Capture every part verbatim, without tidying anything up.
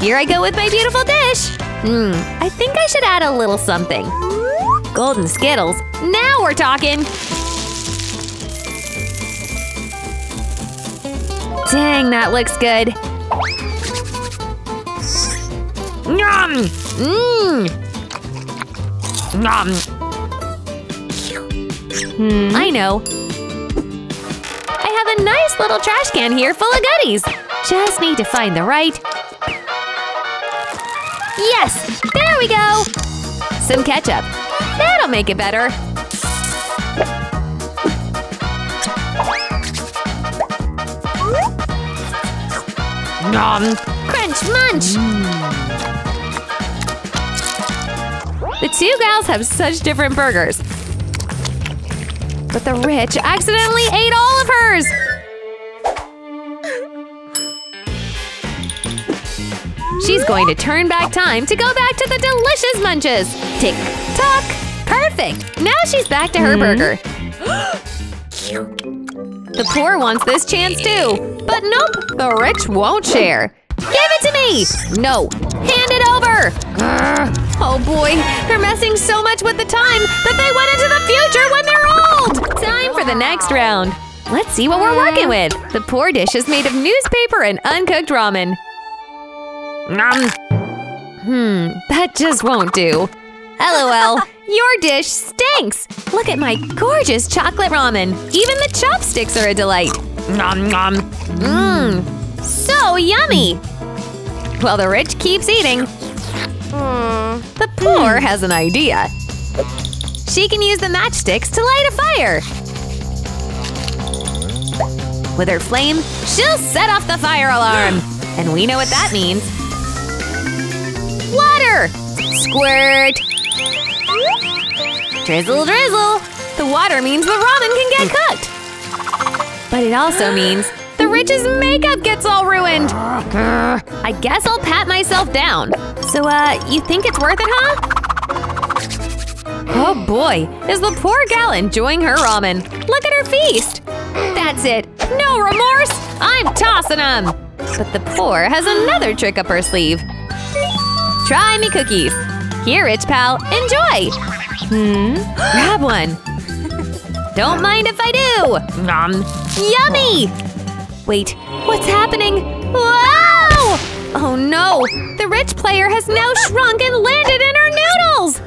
Here I go with my beautiful dish! Hmm, I think I should add a little something. Golden Skittles, now we're talking! Dang, that looks good! Nom! Mmm! Nom! Hmm, I know. I have a nice little trash can here full of goodies! Just need to find the right… Yes! There we go! Some ketchup. That'll make it better. Nom! Crunch munch! Mm. The two gals have such different burgers. But the rich accidentally ate all of hers! She's going to turn back time to go back to the delicious munches! Tick-tock! Perfect! Now she's back to her mm. burger. The poor wants this chance too! But nope! The rich won't share! Give it to me! No! Hand it over! Grr. Oh boy! They're messing so much with the time that they went into the future when they're old! Time for the next round! Let's see what we're working with! The poor dish is made of newspaper and uncooked ramen. Nom. Hmm, that just won't do. LOL, your dish stinks! Look at my gorgeous chocolate ramen! Even the chopsticks are a delight! Nom nom! Mmm, so yummy! Well, the rich keeps eating. Mm. The poor mm. has an idea. She can use the matchsticks to light a fire! With her flame, she'll set off the fire alarm! And we know what that means. Water! Squirt! Drizzle, drizzle! The water means the ramen can get cooked! But it also means the rich's makeup gets all ruined! I guess I'll pat myself down. So, uh, you think it's worth it, huh? Oh boy, is the poor gal enjoying her ramen! Look at her feast! That's it! No remorse! I'm tossing them! But the poor has another trick up her sleeve. Try me cookies! Here, rich pal, enjoy! Hmm? Grab one! Don't mind if I do! Nom! Yummy! Wait, what's happening? Whoa! Oh no! The rich player has now shrunk and landed in her noodles!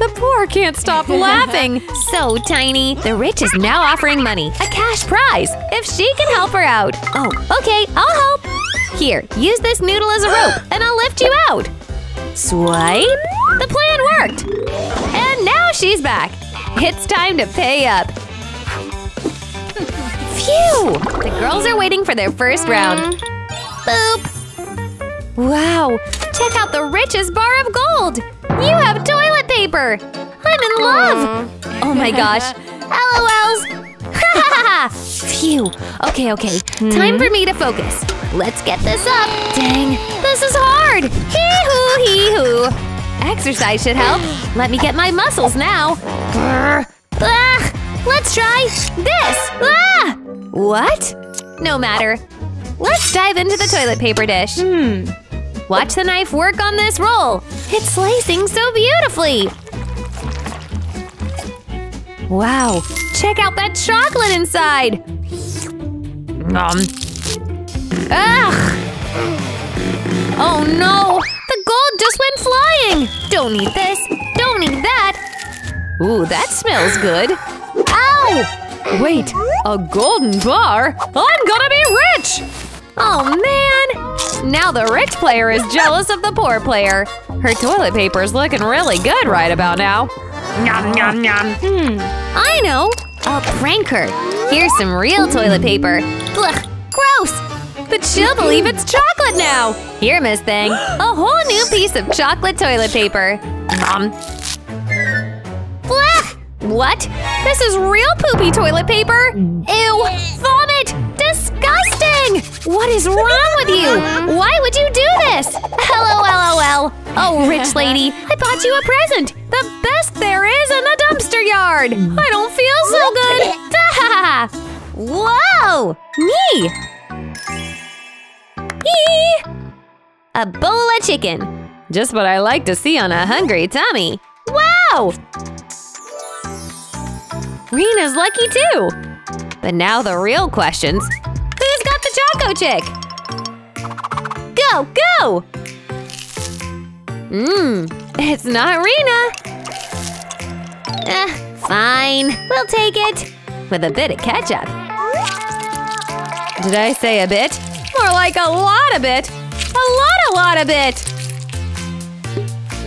The poor can't stop laughing! So tiny! The rich is now offering money, a cash prize, if she can help her out! Oh, okay, I'll help! Here, use this noodle as a rope, and I'll lift you out! Swipe! The plan worked! And now she's back! It's time to pay up! Phew! The girls are waiting for their first round! Boop! Wow! Check out the richest bar of gold! You have toilet paper! I'm in love! Oh my gosh! LOLs! Ha ha ha! Phew! Okay, okay. Time for me to focus. Let's get this up! Dang! This is hard! Hee-hoo, hee-hoo! Exercise should help. Let me get my muscles now. Grr. Ah, let's try this! Ah! What? No matter. Let's dive into the toilet paper dish. Hmm. Watch the knife work on this roll! It's slicing so beautifully! Wow! Check out that chocolate inside! Nom! Ugh! Oh no! The gold just went flying! Don't eat this! Don't eat that! Ooh, that smells good! Ow! Wait! A golden bar? I'm gonna be rich! Oh man! Now the rich player is jealous of the poor player. Her toilet paper's looking really good right about now. Nom nom nom! Hmm. I know! I'll prank her! Here's some real toilet paper. Blech! Gross! But she'll believe it's chocolate now! Here, Miss Thing! A whole new piece of chocolate toilet paper! Nom! Blech! What? This is real poopy toilet paper? Ew! Vomit! Disgusting! What is wrong with you? Why would you do this? LOLOL! Oh, rich lady, I bought you a present! The best there is in the dumpster yard! I don't feel so good! Ha! Whoa! Me! Eee! A bowl of chicken! Just what I like to see on a hungry tummy! Wow! Rena's lucky too! But now the real questions… Who's got the Choco Chick? Go, go! Mmm, it's not Rena! Uh, fine, we'll take it! With a bit of ketchup. Did I say a bit? More like a lot of it! A lot, a lot of it!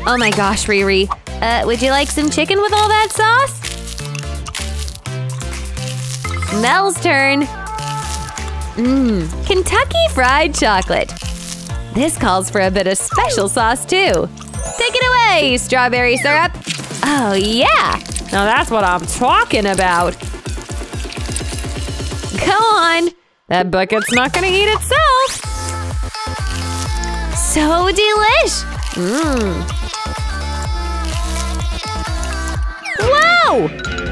Oh my gosh, Riri. Uh, would you like some chicken with all that sauce? Mel's turn. Mmm, Kentucky Fried Chocolate. This calls for a bit of special sauce, too. Take it away, strawberry syrup. Oh, yeah. Now that's what I'm talking about. Go on. That bucket's not gonna eat itself. So delish! Mmm. Wow!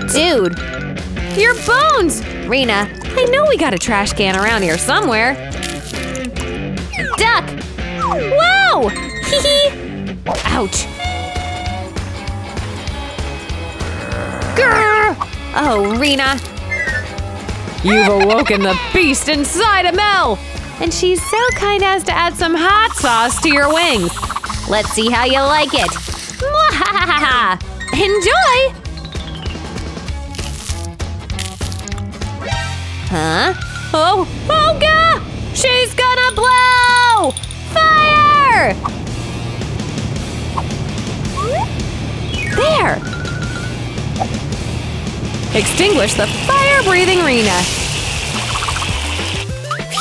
Dude! Your bones! Rena, I know we got a trash can around here somewhere. Duck! Wow! Hee hee! Ouch! Grr! Oh, Rena! You've awoken the beast inside of Mel! And she's so kind as to add some hot sauce to your wings. Let's see how you like it. Mwahahaha! Enjoy! Huh? Oh, oh, God! She's gonna blow! Fire! There! Extinguish the fire-breathing Rena.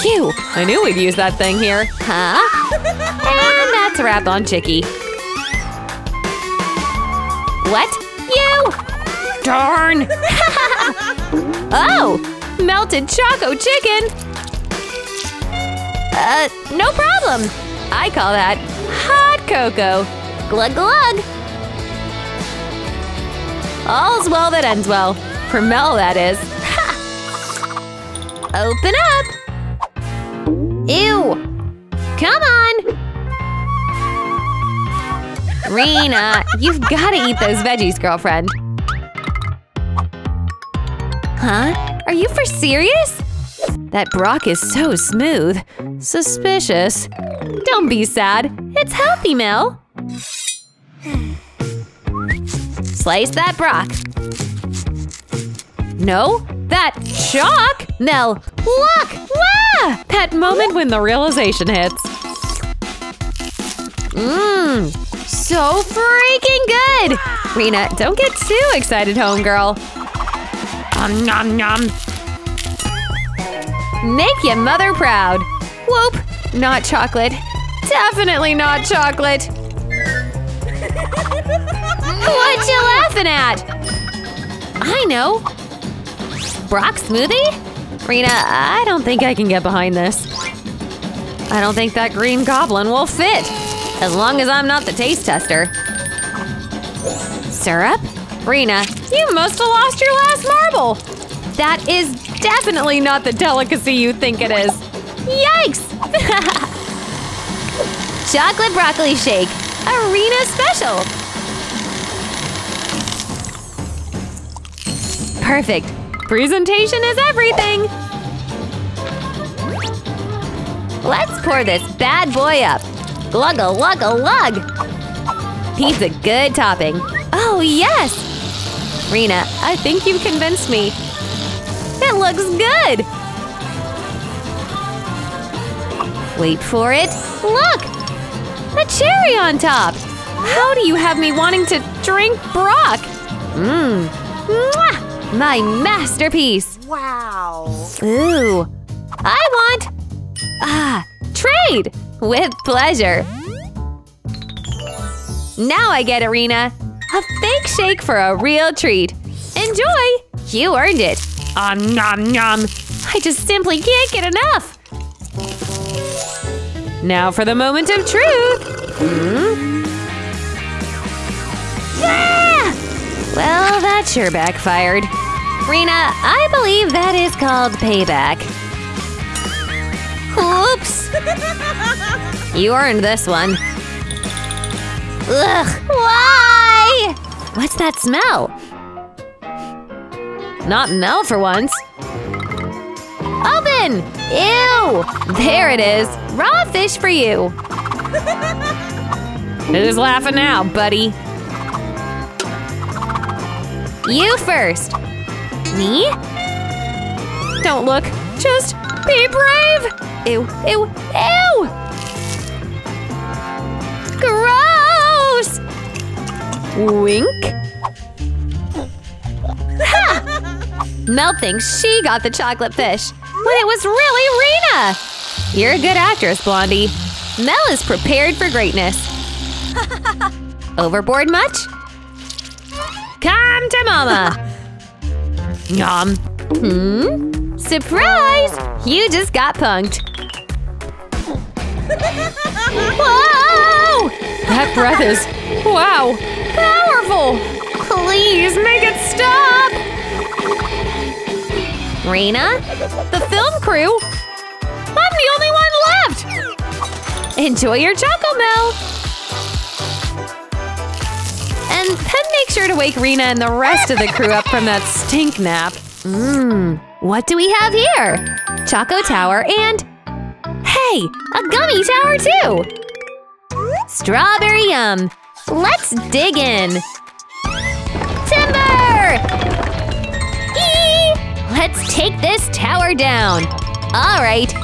Phew! I knew we'd use that thing here. Huh? And that's a wrap on Chicky. What? You! Darn! Oh! Melted Choco Chicken! Uh, no problem! I call that hot cocoa. Glug glug! All's well that ends well. For Mel, that is. Ha! Open up! Ew! Come on! Rena, you've gotta eat those veggies, girlfriend. Huh? Are you for serious? That Brock is so smooth. Suspicious. Don't be sad. It's healthy, Mel. Slice that Brock. No? That shock? Mel, look! Wah! That moment when the realization hits. Mmm, so freaking good! Rena, don't get too excited, homegirl. Um, nom nom. Make your mother proud. Whoop! Not chocolate. Definitely not chocolate. What you laughing at? I know. Brock smoothie? Rena, I don't think I can get behind this. I don't think that green goblin will fit. As long as I'm not the taste tester. Syrup? Rena, you must have lost your last marble! That is definitely not the delicacy you think it is. Yikes! Chocolate broccoli shake. A Rena special. Perfect. Presentation is everything! Let's pour this bad boy up. Glug-a-lug-a-lug! He's a good topping. Oh, yes! Rena, I think you've convinced me. It looks good! Wait for it. Look! A cherry on top! How do you have me wanting to drink Brock? Mmm. Mwah! My masterpiece! Wow! Ooh! I want… Ah! Trade! With pleasure! Now I get it, Rena! A fake shake for a real treat! Enjoy! You earned it! Um, nom nom! I just simply can't get enough! Now for the moment of truth! Hmm? Yeah! Well, that sure backfired. Rena, I believe that is called payback. Oops! You earned this one. Ugh, why? What's that smell? Not Mel for once. Open! Ew! There it is! Raw fish for you! Who's laughing now, buddy? You first! Me? Don't look. Just be brave! Ew, ew, ew! Gross! Wink? Ha! Mel thinks she got the chocolate fish, when it was really Rena! You're a good actress, Blondie. Mel is prepared for greatness. Overboard much? Come to mama! Nom. Hmm? Surprise! You just got punked. Whoa! That breath is… wow! Powerful! Please make it stop! Rena? The film crew? I'm the only one left! Enjoy your choco, Mel! And then make sure to wake Rena and the rest of the crew up from that stink nap. Mmm, what do we have here? Choco Tower and… hey! A gummy tower too! Strawberry yum! Let's dig in! Timber! Let's take this tower down! Alright!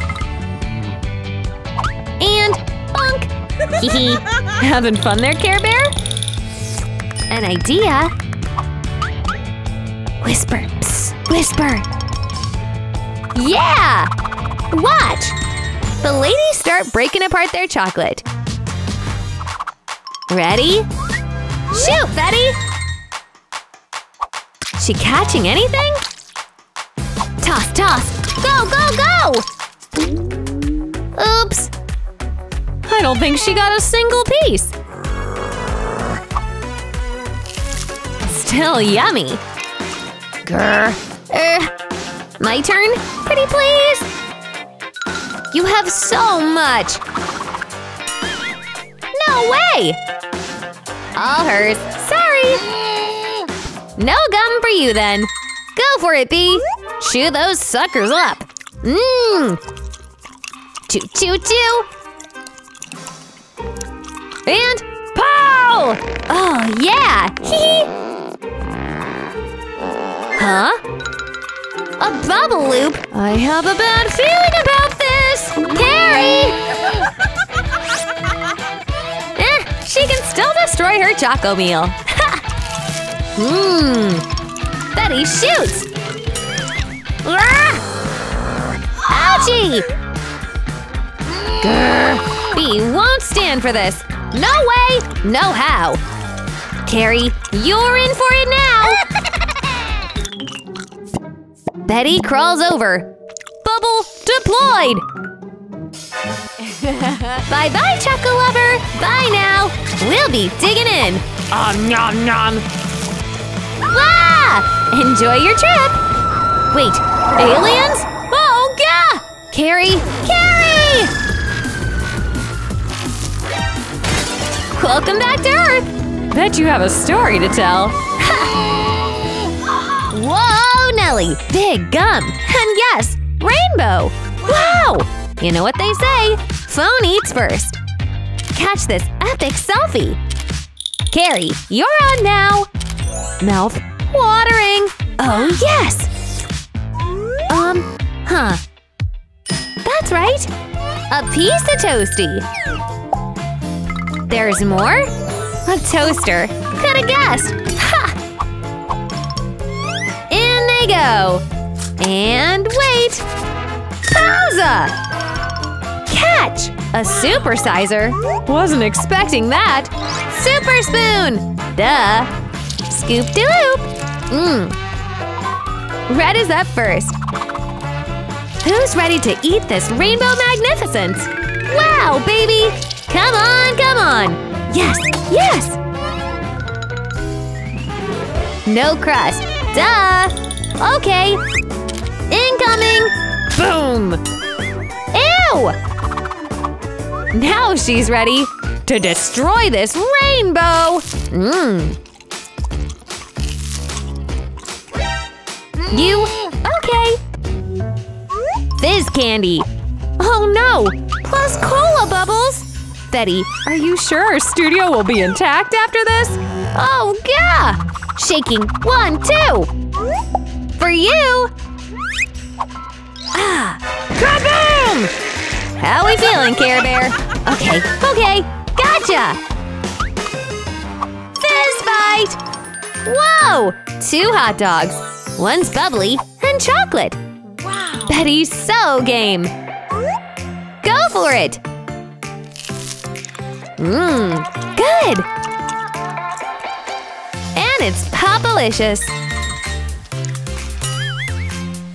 And… bonk! Hehe! Having fun there, Care Bear? An idea! Whisper! Psst! Whisper! Yeah! Watch! The ladies start breaking apart their chocolate. Ready? Shoot, Betty! She catching anything? Toss, toss! Go, go, go! Oops! I don't think she got a single piece! Still yummy! Grr! Er, my turn? Pretty please? You have so much! No way! All hers! Sorry! No gum for you then! Go for it, Bee! Chew those suckers up! Mmm! Choo choo choo! And pow! Oh yeah! Hee! Huh? A bubble loop? I have a bad feeling about this! Carrie! Eh, she can still destroy her choco meal! Ha! Mmm! Betty shoots! Ouchie! Grr! Bee won't stand for this! No way, no how! Carrie, you're in for it now! Betty crawls over. Bubble deployed! Bye-bye, Choco Lover! Bye now! We'll be digging in! Ah, oh, nom nom! Wah! Enjoy your trip! Wait, aliens? Oh, yeah! Carrie! Carrie! Welcome back to Earth! Bet you have a story to tell. Whoa, Nelly! Big gum! And yes, rainbow! Wow! You know what they say, phone eats first. Catch this epic selfie! Carrie, you're on now! Mouth watering! Oh, yes! Um, huh. That's right! A piece of toasty! There's more? A toaster! Coulda guessed! Ha! In they go! And wait! Pausa! Catch! A supersizer! Wasn't expecting that! Super spoon! Duh! Scoop-de-loop! Mmm! Red is up first! Who's ready to eat this rainbow magnificence? Wow, baby! Come on, come on! Yes, yes! No crust. Duh! Okay. Incoming! Boom! Ew! Wow! Now she's ready to destroy this rainbow! Mmm. You? Okay. Fizz candy. Oh no! Plus cola bubbles! Betty, are you sure our studio will be intact after this? Oh, yeah! Shaking one, two! For you! Ah! Kaboom! How we feeling, Care Bear? Okay, okay, gotcha! Fizz bite! Whoa! Two hot dogs. One's bubbly and chocolate. Wow. Betty's so game! Go for it! Mmm, good! And it's Popalicious!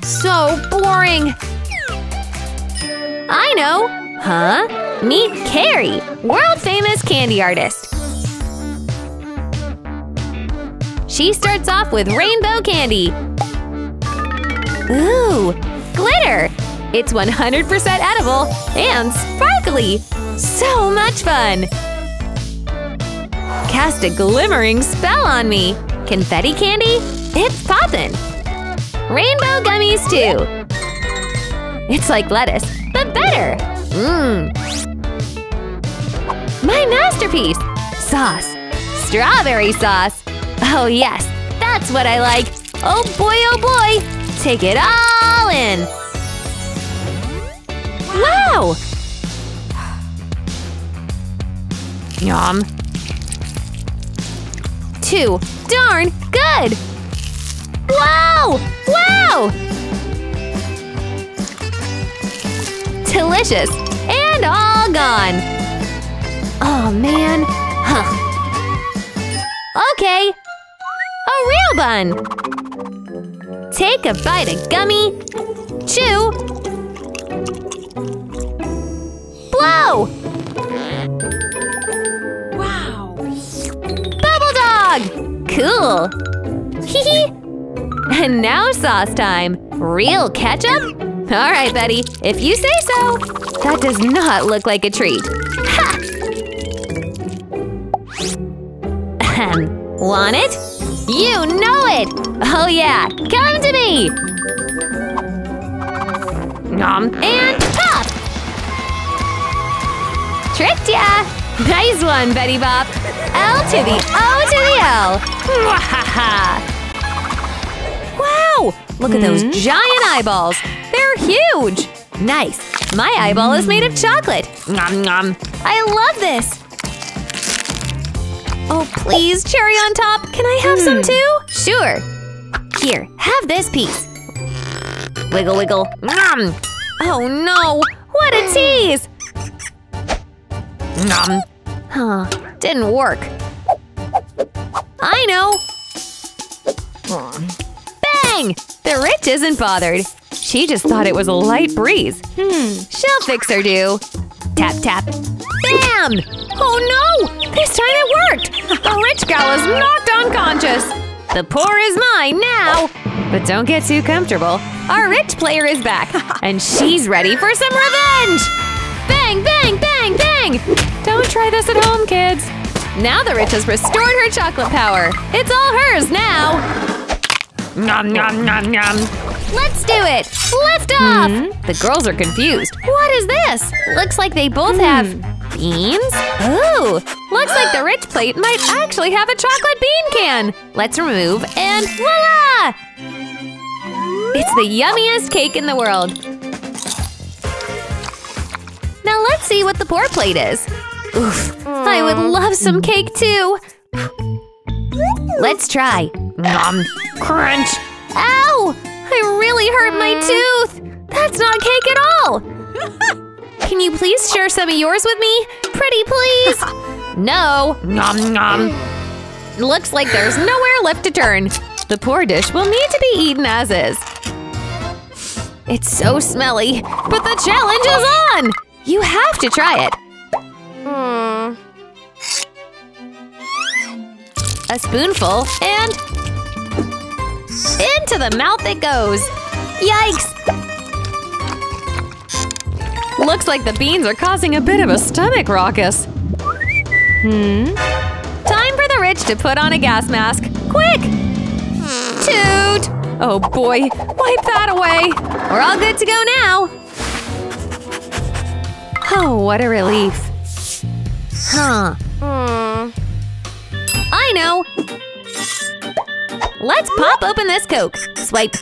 So boring! I know! Huh? Meet Carrie, world-famous candy artist! She starts off with rainbow candy! Ooh! Glitter! It's one hundred percent edible and sparkly! So much fun! Cast a glimmering spell on me! Confetti candy? It's poppin'! Rainbow gummies too! It's like lettuce, but better! Mmm! My masterpiece! Sauce! Strawberry sauce! Oh yes, that's what I like! Oh boy, oh boy! Take it all in! Wow! Yum. Two. Darn good! Wow! Wow! Delicious! And all gone! Oh, man. Huh. Okay. A real bun! Take a bite of gummy. Chew. Blow! Cool! Hee. And now sauce time! Real ketchup? Alright, Betty, if you say so! That does not look like a treat. Ha! Ahem. Want it? You know it! Oh yeah! Come to me! Nom. And pop! Tricked ya! Nice one, Betty Bop! L to the O to the L! Wow! Look at those giant eyeballs! They're huge! Nice! My eyeball is made of chocolate! Nom nom! I love this! Oh, please, cherry on top! Can I have some too? Sure! Here, have this piece! Wiggle wiggle! Nom! Oh no! What a tease! Nom! Huh. Didn't work. I know! Bang! The witch isn't bothered. She just thought it was a light breeze. Hmm. She'll fix her do. Tap tap. Bam! Oh no! This time it worked! The witch gal is knocked unconscious! The pour is mine now! But don't get too comfortable. Our witch player is back, and she's ready for some revenge! Bang! Bang! Bang! Bang! Don't try this at home, kids! Now the witch has restored her chocolate power! It's all hers now! Nom nom nom nom! Let's do it! Lift off! Mm-hmm. The girls are confused. What is this? Looks like they both mm. have… beans? Ooh! Looks like the witch plate might actually have a chocolate bean can! Let's remove and voila! It's the yummiest cake in the world! Now let's see what the pour plate is! Oof! I would love some cake too! Let's try! Nom! Crunch! Ow! I really hurt my tooth! That's not cake at all! Can you please share some of yours with me? Pretty please! No! Nom nom! Looks like there's nowhere left to turn! The pour dish will need to be eaten as is! It's so smelly! But the challenge is on! You have to try it! Mm. A spoonful and… into the mouth it goes! Yikes! Looks like the beans are causing a bit of a stomach ruckus. Hmm? Time for the rich to put on a gas mask. Quick! Toot! Oh boy, wipe that away. We're all good to go now. Oh, what a relief. Huh. Mm. I know. Let's pop open this Coke. Swipe.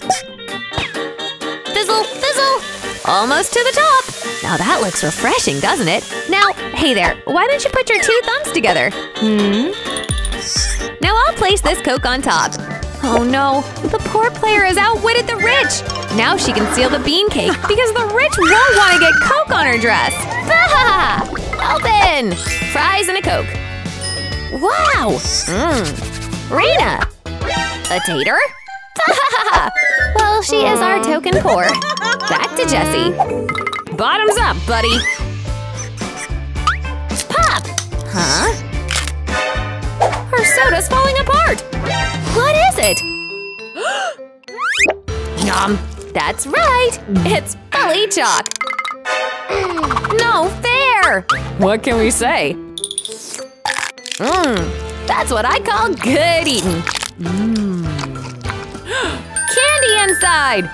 Fizzle, fizzle. Almost to the top. Now that looks refreshing, doesn't it? Now, hey there, why don't you put your two thumbs together? Hmm? Now I'll place this Coke on top. Oh no, the poor player has outwitted the rich! Now she can steal the bean cake because the rich won't want to get Coke on her dress! Ah! Open! Fries and a Coke. Wow! Mmm! Rena! A tater? Ah! Well, she is our token poor. Back to Jessie. Bottoms up, buddy! Pop! Huh? Her soda's falling apart! What is it? Nom! That's right! It's belly chalk! No fair! What can we say? Mmm! That's what I call good eating! Mm. Candy inside!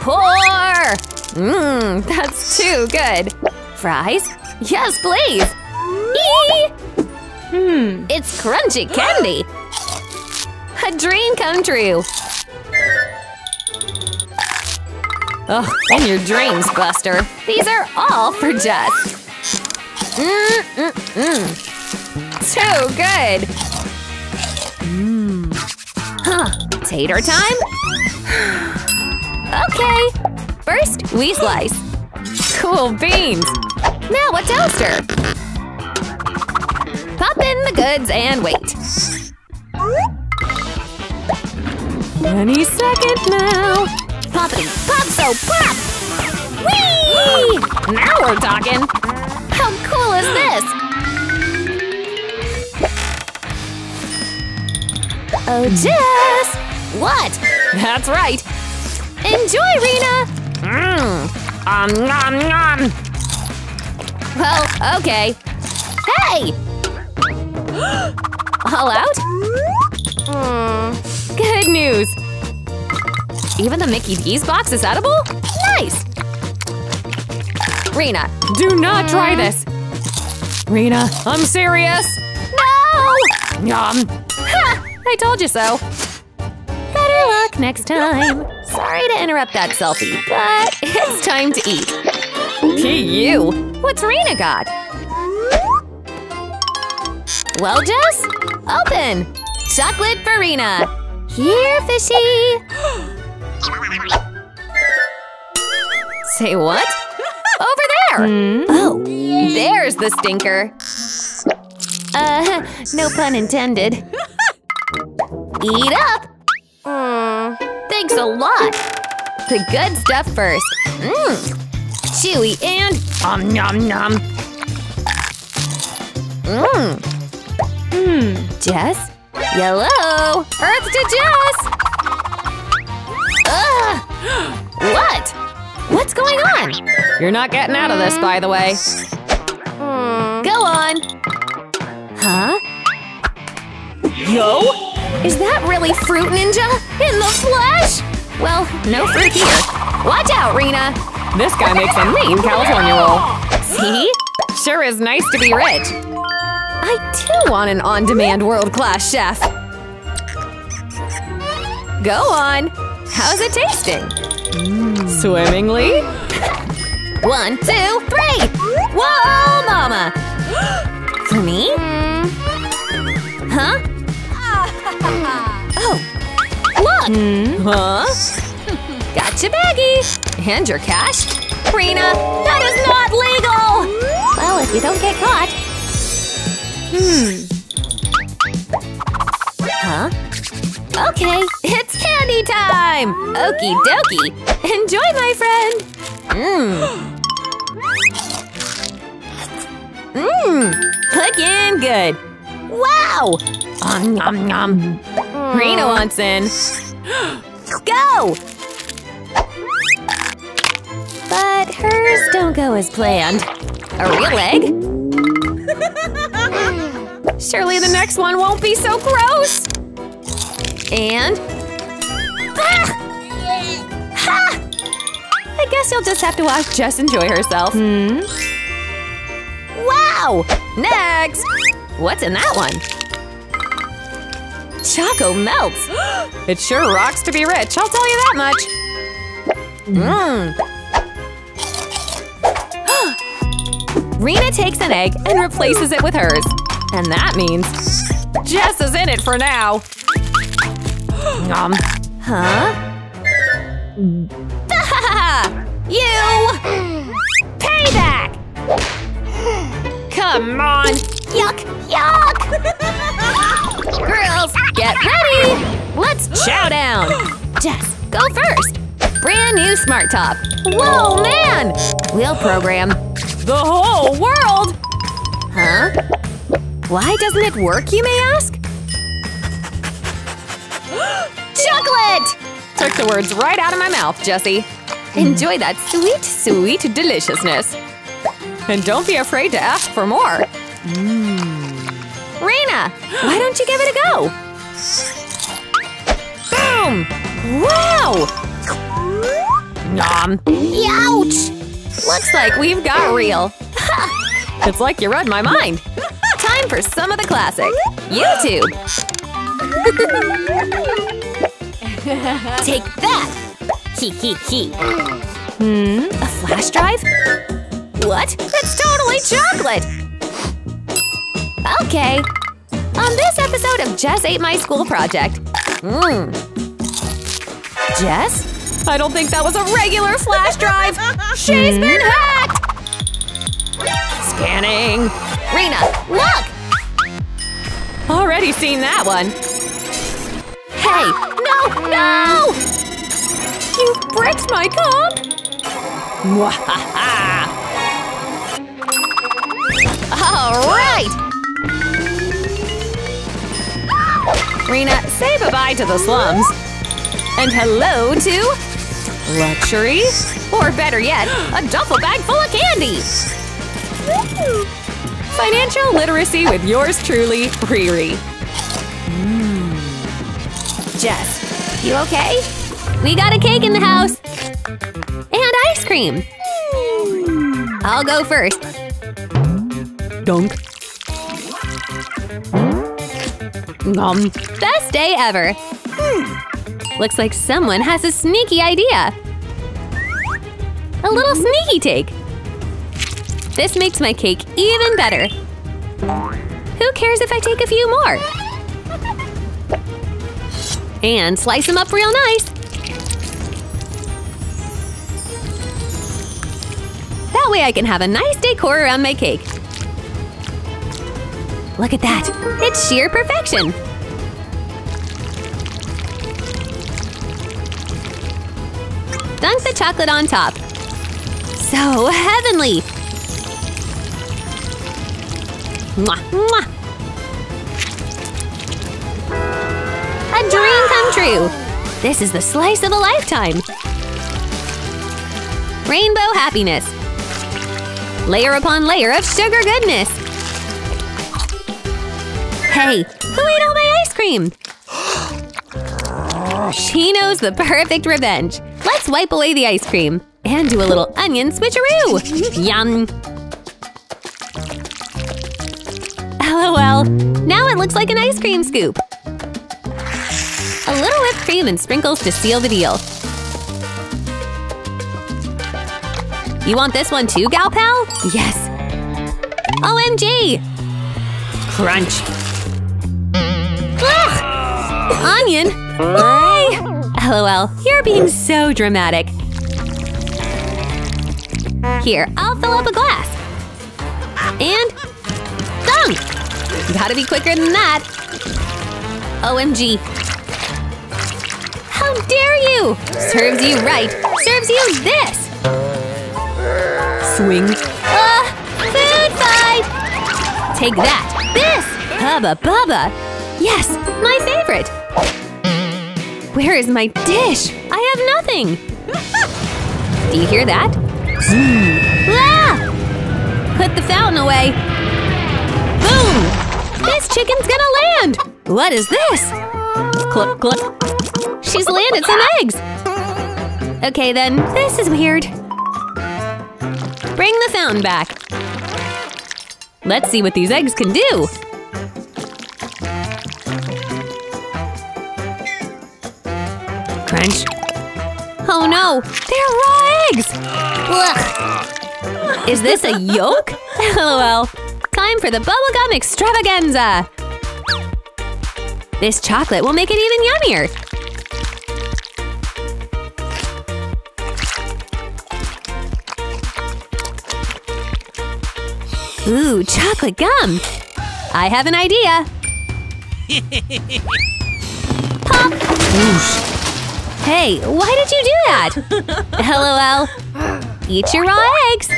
Pour! Mmm, that's too good! Fries? Yes, please! Eee! Hmm, it's crunchy candy! A dream come true! Oh, and your dreams, Buster! These are all for Jess! Mmm, mmm, mmm! Too good! Mmm! Huh, tater time? Okay! First, we slice. Cool beans! Now a toaster! Pop in the goods and wait. Any second now! Poppity pop so pop! Whee! Now we're talking! How cool is this? Oh, Jess! What? That's right! Enjoy, Rena! Mmm! Um, nom, nom! Well, okay. Hey! All out? Mm. Good news! Even the Mickey D's box is edible? Nice! Rena, do not try this! Rena, I'm serious! No! Nom! Ha! I told you so! Better luck next time! Sorry to interrupt that selfie, but it's time to eat. P U What's Rena got? Well, Jess, open! Chocolate for Rena! Here, fishy! Say what? Over there! Mm. Oh, there's the stinker! Uh, no pun intended. Eat up! Mm. Thanks a lot! The good stuff first. Mmm! Chewy and… Om nom nom! Mmm! Mmm! Jess? Yellow! Earth to Jess! Ugh! What? What's going on? You're not getting out of this, by the way. Mm. Go on! Huh? Yo? Is that really Fruit Ninja? In the flesh? Well, no fruit here. Watch out, Rena! This guy makes a mean California roll. See? Sure is nice to be rich. I too want an on-demand world-class chef. Go on. How's it tasting? Mm. Swimmingly? One, two, three! Whoa, mama! For me? Huh? Oh, look! Mm. Huh? Gotcha baggie! And your cash? Rena, that is not legal! Well, if you don't get caught… Hmm… Huh? Okay, it's candy time! Okie dokie! Enjoy, my friend! Mmm… Mmm! Cooking good! Wow! Um, nom, nom. Mm. Rena wants in. Go! But hers Don't go as planned. A real egg? Surely the next one won't be so gross! And… Ah! Ha! I guess you'll just have to watch Jess enjoy herself. Hmm? Wow! Next! What's in that one? Choco melts! It sure rocks to be rich, I'll tell you that much! Mmm! Rena takes an egg and replaces it with hers. And that means… Jess is in it for now! Um. Huh? You! Payback! Come on! Yuck! Yuck! Girls, get ready! Let's chow down! Jess, go first! Brand new smart top! Whoa, man! We'll program… The whole world! Huh? Why doesn't it work, you may ask? Chocolate! Took the words right out of my mouth, Jessie. Enjoy that sweet, sweet deliciousness. And don't be afraid to ask for more. Mm. Rena, why don't you give it a go? Boom! Wow! Nom! Ouch! Looks like we've got real. It's like you read my mind. Time for some of the classic. YouTube! Take that! Hee hee hee. Hmm? A flash drive? What? That's totally chocolate! Okay. On this episode of Jess Ate My School Project… Mmm. Jess? I don't think that was a regular flash drive! She's been hacked! Scanning! Rena, look! Already seen that one. Hey! No! No! You bricked my comp! Alright! Rena, say bye-bye to the slums. And hello to… luxury? Or better yet, a duffel bag full of candy! Financial literacy with yours truly, Riri. Mm. Jess, you okay? We got a cake in the house! And ice cream! I'll go first. Dunk. Nom. Best day ever! Hmm. Looks like someone has a sneaky idea! A little sneaky take! This makes my cake even better! Who cares if I take a few more? And slice them up real nice! That way I can have a nice decor around my cake. Look at that! It's sheer perfection! Dunk the chocolate on top. So heavenly! Mwah, mwah. A dream come true! This is the slice of a lifetime! Rainbow happiness! Layer upon layer of sugar goodness! Hey, who ate all my ice cream? She knows the perfect revenge! Let's wipe away the ice cream! And do a little onion switcheroo! Yum! LOL! Now it looks like an ice cream scoop! A little whipped cream and sprinkles to seal the deal! You want this one too, gal pal? Yes! O M G! Crunch! Ugh. Onion! Why? LOL, you're being so dramatic! Here, I'll fill up a glass! And… Dunk! Gotta be quicker than that! O M G! How dare you! Serves you right! Serves you this! Swing. Uh, food fight! Take that! This! Hubba bubba! Yes, my favorite! Where is my dish? I have nothing! Do you hear that? Mm. Ah! Put the fountain away. Boom! This chicken's gonna land! What is this? Cluck, cluck. She's landed some eggs! Okay then, this is weird. Bring the fountain back. Let's see what these eggs can do! Crunch. Oh no! They're raw eggs! Ugh. Is this a yolk? LOL. Time for the bubblegum extravaganza! This chocolate will make it even yummier! Ooh, chocolate gum! I have an idea! Pop! Oosh. Hey, why did you do that? LOL. Eat your raw eggs!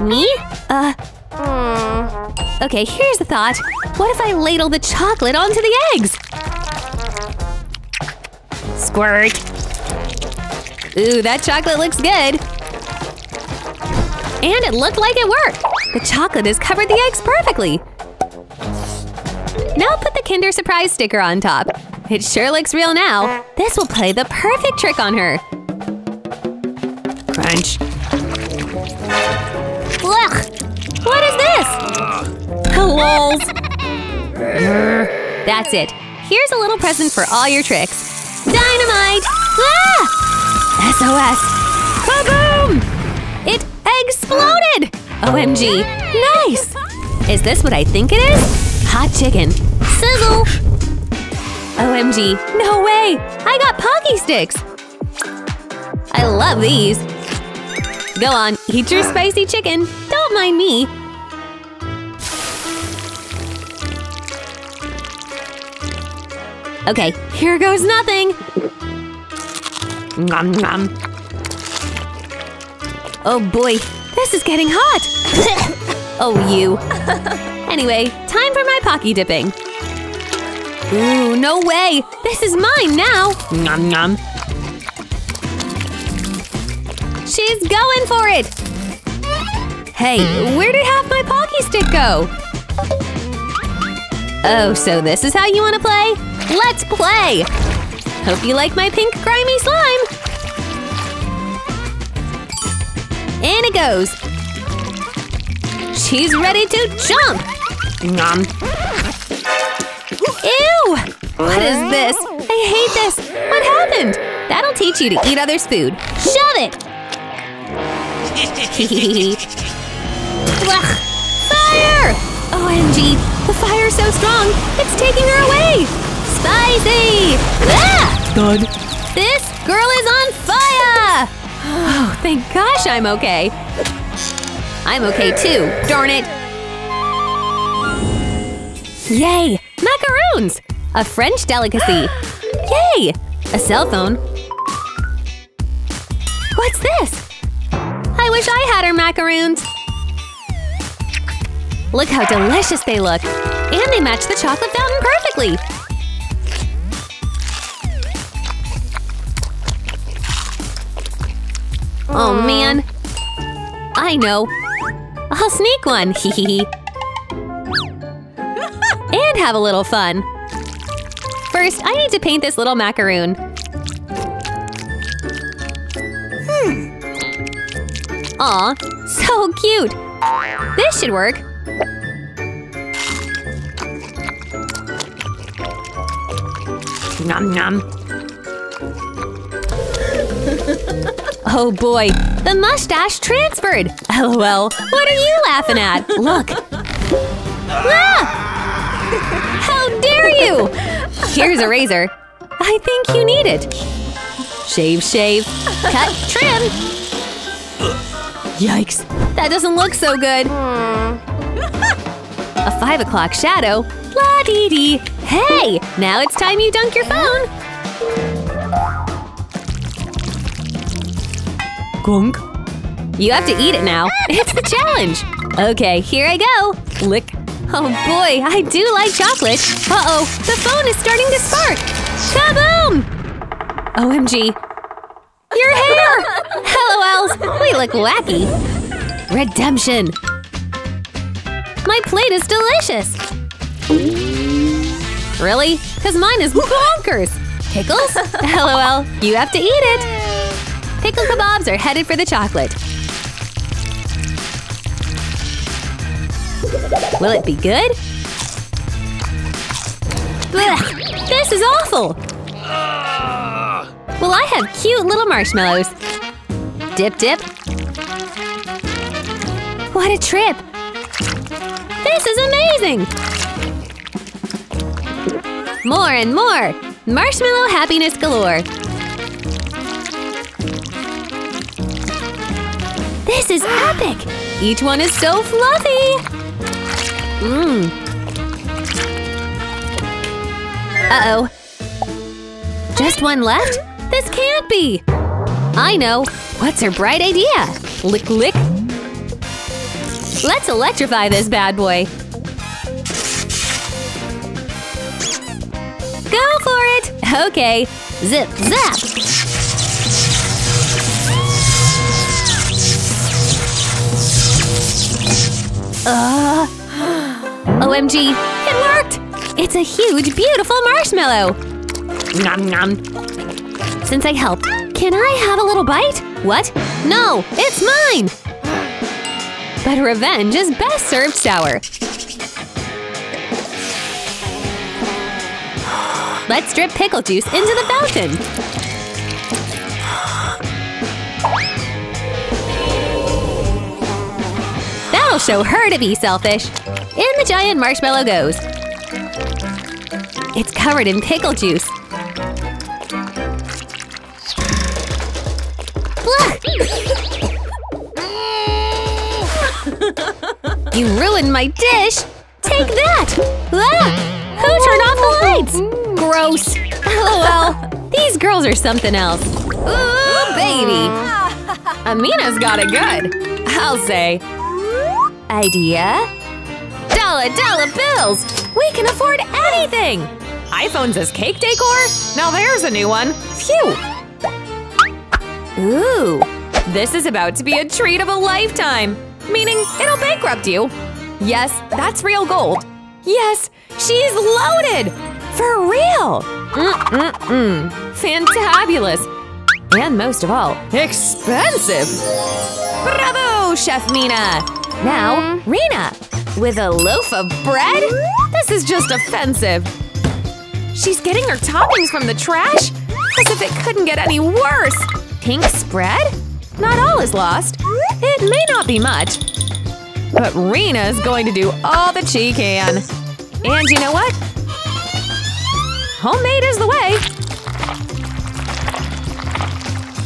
Me? Uh… Okay, here's the thought. What if I ladle the chocolate onto the eggs? Squirt! Ooh, that chocolate looks good! And it looked like it worked! The chocolate has covered the eggs perfectly! Now put the Kinder Surprise sticker on top. It sure looks real now. This will play the perfect trick on her. Crunch. Ugh! What is this? Hello. That's it. Here's a little present for all your tricks. Dynamite! Ah! S O S! Kaboom! It exploded! O M G! Nice! Is this what I think it is? Hot chicken. Sizzle! O M G! No way! I got Pocky Sticks! I love these! Go on, eat your spicy chicken! Don't mind me! Okay, here goes nothing! Nom nom! Oh boy! This is getting hot! Oh, you. Anyway, time for my Pocky dipping. Ooh, no way! This is mine now! Nom nom. She's going for it! Hey, where did half my Pocky stick go? Oh, so this is how you want to play? Let's play! Hope you like my pink grimy slime! In it goes! She's ready to jump! Nom! Ew! What is this? I hate this! What happened? That'll teach you to eat others' food. Shove it! Ugh. Fire! O M G! The fire's so strong, it's taking her away! Spicy! Ah! God. This girl is on fire! Oh, thank gosh I'm okay! I'm okay too, darn it! Yay! Macaroons! A French delicacy! Yay! A cell phone! What's this? I wish I had her macaroons! Look how delicious they look! And they match the chocolate fountain perfectly! Oh man! I know! I'll sneak one! Hee And have a little fun! First, I need to paint this little macaroon. Hmm. Aw, so cute! This should work! Nom nom! Oh boy, the mustache transferred! LOL, what are you laughing at? Look! Ah! How dare you! Here's a razor. I think you need it. Shave, shave, cut, trim! Yikes, that doesn't look so good. A five o'clock shadow? La-dee-dee! Hey, now it's time you dunk your phone! Gunk. You have to eat it now. It's the challenge. Okay, here I go. Lick. Oh boy, I do like chocolate. Uh-oh, the phone is starting to spark. Kaboom! O M G. Your hair! LOLs, we look wacky. Redemption! My plate is delicious! Really? Because mine is bonkers! Pickles? LOL, you have to eat it! Pickle kebabs are headed for the chocolate. Will it be good? Blech, this is awful! Well, I have cute little marshmallows. Dip, dip. What a trip! This is amazing! More and more! Marshmallow happiness galore! This is epic! Each one is so fluffy! Mmm. Uh-oh. Just one left? This can't be! I know! What's her bright idea? Lick, lick! Let's electrify this bad boy! Go for it! Okay! Zip, zap! Uh, O M G! It worked! It's a huge, beautiful marshmallow! Nom nom! Since I helped, can I have a little bite? What? No! It's mine! But revenge is best served sour. Let's drip pickle juice into the fountain. That'll show her to be selfish. In the giant marshmallow goes. It's covered in pickle juice. You ruined my dish! Take that! Ah! Who turned off the lights? Gross! LOL! These girls are something else. Ooh, baby! Amina's got it good! I'll say. Idea? Dollar dollar bills! We can afford anything! iPhones as cake decor? Now there's a new one! Phew! Ooh! This is about to be a treat of a lifetime! Meaning it'll bankrupt you. Yes, that's real gold. Yes, she's loaded! For real! Mm-mm-mm. Fantabulous! And most of all, expensive! Bravo, Chef Mina! Now, Rena! With a loaf of bread? This is just offensive! She's getting her toppings from the trash? As if it couldn't get any worse! Pink spread? Not all is lost. It may not be much. But Rena's going to do all that she can. And you know what? Homemade is the way!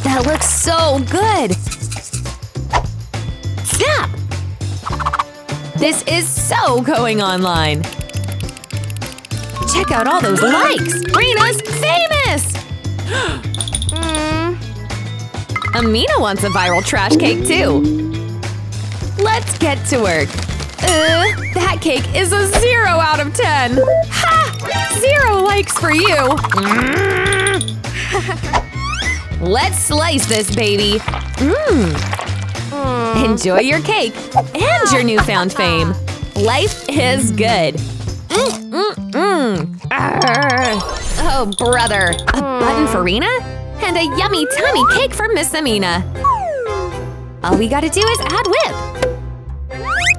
That looks so good! Snap! This is so going online! Check out all those likes! Rena's famous! mm. Amina wants a viral trash cake, too! Let's get to work! Uh, that cake is a zero out of ten! Ha! Zero likes for you! Let's slice this baby! Mmm! Enjoy your cake! And your newfound fame! Life is good! Mm-mm-mm! Oh, brother! A button for Rena? And a yummy tummy cake for Miss Amina! All we gotta do is add whip!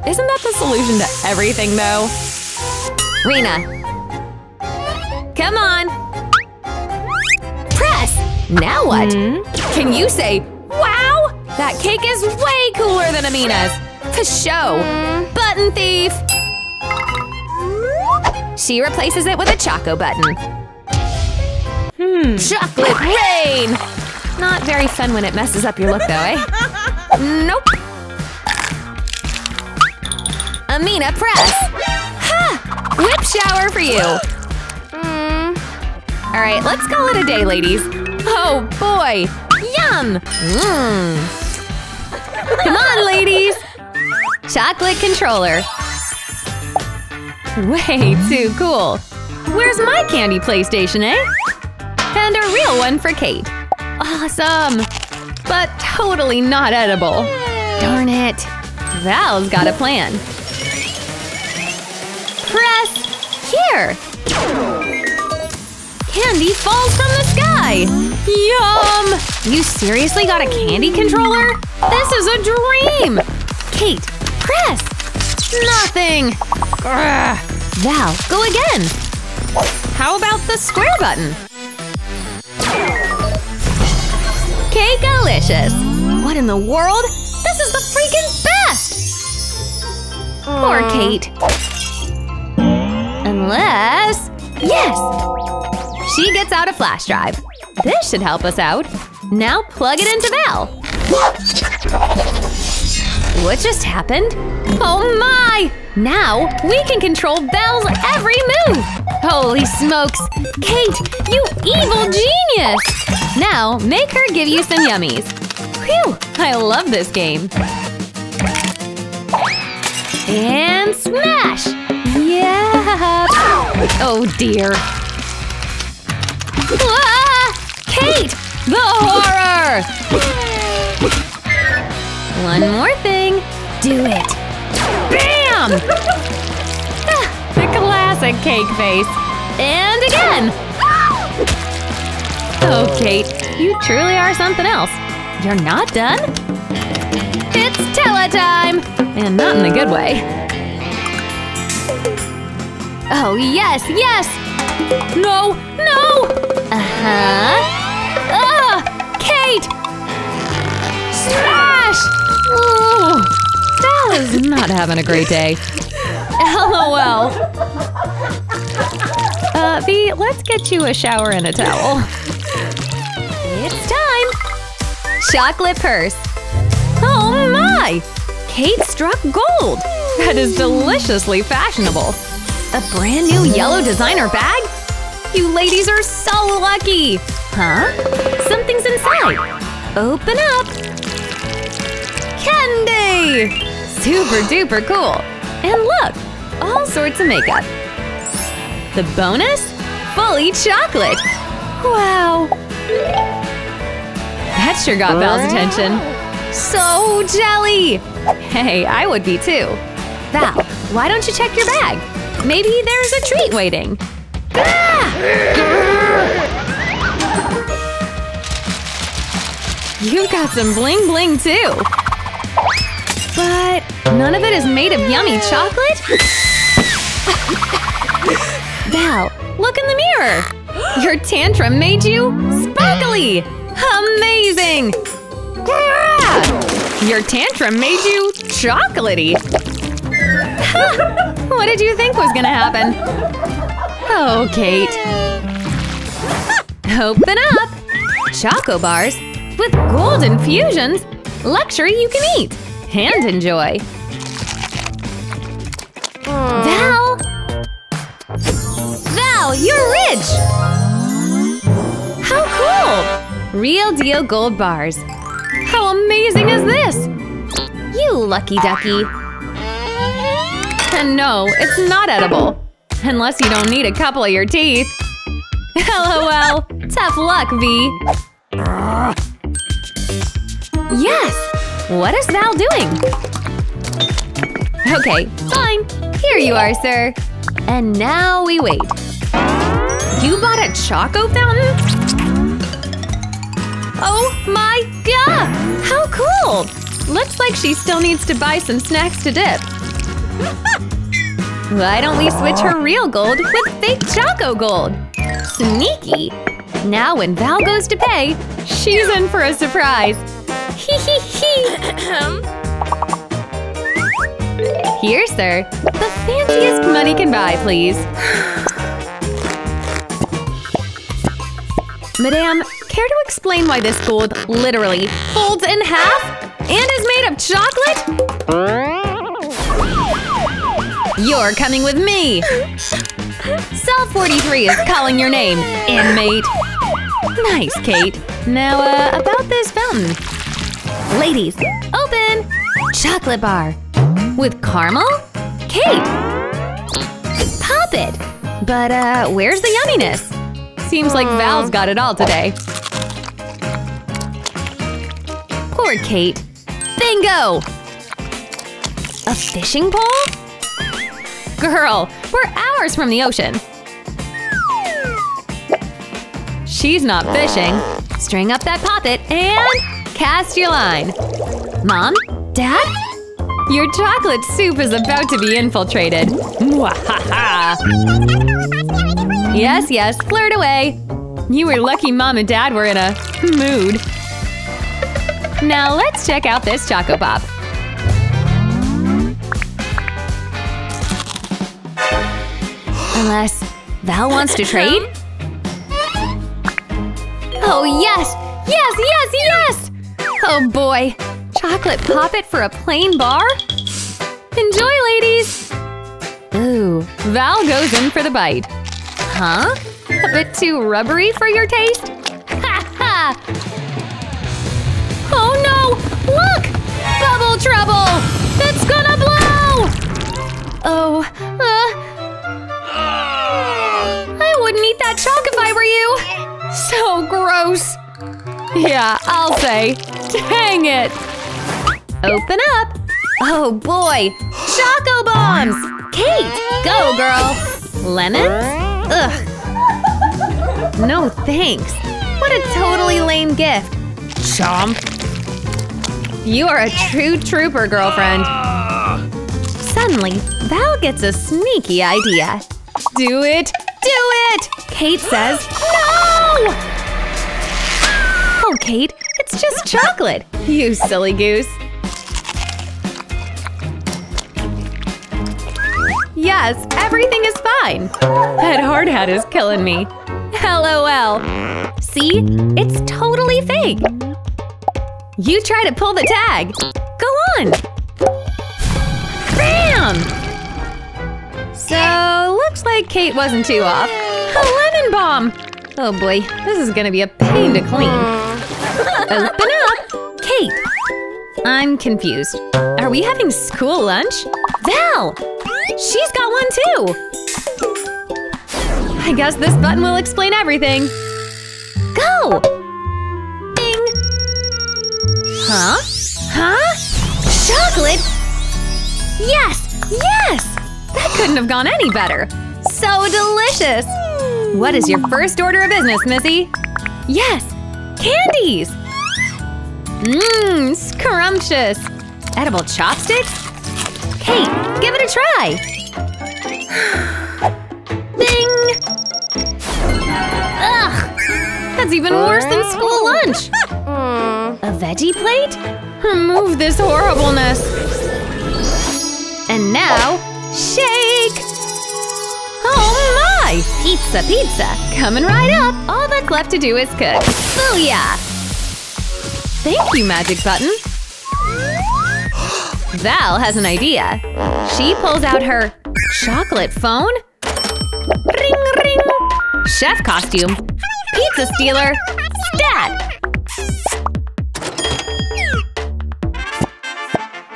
Isn't that the solution to everything, though? Rena! Come on! Press! Now what? Can you say, wow? That cake is way cooler than Amina's! For show! Button thief! She replaces it with a Choco button. Hmm. Chocolate rain! Not very fun when it messes up your look, though, eh? Nope. Amina, press! Ha! Whip shower for you! Mm. Alright, let's call it a day, ladies. Oh, boy! Yum! Mm. Come on, ladies! Chocolate controller. Way too cool. Where's my candy PlayStation, eh? And a real one for Kate. Awesome! But totally not edible. Darn it. Val's got a plan. Press here! Candy falls from the sky! Yum! You seriously got a candy controller? This is a dream! Kate, press! Nothing! Grr. Val, go again! How about the square button? Cake-alicious! What in the world? This is the freaking best! Poor Kate. Unless… yes! She gets out a flash drive. This should help us out. Now plug it into Val. What just happened? Oh my! Now we can control Val's every move! Holy smokes! Kate, you evil genius! Now make her give you some yummies. Phew! I love this game. And smash! Yeah! Oh dear. Ah! Kate! The horror! One more thing. Do it. Bam! Ah, the classic cake face. And again! Oh, Kate, you truly are something else. You're not done? It's tele-time! And not in a good way. Oh, yes, yes! No, no! Uh-huh. Ugh! Kate! Smash! Ooh! Val is not having a great day. LOL. Uh, V, let's get you a shower and a towel. It's time! Chocolate purse. Oh my! Kate struck gold! That is deliciously fashionable. A brand new yellow designer bag? You ladies are so lucky! Huh? Something's inside. Open up! Candy! Super duper cool! And look! All sorts of makeup. The bonus? Fully chocolate! Wow! That sure got Val's attention. So jelly! Hey, I would be too. Val, why don't you check your bag? Maybe there's a treat waiting. Ah! You've got some bling bling too. But none of it is made of yummy chocolate? Val, look in the mirror! Your tantrum made you sparkly! Amazing! Grah! Your tantrum made you chocolatey! What did you think was gonna happen? Oh, Kate. Open up! Choco bars with gold infusions! Luxury you can eat and enjoy! Aww. Val! Val, you're rich! How cool! Real deal gold bars. How amazing is this? You lucky ducky. And no, it's not edible. Unless you don't need a couple of your teeth. LOL. Tough luck, V. Yes! What is Val doing? Okay, fine. Here you are, sir. And now we wait. You bought a Choco fountain? Oh my god! How cool! Looks like she still needs to buy some snacks to dip. Why don't we switch her real gold with fake Choco gold? Sneaky! Now when Val goes to pay, she's in for a surprise! Hee hee hee! Here, sir. The fanciest money can buy, please. Madame, care to explain why this gold literally folds in half and is made of chocolate? You're coming with me! Cell forty-three is calling your name, inmate! Nice, Kate. Now, uh, about this fountain. Ladies, open! Chocolate bar. With caramel? Kate! Pop it! But, uh, where's the yumminess? Seems like Val's got it all today. Poor Kate. Bingo! A fishing pole? Girl, we're hours from the ocean. She's not fishing. String up that poppet and cast your line. Mom? Dad? Your chocolate soup is about to be infiltrated. Mwahaha! Yes, yes, flirt away. You were lucky Mom and Dad were in a mood. Now let's check out this Choco Pop. Unless Val wants to trade? Oh yes! Yes, yes, yes! Oh boy! Chocolate poppet for a plain bar? Enjoy, ladies! Ooh, Val goes in for the bite. Huh? A bit too rubbery for your taste? Ha ha! Oh no! Look! Bubble trouble! It's gonna blow! Oh, uh… I wouldn't eat that chalk if I were you! So gross! Yeah, I'll say. Dang it! Open up! Oh boy! Choco bombs! Kate! Go, girl! Lemons? Ugh! No thanks! What a totally lame gift! Chomp! You are a true trooper, girlfriend! Suddenly, Val gets a sneaky idea. Do it! Do it! Kate says, no! Oh, Kate, it's just chocolate! You silly goose! Yes, everything is fine. That hard hat is killing me. LOL. See? It's totally fake. You try to pull the tag. Go on. Bam! So, looks like Kate wasn't too off. A lemon bomb! Oh boy, this is gonna be a pain to clean. Open up! Kate! I'm confused. Are we having school lunch? Val! She's got one too! I guess this button will explain everything. Go! Ding! Huh? Huh? Chocolate? Yes! Yes! That couldn't have gone any better! So delicious! What is your first order of business, Missy? Yes! Candies! Mmm, scrumptious! Edible chopsticks? Hey, give it a try! Bing! Ugh! That's even worse than school lunch! A veggie plate? Remove this horribleness! And now, shake! Oh my! Pizza, pizza! Coming right up! All that's left to do is cook! Booyah! Thank you, Magic Button! Val has an idea. She pulls out her chocolate phone. Ring, ring. Chef costume. Pizza stealer. Stat!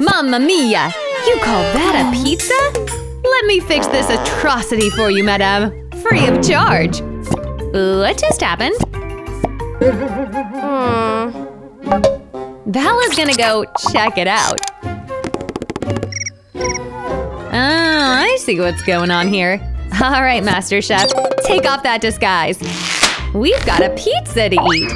Mamma mia! You call that a pizza? Let me fix this atrocity for you, madame. Free of charge. What just happened? Val is gonna go check it out. Oh, I see what's going on here. All right, Master Chef, take off that disguise. We've got a pizza to eat.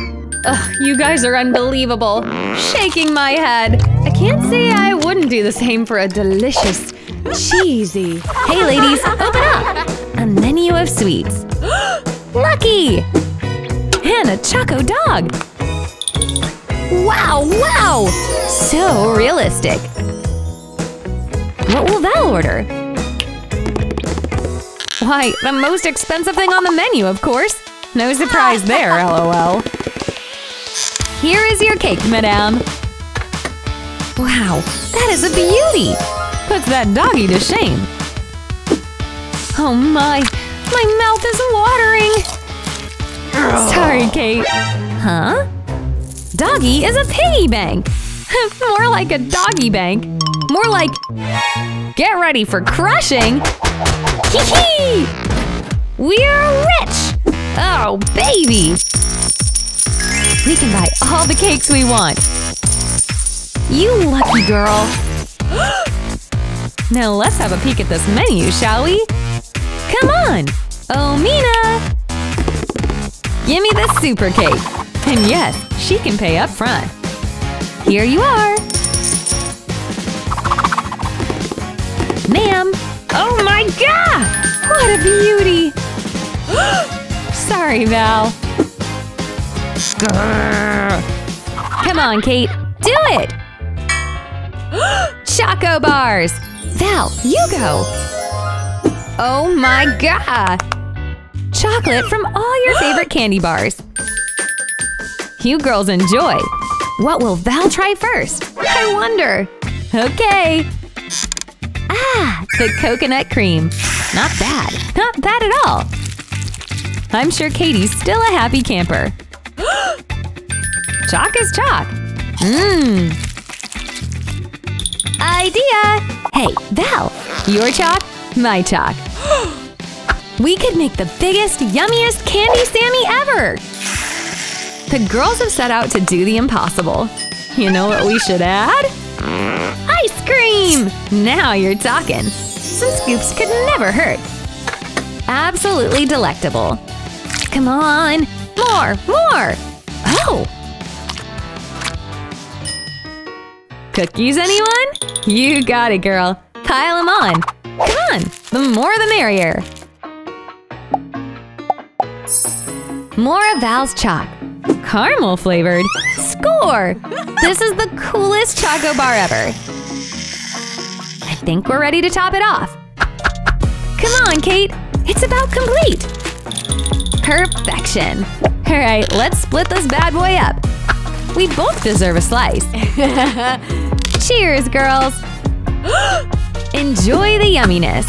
Ugh, you guys are unbelievable. Shaking my head. I can't say I wouldn't do the same for a delicious, cheesy… Hey, ladies, open up! A menu of sweets. Lucky! And a Choco Dog! Wow, wow! So realistic. What will Val order? Why, the most expensive thing on the menu, of course! No surprise there, LOL. Here is your cake, madame. Wow, that is a beauty! Puts that doggy to shame. Oh my, my mouth is watering! Sorry, Kate. Huh? Doggy is a piggy bank! More like a doggy bank. More like… Get ready for crushing! Hee-hee! We're rich! Oh, baby! We can buy all the cakes we want! You lucky girl! Now let's have a peek at this menu, shall we? Come on! Oh, Mina! Gimme this super cake! And yes, she can pay up front. Here you are! Ma'am! Oh my god! What a beauty! Sorry, Val. Come on, Kate! Do it! Choco bars! Val, you go! Oh my god! Chocolate from all your favorite candy bars! You girls enjoy! What will Val try first? I wonder! Okay! Ah! The coconut cream! Not bad! Not bad at all! I'm sure Katie's still a happy camper! Chalk is chalk! Mmm! Idea! Hey, Val! Your chalk, my chalk! We could make the biggest, yummiest candy Sammy ever! The girls have set out to do the impossible. You know what we should add? Ice cream! Now you're talking! Some scoops could never hurt! Absolutely delectable! Come on! More! More! Oh! Cookies, anyone? You got it, girl! Pile them on! Come on! The more the merrier! More of Val's chalk. Caramel flavored. Score! This is the coolest Choco bar ever. I think we're ready to top it off. Come on, Kate. It's about complete. Perfection. All right, let's split this bad boy up. We both deserve a slice. Cheers, girls. Enjoy the yumminess.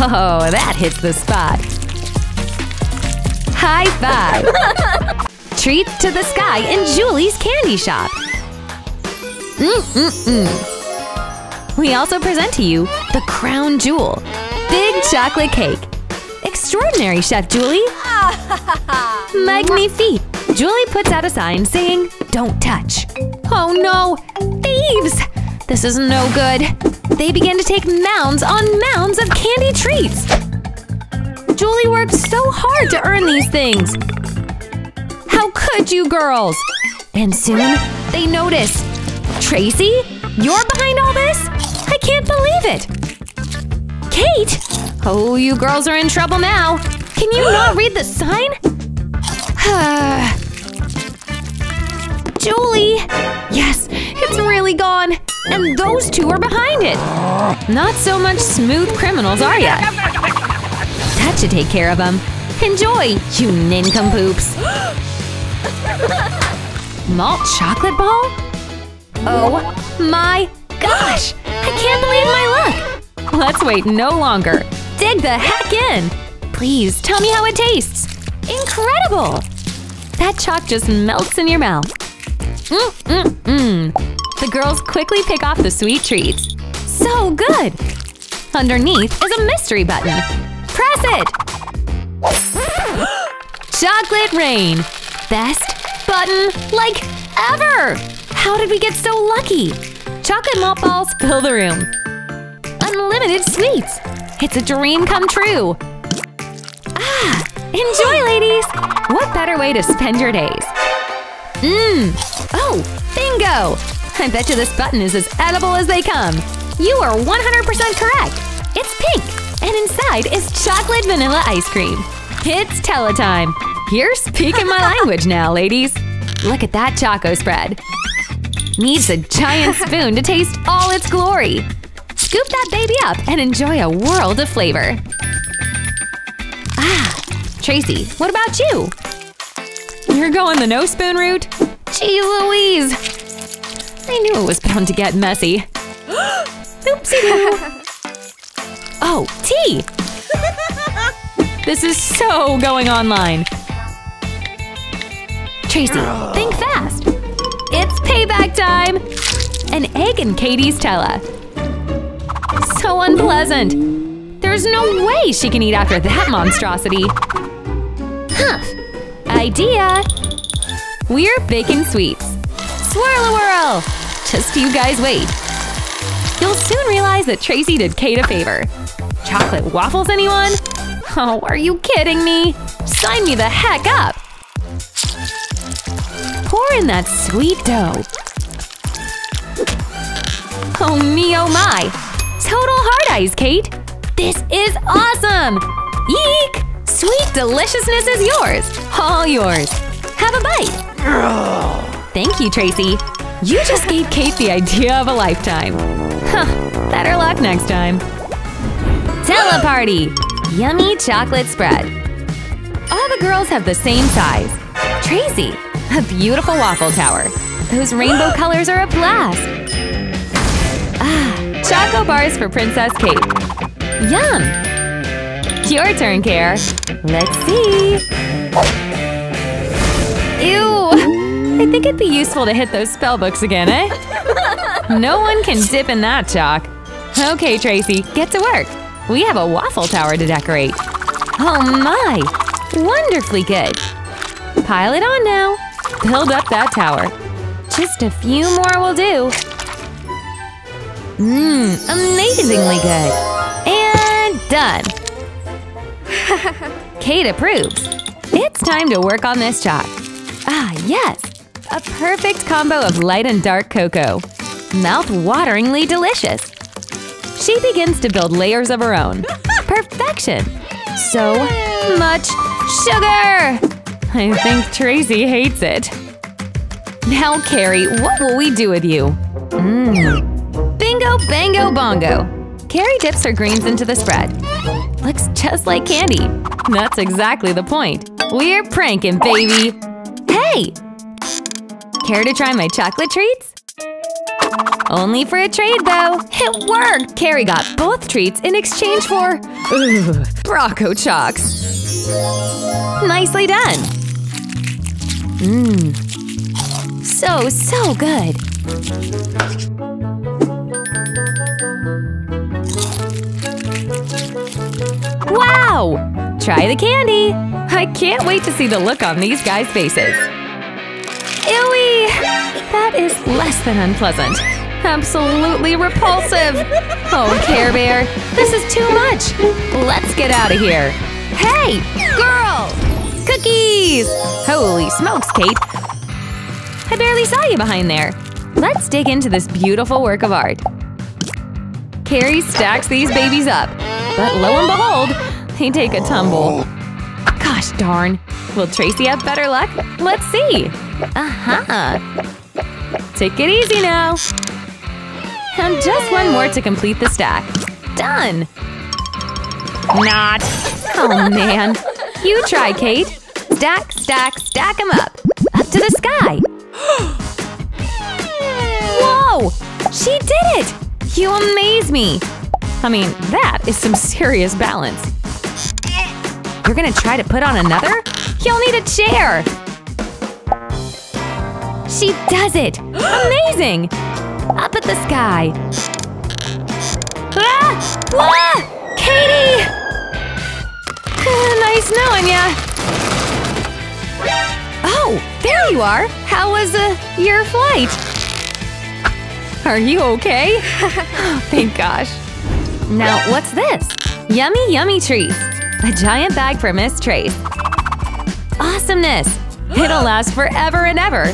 Oh, that hits the spot. High five! Treats to the sky in Julie's candy shop! Mm-mm-mm! We also present to you the crown jewel, Big Chocolate Cake! Extraordinary Chef Julie! Magnifique! Julie puts out a sign saying, "Don't touch!" Oh no! Thieves! This is no good! They begin to take mounds on mounds of candy treats! Julie worked so hard to earn these things! How could you girls? And soon, they notice. Tracy? You're behind all this? I can't believe it! Kate? Oh, you girls are in trouble now! Can you not read the sign? Julie! Yes, it's really gone! And those two are behind it! Not so much smooth criminals, are ya? That should take care of them. Enjoy, you nincompoops! Malt chocolate ball? Oh my gosh! I can't believe my luck! Let's wait no longer. Dig the heck in! Please tell me how it tastes! Incredible! That chalk just melts in your mouth. Mm-mm-mm! The girls quickly pick off the sweet treats. So good! Underneath is a mystery button. Press it! Chocolate rain! Best button like ever! How did we get so lucky? Chocolate malt balls fill the room. Unlimited sweets! It's a dream come true! Ah! Enjoy, ladies! What better way to spend your days? Mmm! Oh! Bingo! I bet you this button is as edible as they come! You are one hundred percent correct! It's pink! And inside is chocolate vanilla ice cream. It's Teletime. You're speaking my language now, ladies. Look at that choco spread. Needs a giant spoon to taste all its glory. Scoop that baby up and enjoy a world of flavor. Ah, Tracy, what about you? You're going the no spoon route? Geez Louise. I knew it was bound to get messy. Oopsie-doo. Oh, tea! This is so going online! Tracy, think fast! It's payback time! An egg in Katie's Tella. So unpleasant! There's no way she can eat after that monstrosity! Huh! Idea! We're baking sweets! Swirl-a-whirl! Just you guys wait! soon realized that Tracy did Kate a favor. Chocolate waffles, anyone? Oh, are you kidding me? Sign me the heck up! Pour in that sweet dough. Oh me, oh my! Total hard eyes, Kate! This is awesome! Eek! Sweet deliciousness is yours! All yours! Have a bite! Thank you, Tracy! You just gave Kate the idea of a lifetime! Huh, better luck next time! Teleparty! Yummy chocolate spread! All the girls have the same size! Tracy! A beautiful waffle tower! Those rainbow colors are a blast! Ah, choco bars for Princess Kate! Yum! Your turn, Care! Let's see! Ew! I think it'd be useful to hit those spell books again, eh? No one can dip in that chalk! Okay, Tracy, get to work! We have a waffle tower to decorate! Oh my! Wonderfully good! Pile it on now! Build up that tower! Just a few more will do! Mmm, amazingly good! And done! Kate approves! It's time to work on this chalk! Ah, yes! A perfect combo of light and dark cocoa! Mouth-wateringly delicious! She begins to build layers of her own! Perfection! So much sugar! I think Tracy hates it! Now, Carrie, what will we do with you? Mmm! Bingo, bango, bongo! Carrie dips her greens into the spread! Looks just like candy! That's exactly the point! We're pranking, baby! Hey! Care to try my chocolate treats? Only for a trade, though! It worked! Carrie got both treats in exchange for… Ugh, Brocco Chalks! Nicely done! Mmm. So, so good! Wow! Try the candy! I can't wait to see the look on these guys' faces! Ewy! That is less than unpleasant! Absolutely repulsive! Oh, Care Bear, this is too much! Let's get out of here! Hey! Girl! Cookies! Holy smokes, Kate! I barely saw you behind there! Let's dig into this beautiful work of art! Carrie stacks these babies up! But lo and behold, they take a tumble! Gosh darn! Will Tracy have better luck? Let's see! Uh-huh! Take it easy now! And just one more to complete the stack. Done! Not! Oh man! You try, Kate! Stack, stack, stack 'em up! Up to the sky! Whoa! She did it! You amaze me! I mean, that is some serious balance. You're gonna try to put on another? You'll need a chair! She does it! Amazing! Up at the sky! Ah! Ah! Katie! Nice knowing ya! Oh! There you are! How was uh, your flight? Are you okay? Oh, thank gosh! Now what's this? Yummy yummy treats! A giant bag for Miss Trace! Awesomeness! It'll last forever and ever!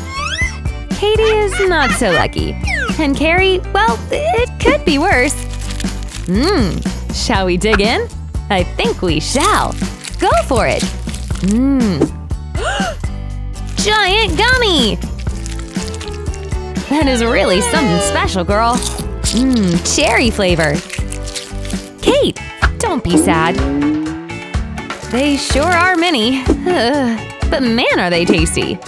Katie is not so lucky! And Carrie, well, it could be worse! Mmm, shall we dig in? I think we shall! Go for it! Mmm! Giant gummy! That is really something special, girl! Mmm, cherry flavor! Kate, don't be sad! They sure are many! Ugh, but man, are they tasty!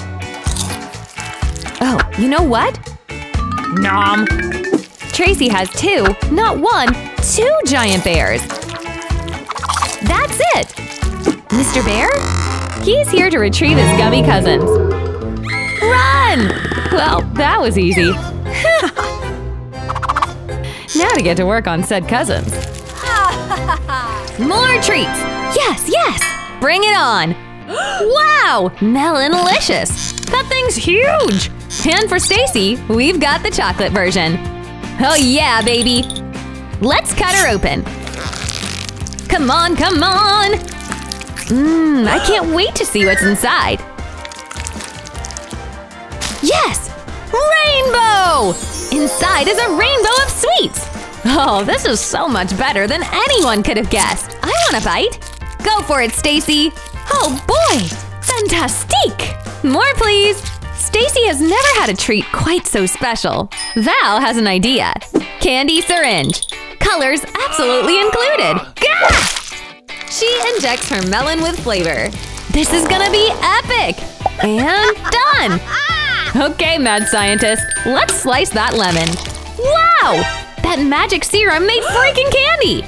Oh, you know what? Nom! Tracy has two, not one, two giant bears! That's it! Mister Bear? He's here to retrieve his gummy cousins! Run! Well, that was easy! Now to get to work on said cousins! More treats! Yes, yes! Bring it on! Wow! Melonalicious! That thing's huge! And for Stacy, we've got the chocolate version! Oh yeah, baby! Let's cut her open! Come on, come on! Mmm, I can't wait to see what's inside! Yes! Rainbow! Inside is a rainbow of sweets! Oh, this is so much better than anyone could have guessed! I want a bite! Go for it, Stacy! Oh boy! Fantastique! More, please! Stacy has never had a treat quite so special. Val has an idea. Candy syringe. Colors absolutely included. Gah! She injects her melon with flavor. This is gonna be epic! And done! Okay, mad scientist, let's slice that lemon. Wow! That magic serum made freaking candy!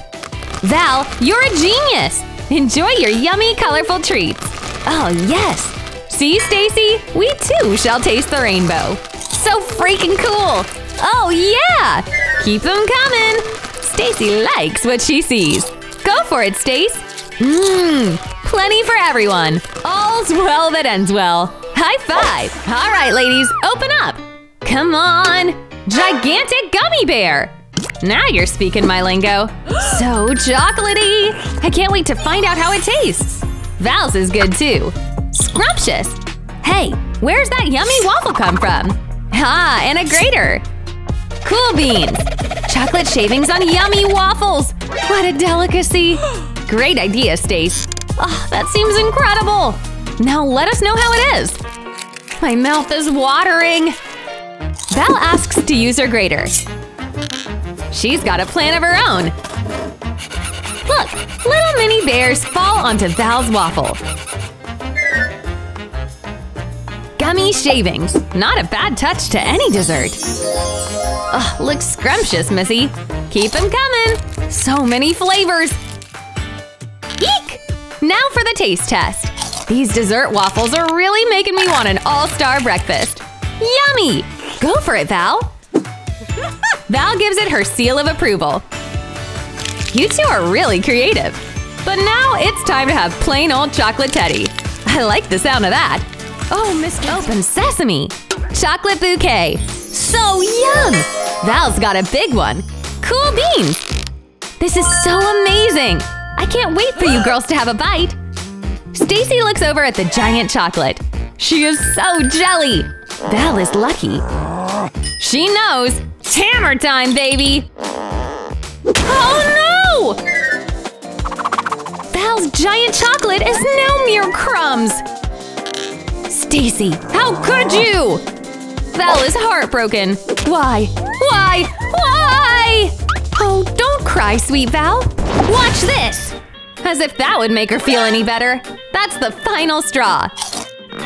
Val, you're a genius! Enjoy your yummy, colorful treats! Oh, yes! See, Stacy? We too shall taste the rainbow! So freaking cool! Oh, yeah! Keep them coming! Stacy likes what she sees! Go for it, Stace! Mmm! Plenty for everyone! All's well that ends well! High five! Alright, ladies, open up! Come on! Gigantic gummy bear! Now you're speaking my lingo! So chocolatey! I can't wait to find out how it tastes! Val's is good too! Scrumptious! Hey, where's that yummy waffle come from? Ah, and a grater! Cool beans! Chocolate shavings on yummy waffles! What a delicacy! Great idea, Stace! Oh, that seems incredible! Now let us know how it is! My mouth is watering! Val asks to use her grater. She's got a plan of her own! Look! Little mini bears fall onto Val's waffle! Gummy shavings! Not a bad touch to any dessert! Ugh, looks scrumptious, Missy! Keep them coming! So many flavors! Eek! Now for the taste test! These dessert waffles are really making me want an all-star breakfast! Yummy! Go for it, Val! Val gives it her seal of approval. You two are really creative. But now it's time to have plain old chocolate teddy. I like the sound of that. Oh, Miss Open Sesame! Chocolate bouquet! So yum! Val's got a big one. Cool beans! This is so amazing! I can't wait for you girls to have a bite! Stacy looks over at the giant chocolate. She is so jelly! Val is lucky. She knows! Hammer time, baby! Oh no! Val's giant chocolate is no mere crumbs! Stacy, how could you? Val is heartbroken. Why? Why? Why? Oh, don't cry, sweet Val. Watch this! As if that would make her feel any better. That's the final straw.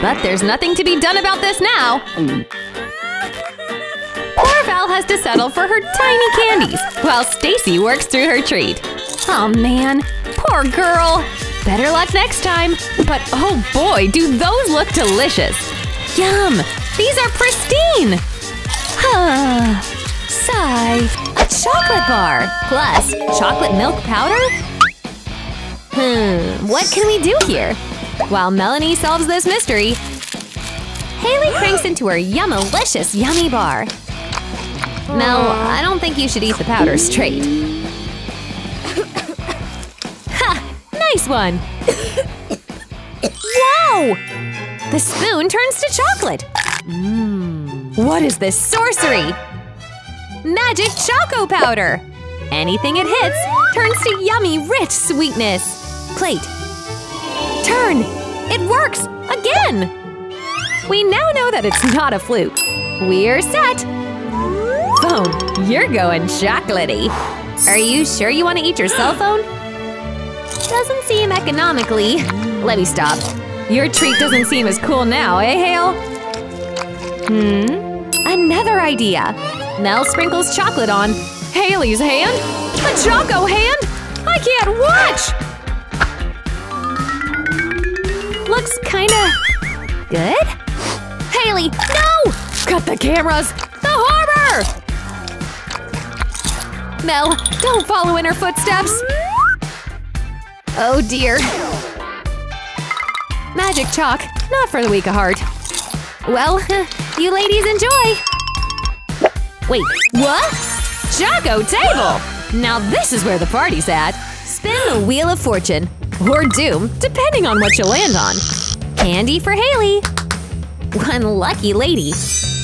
But there's nothing to be done about this now. Poor Val has to settle for her tiny candies while Stacy works through her treat. Aw, man, poor girl! Better luck next time! But oh boy, do those look delicious! Yum! These are pristine! Huh. Sigh. A chocolate bar! Plus, chocolate milk powder? Hmm, what can we do here? While Melanie solves this mystery, Haley cranks into her yum-alicious yummy bar. Mel, I don't think you should eat the powder straight. Ha! Nice one! Wow! The spoon turns to chocolate! Mm. What is this sorcery? Magic choco powder! Anything it hits turns to yummy, rich sweetness! Plate. Turn! It works! Again! We now know that it's not a fluke. We're set! Boom! You're going chocolatey! Are you sure you want to eat your cell phone? Doesn't seem economically… Let me stop. Your treat doesn't seem as cool now, eh, Hale? Hmm? Another idea! Mel sprinkles chocolate on… Haley's hand? A choco hand? I can't watch! Looks kinda… good? Haley, no! Cut the cameras! The harbor! Mel, don't follow in her footsteps! Oh dear. Magic chalk, not for the weak of heart. Well, you ladies enjoy! Wait, what? Choco table! Now this is where the party's at! Spin the Wheel of Fortune, or doom, depending on what you land on. Candy for Haley! One lucky lady!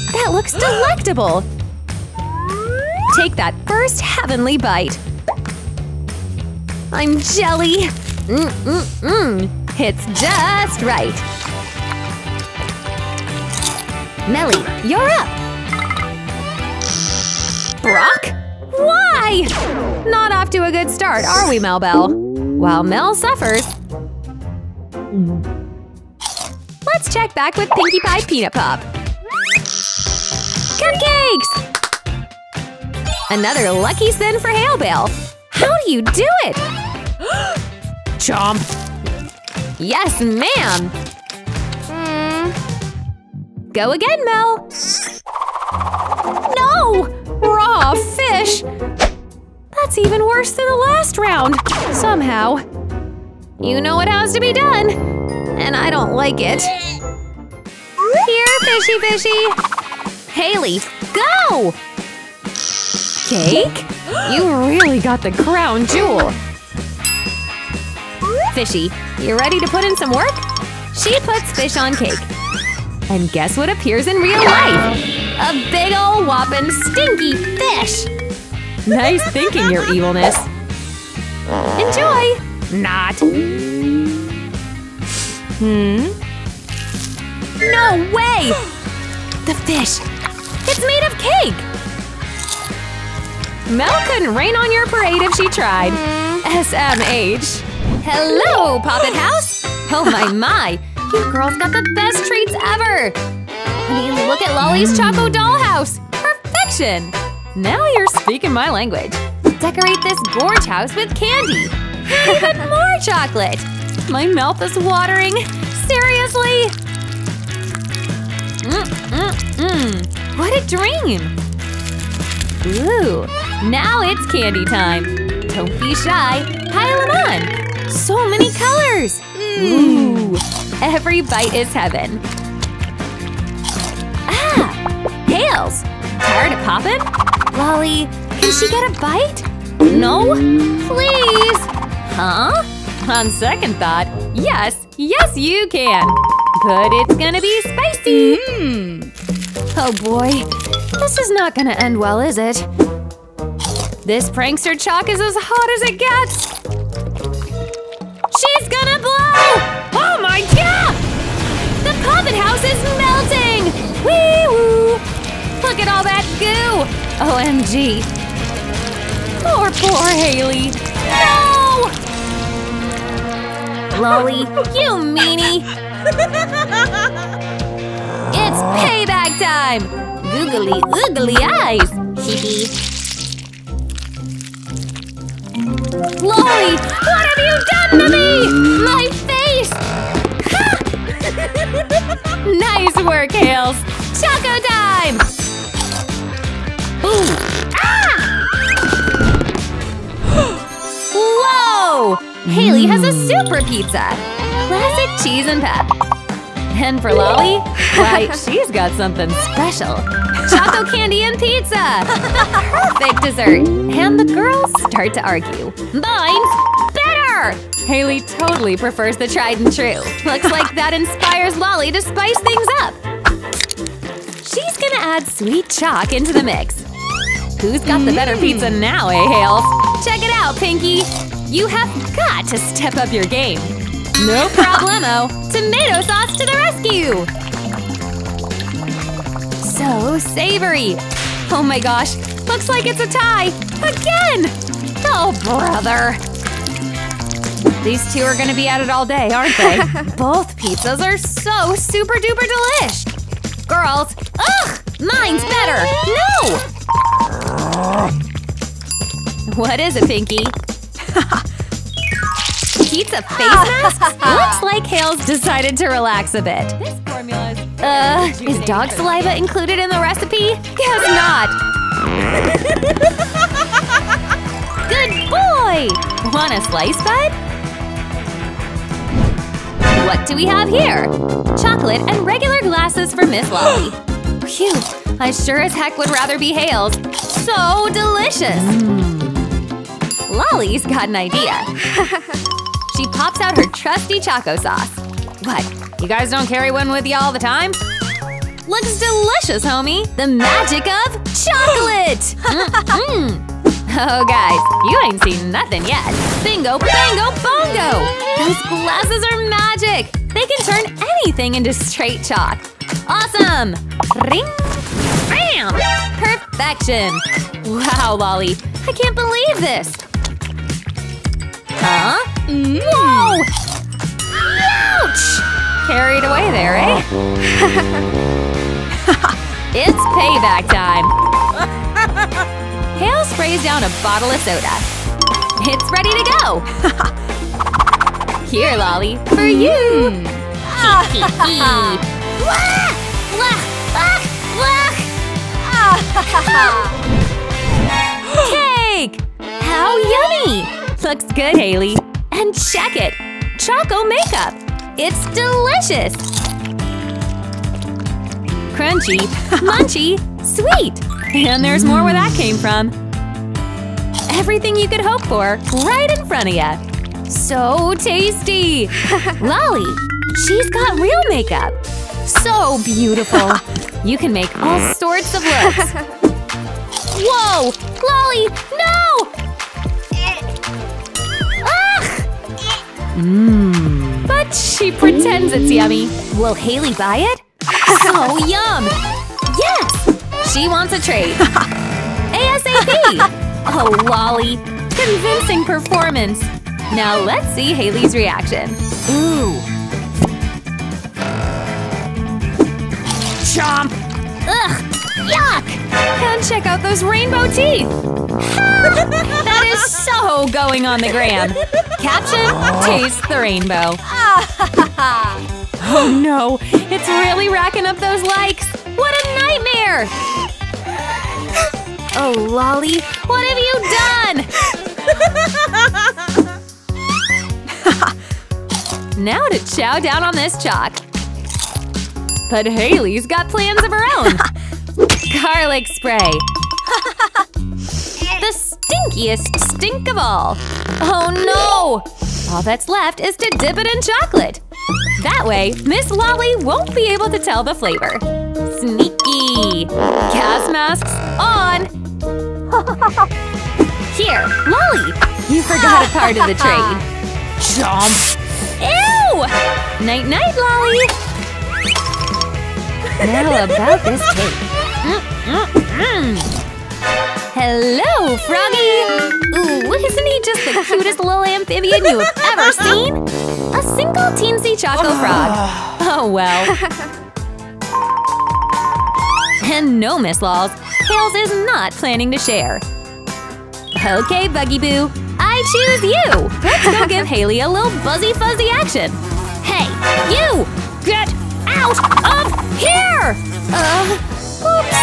That looks delectable! Take that first heavenly bite! I'm jelly! Mm-mm-mm! It's just right! Melly, you're up! Brock? Why? Not off to a good start, are we, Melbell? While Mel suffers… Let's check back with Pinkie Pie Peanut Pop! Cupcakes! Another lucky spin for Halebale! How do you do it? Chomp! Yes, ma'am! Mm. Go again, Mel! No! Raw fish! That's even worse than the last round! Somehow. You know what has to be done! And I don't like it. Here, fishy fishy! Haley, go! Cake? You really got the crown jewel! Fishy, you ready to put in some work? She puts fish on cake. And guess what appears in real life? A big ol' whoppin' stinky fish! Nice thinking, your evilness! Enjoy! Not! Hmm? No way! The fish! It's made of cake! Mel couldn't rain on your parade if she tried! S M H! Hello, Poppet House! Oh my my! You girls got the best treats ever! I mean, look at Lolly's Choco Dollhouse! Perfection! Now you're speaking my language. Decorate this gorge house with candy! Even more chocolate! My mouth is watering! Seriously! Mm-mm-mm! What a dream! Ooh! Now it's candy time! Don't be shy! Pile them on! So many colors! Ooh! Every bite is heaven! Tails! Tired of poppin'? Lolly, can she get a bite? No? Please! Huh? On second thought, yes, yes you can! But it's gonna be spicy! Mm. Oh boy, this is not gonna end well, is it? This prankster chalk is as hot as it gets! She's gonna blow! Oh my god! The Poppet House is melting! Wee-woo! Look at all that goo! O M G! Poor, poor Haley! No! Lolly, you meanie! It's payback time! Googly, oogly eyes! Hee hee! Lolly, what have you done to me? My face! Ha! Nice work, Hales! Choco time! Ooh! Ah! Whoa! Haley has a super pizza! Classic cheese and pep. And for Lolly, why, she's got something special. Choco candy and pizza! The perfect dessert! And the girls start to argue. Mine's better! Haley totally prefers the tried and true. Looks like that inspires Lolly to spice things up. She's gonna add sweet chalk into the mix. Who's got the better pizza now, eh, Hales? Check it out, Pinky! You have got to step up your game! No problemo! Tomato sauce to the rescue! So savory! Oh my gosh, looks like it's a tie! Again! Oh, brother! These two are gonna be at it all day, aren't they? Both pizzas are so super-duper delish! Girls! Ugh! Mine's better! No! What is it, Pinky? Pizza face mask? Looks like Hales decided to relax a bit. This formula is uh, is dog saliva included in the recipe? Guess not! Good boy! Want a slice, bud? What do we have here? Chocolate and regular glasses for Miss Lolly. Phew! I sure as heck would rather be Hales. So delicious! Mm. Lolly's got an idea. She pops out her trusty Choco sauce. What, you guys don't carry one with you all the time? Looks delicious, homie! The magic of chocolate! Mm-mm. Oh, guys, you ain't seen nothing yet. Bingo, bango, bongo! Those glasses are magic! They can turn anything into straight chalk. Awesome! Ring! Bam! Perfection! Wow, Lolly, I can't believe this! Huh? Mm. Whoa! Ouch! Carried away there, eh? It's payback time! Hale sprays down a bottle of soda. It's ready to go! Here, Lolly, for you! Cake! How yummy! Looks good, Haley. And check it! Choco makeup! It's delicious! Crunchy, munchy, sweet! And there's more where that came from. Everything you could hope for right in front of ya. So tasty! Lolly, she's got real makeup. So beautiful. You can make all sorts of looks. Whoa! Lolly, no! Ugh! Mm. But she pretends it's yummy. Will Haley buy it? So yum! Yes! She wants a trade. ASAP! Oh, Lolly. Convincing performance. Now let's see Haley's reaction. Ooh. Chomp! Ugh! Yuck! And check out those rainbow teeth! That is so going on the gram. Caption, taste the rainbow. Oh no, it's really racking up those likes! What a nightmare! Oh, Lolly, what have you done? Now to chow down on this chalk. But Haley's got plans of her own! Garlic spray! The stinkiest stink of all! Oh no! All that's left is to dip it in chocolate! That way, Miss Lolly won't be able to tell the flavor. Sneaky! Gas masks on! Here, Lolly! You forgot a part of the trade. Jump! Ew! Night-night, Lolly! Now about this cake. Mm-mm-mm. Hello, Froggy! Ooh, isn't he just the cutest little amphibian you have ever seen? A single teensy Choco frog. Oh well. And no, Miss Lols, Hales is not planning to share. Okay, Buggy Boo, I choose you! Let's go give Haley a little buzzy fuzzy action! Hey, you! Get out of here! Uh, oops!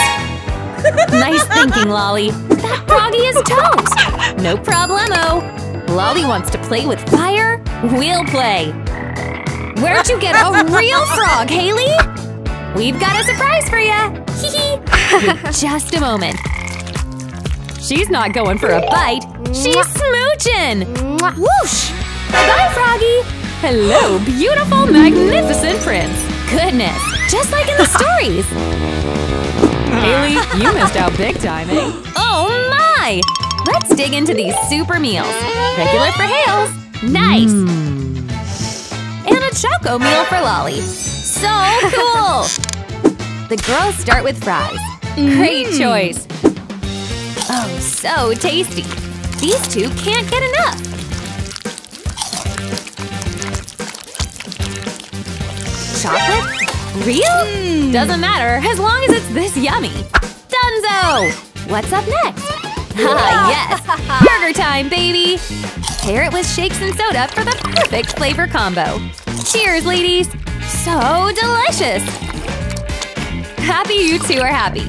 Nice thinking, Lolly. That froggy is toast! No problemo! Lolly wants to play with fire? We'll play! Where'd you get a real frog, Haley? We've got a surprise for ya! Hee hee! Just a moment. She's not going for a bite. She's smoochin'! Whoosh! Bye, Froggy! Hello, beautiful, magnificent prince! Goodness! Just like in the stories! Haley, you missed out big time, eh? Oh my! Let's dig into these super meals. Regular for Hales. Nice! Mm. And a Choco meal for Lolly. So cool! The girls start with fries. Mm. Great choice! Oh, so tasty! These two can't get enough! Chocolate? Real? Mm. Doesn't matter, as long as it's this yummy! Dunzo! What's up next? Ah, yes! Burger time, baby! Pair it with shakes and soda for the perfect flavor combo. Cheers, ladies! So delicious! Happy you two are happy.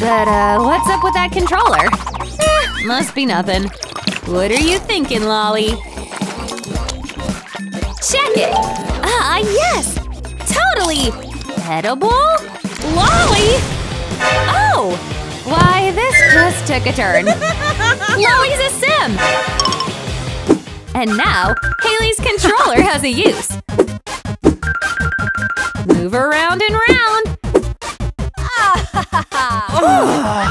But, uh, what's up with that controller? Eh, must be nothing. What are you thinking, Lolly? Check it! Ah, yes! Totally! Edible? Lolly! Oh! Why, this just took a turn. Chloe's a sim! And now, Haley's controller has a use! Move around and round! Ah!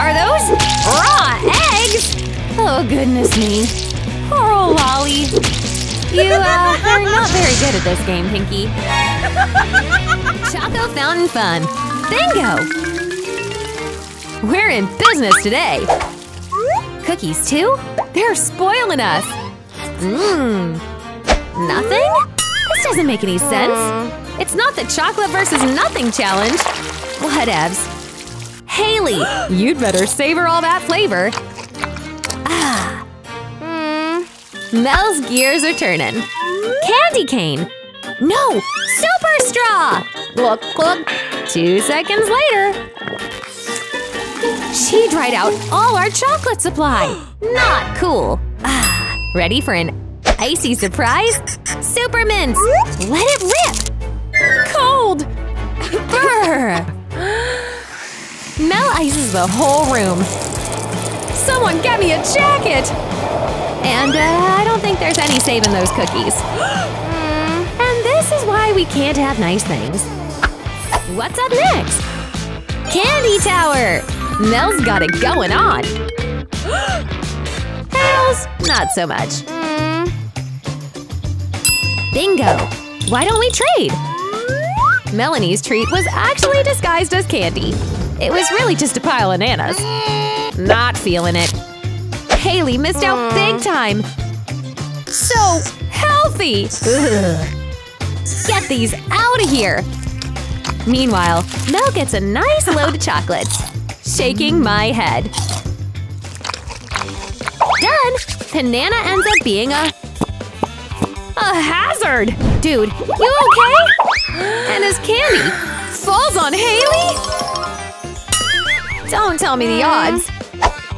Are those raw eggs? Oh, goodness me. Poor old Lolly. You, uh, are not very good at this game, Pinky. Choco Fountain Fun. Bingo! We're in business today! Cookies, too? They're spoiling us! Mmm. Nothing? This doesn't make any sense. It's not the chocolate versus nothing challenge. Whatevs. Haley, you'd better savor all that flavor. Ah. Mm. Mel's gears are turning. Candy cane! No! Super straw! Look, look. Two seconds later. She dried out all our chocolate supply. Not cool. Ah. Ready for an icy surprise? Super mints! Let it rip! Cold! Brr! Mel ices the whole room. Someone get me a jacket! And uh, I don't think there's any saving those cookies. And this is why we can't have nice things. What's up next? Candy Tower! Mel's got it going on. Hal's not so much. Bingo! Why don't we trade? Melanie's treat was actually disguised as candy. It was really just a pile of bananas. Not feeling it. Haley missed out big time. So healthy! Ugh. Get these out of here! Meanwhile, Mel gets a nice load of chocolates. Shaking my head. Done! Banana ends up being a… a hazard! Dude, you okay? And his candy falls on Haley? Don't tell me the odds.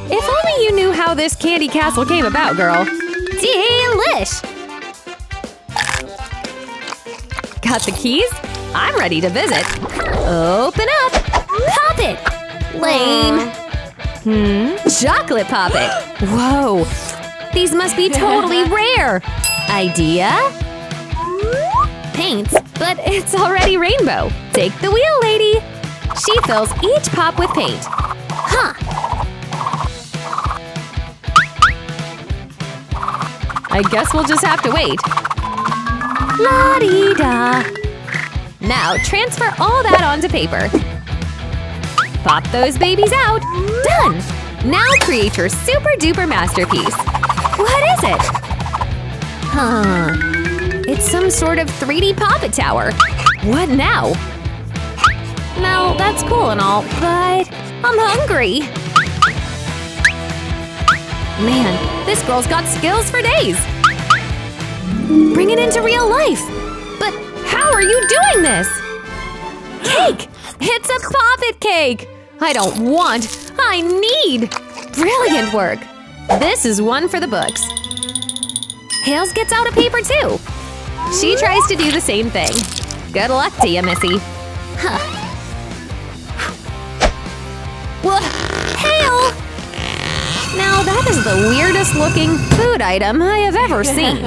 If only you knew how this candy castle came about, girl. Delish! Got the keys? I'm ready to visit. Open up! Pop it! Lame. Hmm? Chocolate pop it! Whoa! These must be totally rare! Idea? Paints, but it's already rainbow. Take the wheel, lady! She fills each pop with paint. Huh. I guess we'll just have to wait. La-dee-da. Now transfer all that onto paper. Pop those babies out. Done! Now create your super-duper masterpiece. What is it? Huh. It's some sort of three D pop-it tower. What now? Now, that's cool and all, but I'm hungry. Man, this girl's got skills for days. Bring it into real life. But how are you doing this? Cake! It's a pop-it cake! I don't want, I need! Brilliant work. This is one for the books. Hales gets out a paper, too. She tries to do the same thing. Good luck to you, Missy. Huh. Well, Hale! Now, that is the weirdest-looking food item I have ever seen.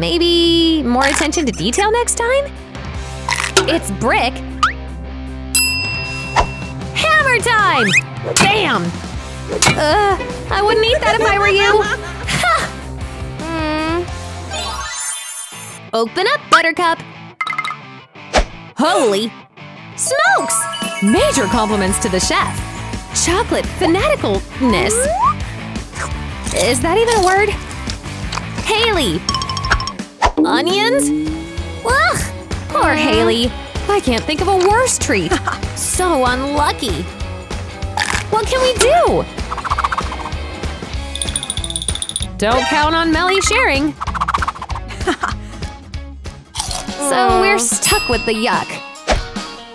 Maybe more attention to detail next time? It's brick. Hammer time! Bam! Uh, I wouldn't eat that if I were you. Ha! Open up, Buttercup! Holy… smokes! Major compliments to the chef! Chocolate fanaticalness! Is that even a word? Haley! Onions? Ugh! Poor Haley! I can't think of a worse treat! So unlucky! What can we do? Don't count on Melly sharing! So we're stuck with the yuck.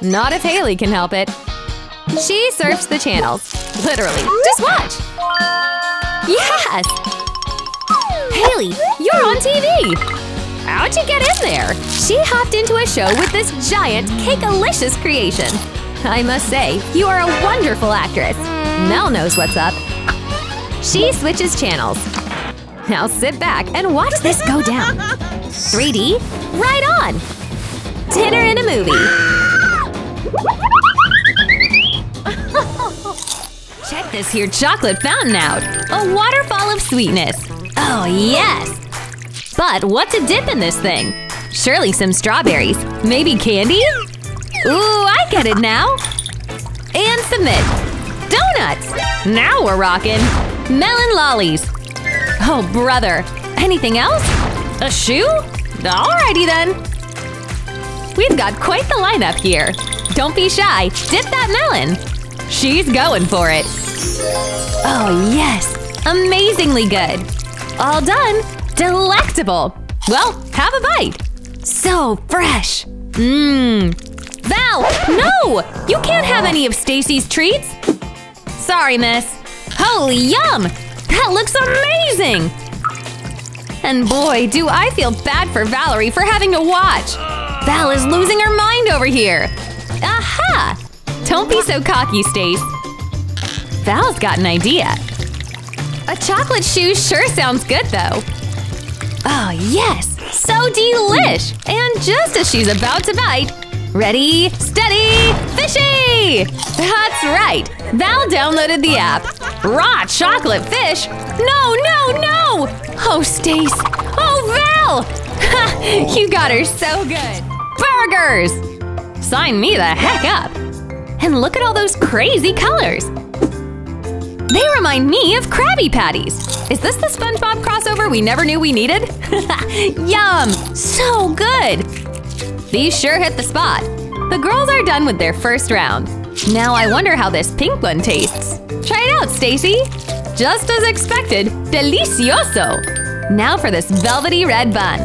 Not if Haley can help it. She surfs the channels. Literally. Just watch! Yes! Haley, you're on T V! How'd you get in there? She hopped into a show with this giant, cake-alicious creation. I must say, you are a wonderful actress. Mel knows what's up. She switches channels. Now sit back and watch this go down. three D? Right on! Dinner and a movie. Check this here chocolate fountain out. A waterfall of sweetness. Oh, yes! But what to dip in this thing? Surely some strawberries. Maybe candy? Ooh, I get it now! And submit! Donuts! Now we're rockin'! Melon lollies! Oh, brother! Anything else? A shoe? Alrighty then! We've got quite the lineup here! Don't be shy! Dip that melon! She's going for it! Oh, yes! Amazingly good! All done! Delectable! Well, have a bite! So fresh! Mmm! Val! No! You can't have any of Stacy's treats! Sorry, miss. Holy yum! That looks amazing! And boy, do I feel bad for Valerie for having to watch! Val is losing her mind over here! Aha! Don't be so cocky, Stace. Val's got an idea. A chocolate shoe sure sounds good, though. Oh, yes! So delish! And just as she's about to bite… Ready, steady, fishy! That's right! Val downloaded the app. Raw chocolate fish? No, no, no! Oh, Stace! Oh, Val! You got her so good! Burgers! Sign me the heck up! And look at all those crazy colors! They remind me of Krabby Patties! Is this the SpongeBob crossover we never knew we needed? Yum! So good! These sure hit the spot. The girls are done with their first round. Now I wonder how this pink one tastes. Try it out, Stacy! Just as expected, delicioso! Now for this velvety red bun.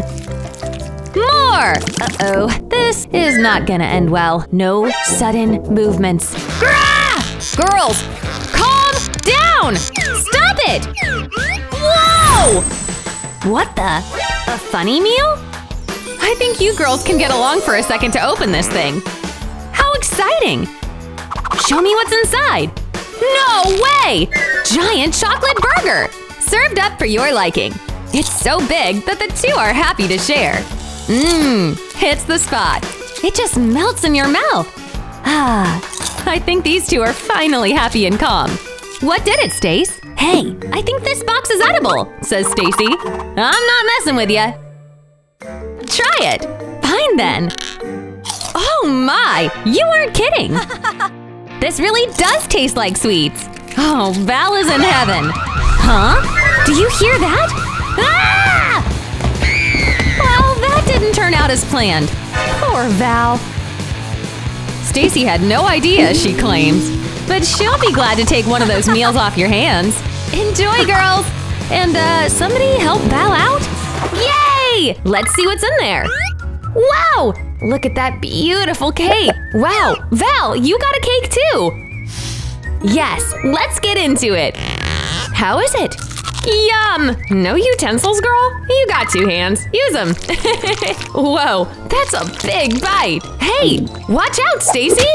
More! Uh-oh, this is not gonna end well. No sudden movements. Grah! Girls, calm down! Stop it! Whoa! What the? A funny meal? I think you girls can get along for a second to open this thing. How exciting! Show me what's inside! No way! Giant chocolate burger! Served up for your liking. It's so big that the two are happy to share. Mmm, hits the spot. It just melts in your mouth. Ah, I think these two are finally happy and calm. What did it, Stace? Hey, I think this box is edible, says Stacy. I'm not messing with ya. Try it! Fine then! Oh my! You aren't kidding! This really does taste like sweets! Oh, Val is in heaven! Huh? Do you hear that? Ah! Well, that didn't turn out as planned. Poor Val. Stacy had no idea, she claims. But she'll be glad to take one of those meals off your hands. Enjoy, girls! And, uh, somebody help Val out? Yay! Let's see what's in there! Wow! Look at that beautiful cake! Wow! Val, you got a cake too! Yes! Let's get into it! How is it? Yum! No utensils, girl? You got two hands. Use them! Whoa! That's a big bite! Hey! Watch out, Stacy!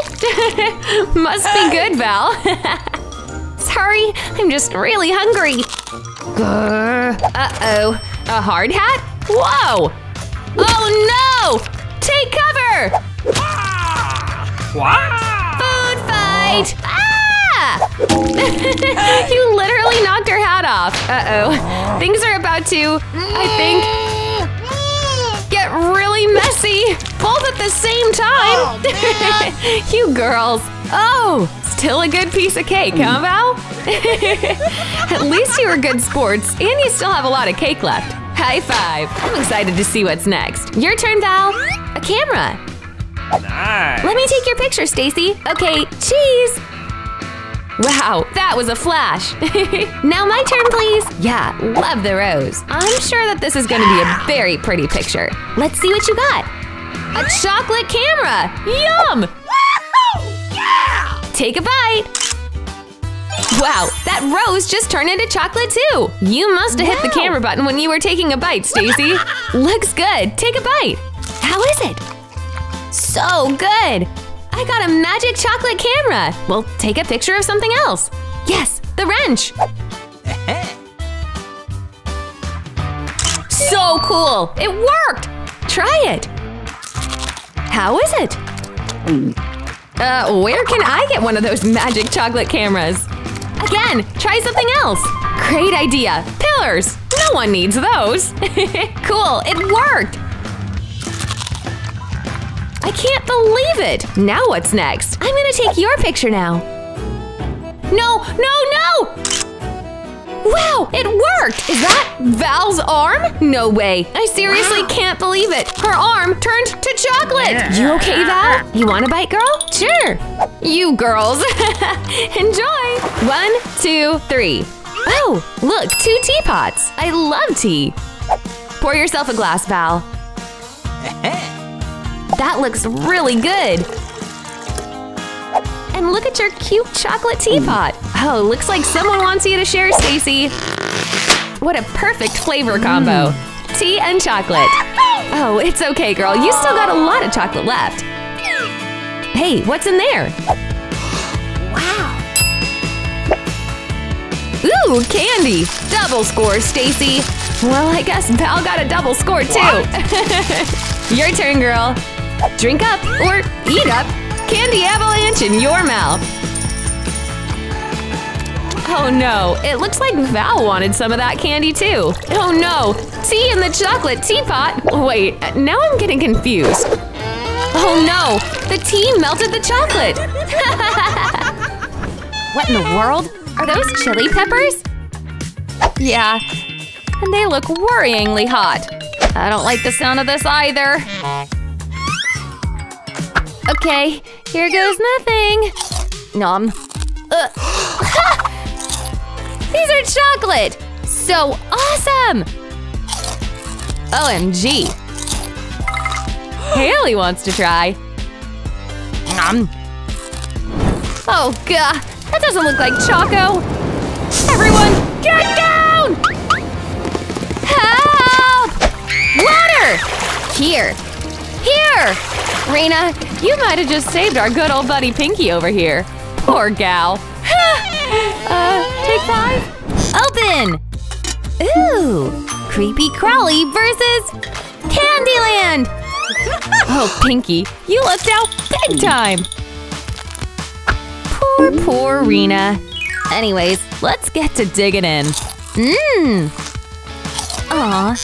Must be good, Val! Sorry, I'm just really hungry! Uh-oh! A hard hat? Whoa! Oh no! Take cover! Ah, what? Food fight! Ah! You literally knocked her hat off. Uh-oh. Things are about to, I think, get really messy. Both at the same time. Oh, you girls. Oh, still a good piece of cake, huh, Val? At least you were good sports, and you still have a lot of cake left. High five! I'm excited to see what's next. Your turn, Val! A camera! Nice! Let me take your picture, Stacy! Okay, cheese! Wow, that was a flash! Now my turn, please! Yeah, love the rose. I'm sure that this is going to be a very pretty picture. Let's see what you got! A chocolate camera! Yum! Yeah! Take a bite! Wow, that rose just turned into chocolate too! You must have hit the camera button when you were taking a bite, Stacy! Looks good! Take a bite! How is it? So good! I got a magic chocolate camera! Well, take a picture of something else! Yes, the wrench! so cool! It worked! Try it! How is it? Uh, where can I get one of those magic chocolate cameras? Again, try something else! Great idea! Pillars! No one needs those! Cool, it worked! I can't believe it! Now what's next? I'm gonna take your picture now! No, no, no! Wow, it worked! Is that Val's arm? No way! I seriously can't believe it! Her arm turned to chocolate! You okay, Val? You want a bite, girl? Sure! You girls! Enjoy! One, two, three. Oh, look, two teapots! I love tea! Pour yourself a glass, Val. That looks really good! And look at your cute chocolate teapot! Oh, looks like someone wants you to share, Stacy! What a perfect flavor combo! Mm. Tea and chocolate! Oh, it's okay, girl, you still got a lot of chocolate left! Hey, what's in there? Wow! Ooh, candy! Double score, Stacy! Well, I guess Val got a double score, too! Your turn, girl! Drink up, or eat up! Candy avalanche in your mouth! Oh no, it looks like Val wanted some of that candy too! Oh no, tea in the chocolate teapot! Wait, now I'm getting confused. Oh no, the tea melted the chocolate! What in the world? Are those chili peppers? Yeah, and they look worryingly hot. I don't like the sound of this either. Okay, here goes nothing! Nom. Uh. Ha! These are chocolate! So awesome! O M G! Haley wants to try! Nom. Oh, gah! That doesn't look like Choco! Everyone, get down! Help! Water! Here! Here! Raina, you might have just saved our good old buddy Pinky over here. Poor gal. uh, take five? Open! Ooh! Creepy Crawly versus Candyland! Oh, Pinky, you lucked out big time! Poor, poor Raina. Anyways, let's get to digging in. Mmm! Aw.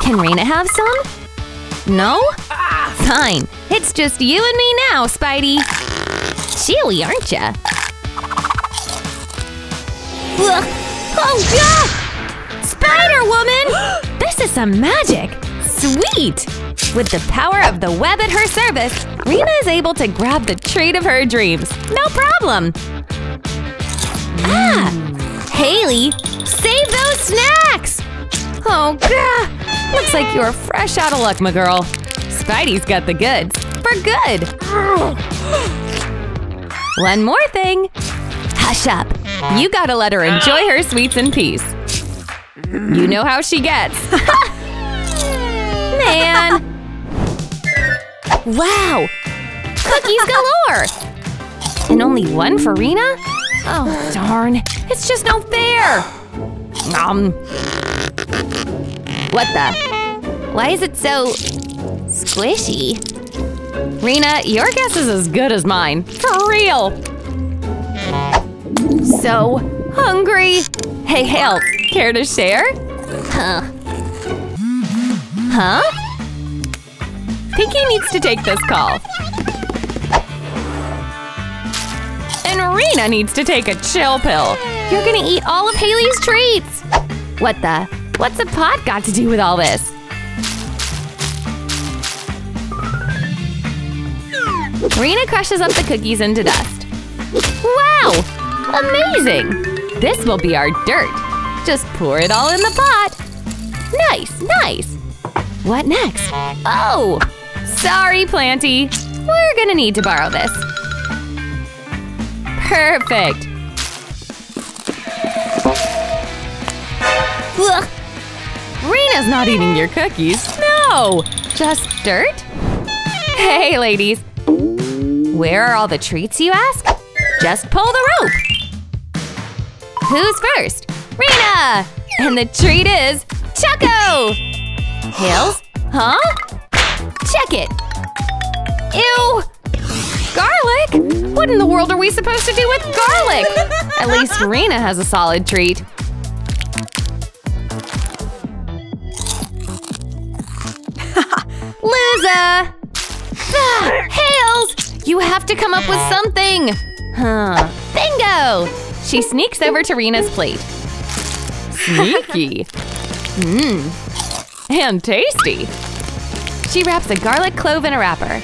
Can Raina have some? No? Fine. It's just you and me now, Spidey! Chilly, aren't ya? Ugh. Oh god! Spider Woman! This is some magic! Sweet! With the power of the web at her service, Raina is able to grab the treat of her dreams. No problem! Ah! Haley! Save those snacks! Oh god! Looks like you're fresh out of luck, my girl. Spidey's got the goods. For good! One more thing! Hush up! You gotta let her enjoy her sweets in peace. You know how she gets. Man! Wow! Cookies galore! And only one for Raina? Oh, darn. It's just no fair! Um. What the? Why is it so… squishy. Raina, your guess is as good as mine. For real! So hungry! Hey, Hale, care to share? Huh? Huh? Pinky needs to take this call. And Raina needs to take a chill pill. You're gonna eat all of Haley's treats! What the? What's a pot got to do with all this? Raina crushes up the cookies into dust. Wow! Amazing! This will be our dirt. Just pour it all in the pot. Nice, nice! What next? Oh! Sorry, Planty. We're gonna need to borrow this. Perfect! Ugh. Raina's not eating your cookies. No! Just dirt? Hey, ladies! Where are all the treats, you ask? Just pull the rope! Who's first? Raina! And the treat is… Choco! Hills? Huh? Check it! Ew! Garlic? What in the world are we supposed to do with garlic? At least Rena has a solid treat. Liza! Ah, Hales! You have to come up with something! Huh. Bingo! She sneaks over to Rena's plate. Sneaky. Mmm. And tasty. She wraps a garlic clove in a wrapper.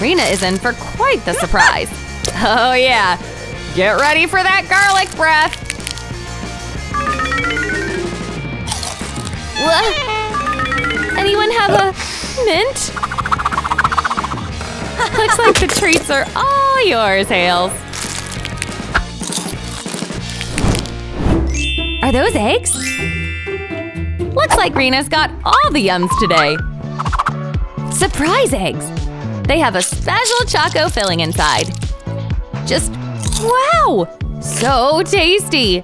Rena is in for quite the surprise. Oh yeah! Get ready for that garlic breath! What? Anyone have a mint? Looks like the treats are all yours, Hales. Are those eggs? Looks like Rena's got all the yums today. Surprise eggs! They have a special choco filling inside. Just wow! So tasty!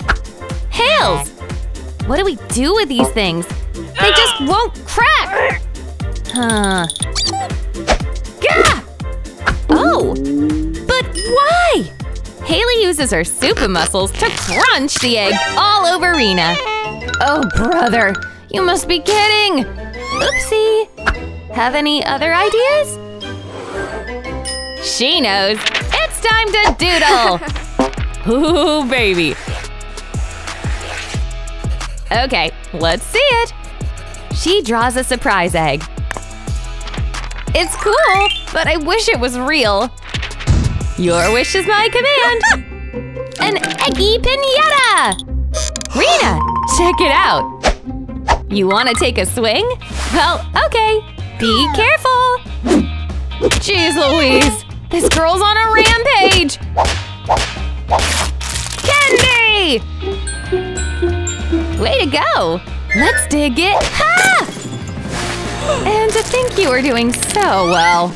Hales! What do we do with these things? They just won't crack! Huh. Gah! Oh! But why? Haley uses her super muscles to crunch the egg all over Rena. Oh, brother! You must be kidding! Oopsie! Have any other ideas? She knows! It's time to doodle! Ooh, baby! Okay, let's see it! She draws a surprise egg. It's cool, but I wish it was real. Your wish is my command! An eggy pinata! Rena, check it out! You wanna take a swing? Well, okay, be careful! Jeez Louise! This girl's on a rampage! Candy! Way to go! Let's dig it! Ha! And to think you were doing so well.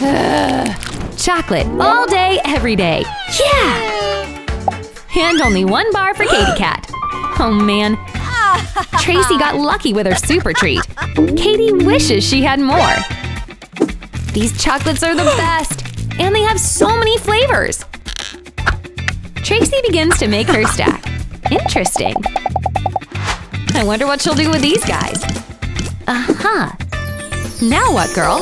Ugh. Chocolate all day, every day. Yeah! And only one bar for Katy Cat. Oh man. Tracy got lucky with her super treat. Katy wishes she had more. These chocolates are the best! And they have so many flavors! Tracy begins to make her stack. Interesting. I wonder what she'll do with these guys. Uh-huh. Now what, girl?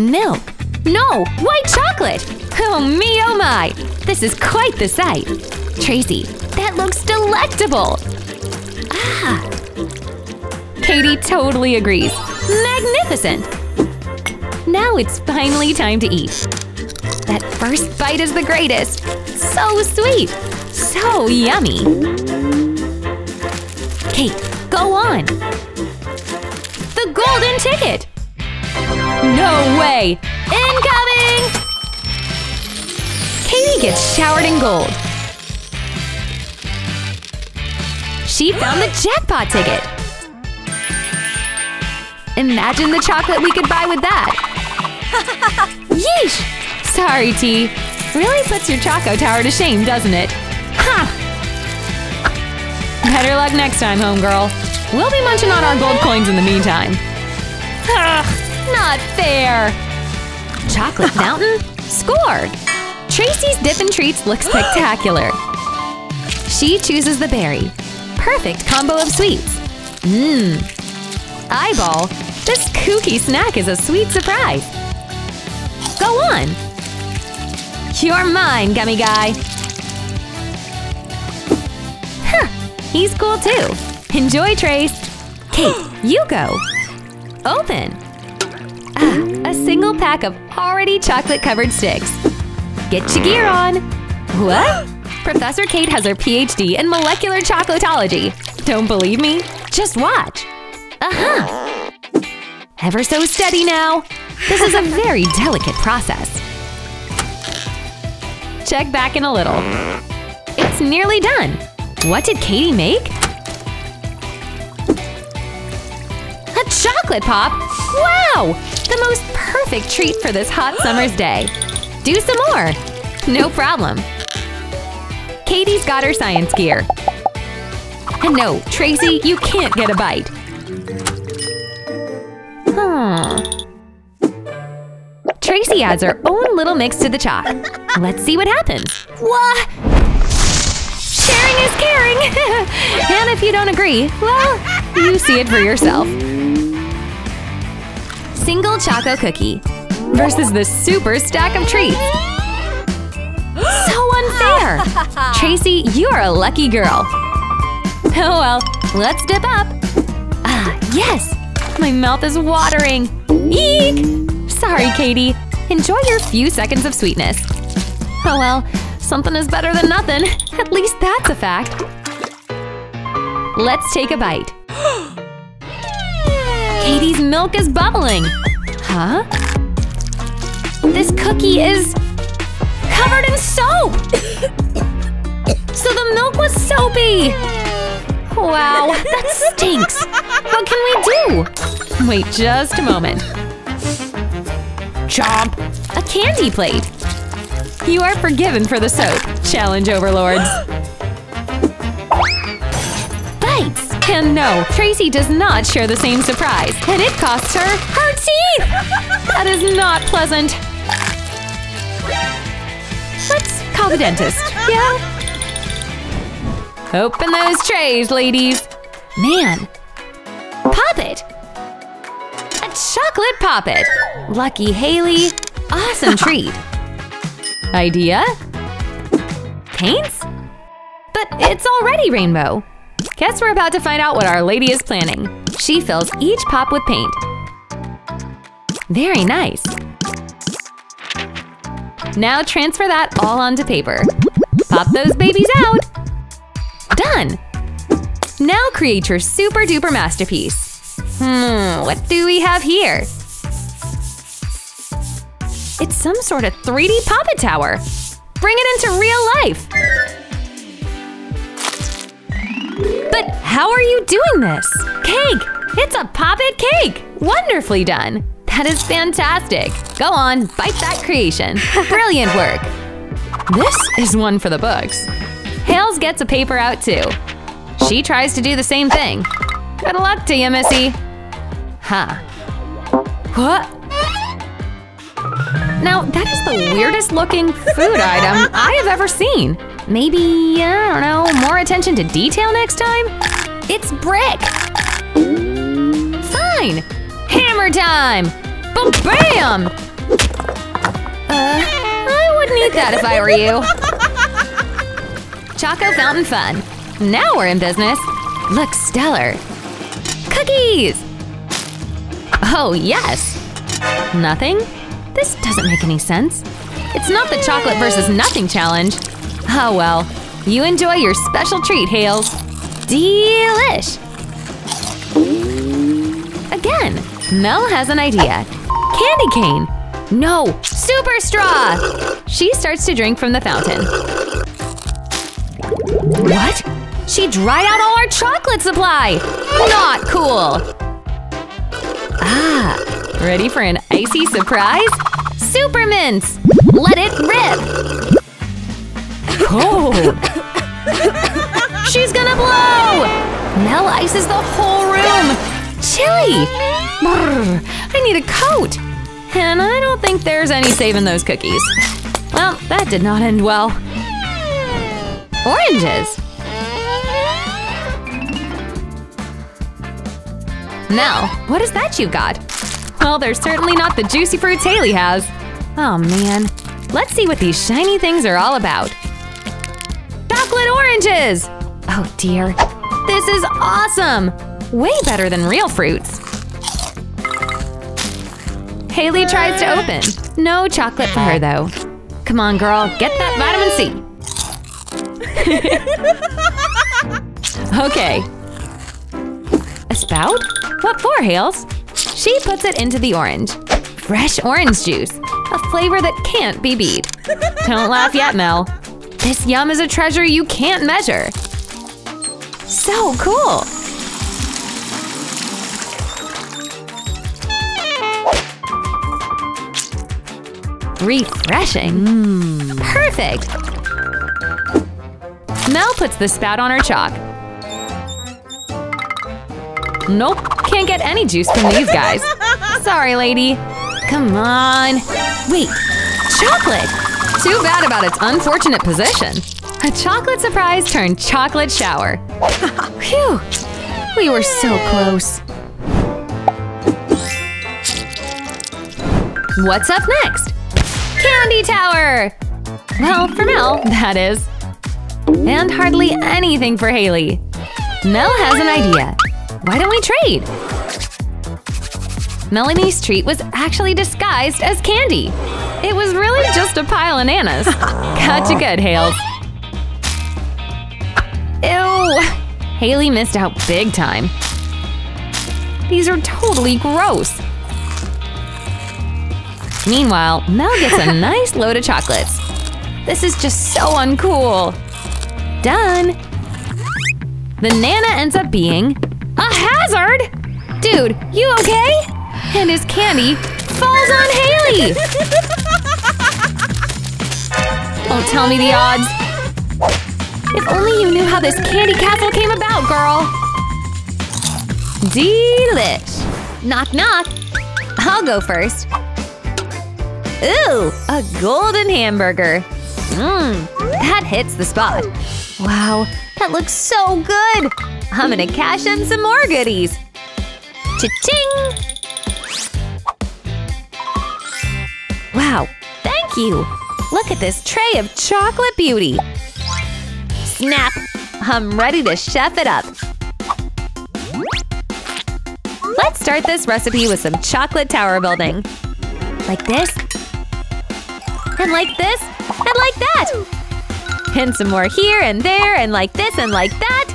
Milk. No! White chocolate! Oh me, oh my! This is quite the sight! Tracy, that looks delectable! Ah! Katy totally agrees. Magnificent! Now it's finally time to eat. That first bite is the greatest. So sweet. So yummy. Kate, go on. The golden ticket. No way. Incoming. Katy gets showered in gold. She found the jackpot ticket. Imagine the chocolate we could buy with that. Yeesh! Sorry, T. Really puts your Choco Tower to shame, doesn't it? Ha! Huh. Better luck next time, homegirl. We'll be munching on our gold coins in the meantime. Ugh, not fair! Chocolate fountain? Score! Tracy's dip and treats look spectacular. She chooses the berry. Perfect combo of sweets. Mmm. Eyeball? This kooky snack is a sweet surprise. Go on! You're mine, gummy guy! Huh! He's cool too! Enjoy, Trace! Kate, you go! Open! Ah, a single pack of already chocolate-covered sticks. Get your gear on! What? Professor Kate has her P H D in molecular chocolatology. Don't believe me? Just watch! Uh-huh! Ever so steady now! This is a very delicate process. Check back in a little. It's nearly done. What did Katy make? A chocolate pop? Wow! The most perfect treat for this hot summer's day. Do some more. No problem. Katy's got her science gear. And no, Tracy, you can't get a bite. Hmm. Tracy adds her own little mix to the chalk. Let's see what happens. What? Sharing is caring! And if you don't agree, well, you see it for yourself. Single choco cookie versus the super stack of treats. So unfair! Tracy, you're a lucky girl. Oh well, let's dip up. Ah, yes! My mouth is watering. Eek! Sorry, Katie. Enjoy your few seconds of sweetness. Oh well, something is better than nothing. At least that's a fact. Let's take a bite. Katie's milk is bubbling. Huh? This cookie is covered in soap! So the milk was soapy! Wow, that stinks! What can we do? Wait just a moment. Chomp! A candy plate! You are forgiven for the soap, challenge overlords. Bites! And no, Tracy does not share the same surprise, and it costs her her teeth! That is not pleasant. Let's call the dentist, yeah? Open those trays, ladies! Man! Poppet! A chocolate poppet! Lucky Haley! Awesome treat! Idea? Paints? But it's already rainbow! Guess we're about to find out what Our Lady is planning. She fills each pop with paint. Very nice! Now transfer that all onto paper. Pop those babies out! Done! Now create your super-duper masterpiece. Hmm, what do we have here? It's some sort of three D puppet tower! Bring it into real life! But how are you doing this? Cake! It's a puppet cake! Wonderfully done! That is fantastic! Go on, bite that creation! Brilliant work! This is one for the books. Hales gets a paper out too. She tries to do the same thing. Good luck to you, Missy! Huh. What? Now, that is the weirdest looking food item I have ever seen. Maybe, I don't know, more attention to detail next time? It's brick! Fine! Hammer time! Ba-bam! Uh, I wouldn't eat that if I were you. Choco Fountain Fun. Now we're in business. Looks stellar. Cookies! Oh, yes! Nothing? This doesn't make any sense. It's not the chocolate versus nothing challenge. Oh well. You enjoy your special treat, Hales. Delish! Again! Mel has an idea. Candy cane! No! Super straw! She starts to drink from the fountain. What? She dried out all our chocolate supply! Not cool! Ah! Ready for an icy surprise? Super mints! Let it rip! Oh! She's gonna blow! Mel ices the whole room! Chilly! Brr, I need a coat! And I don't think there's any saving those cookies. Well, that did not end well. Oranges! Now, what is that you got? Well, they're certainly not the juicy fruits Haley has. Oh man. Let's see what these shiny things are all about. Chocolate oranges! Oh dear. This is awesome! Way better than real fruits. Haley tries to open. No chocolate for her, though. Come on, girl, get that vitamin C. Okay. A spout? What for, Hales? She puts it into the orange. Fresh orange juice. A flavor that can't be beat. Don't laugh yet, Mel. This yum is a treasure you can't measure. So cool! Refreshing! Mm. Perfect! Mel puts the spout on her chalk. Nope, can't get any juice from these guys. Sorry, lady. Come on. Wait, chocolate! Too bad about its unfortunate position. A chocolate surprise turned chocolate shower. Phew! We were so close. What's up next? Candy tower! Well, for Mel, that is. And hardly anything for Haley. Mel has an idea. Why don't we trade? Melanie's treat was actually disguised as candy. It was really just a pile of nanas. Gotcha good, Hales. Ew! Haley missed out big time. These are totally gross. Meanwhile, Mel gets a nice load of chocolates. This is just so uncool. Done! The nana ends up being… a hazard! Dude, you okay? And his candy falls on Haley! Oh, tell me the odds. If only you knew how this candy castle came about, girl! Delish! Knock knock! I'll go first. Ooh, a golden hamburger. Mmm, that hits the spot. Wow, that looks so good! I'm gonna cash in some more goodies. Cha-ching! Wow, thank you! Look at this tray of chocolate beauty. Snap! I'm ready to chef it up. Let's start this recipe with some chocolate tower building. Like this. And like this. And like that! And some more here and there and like this and like that!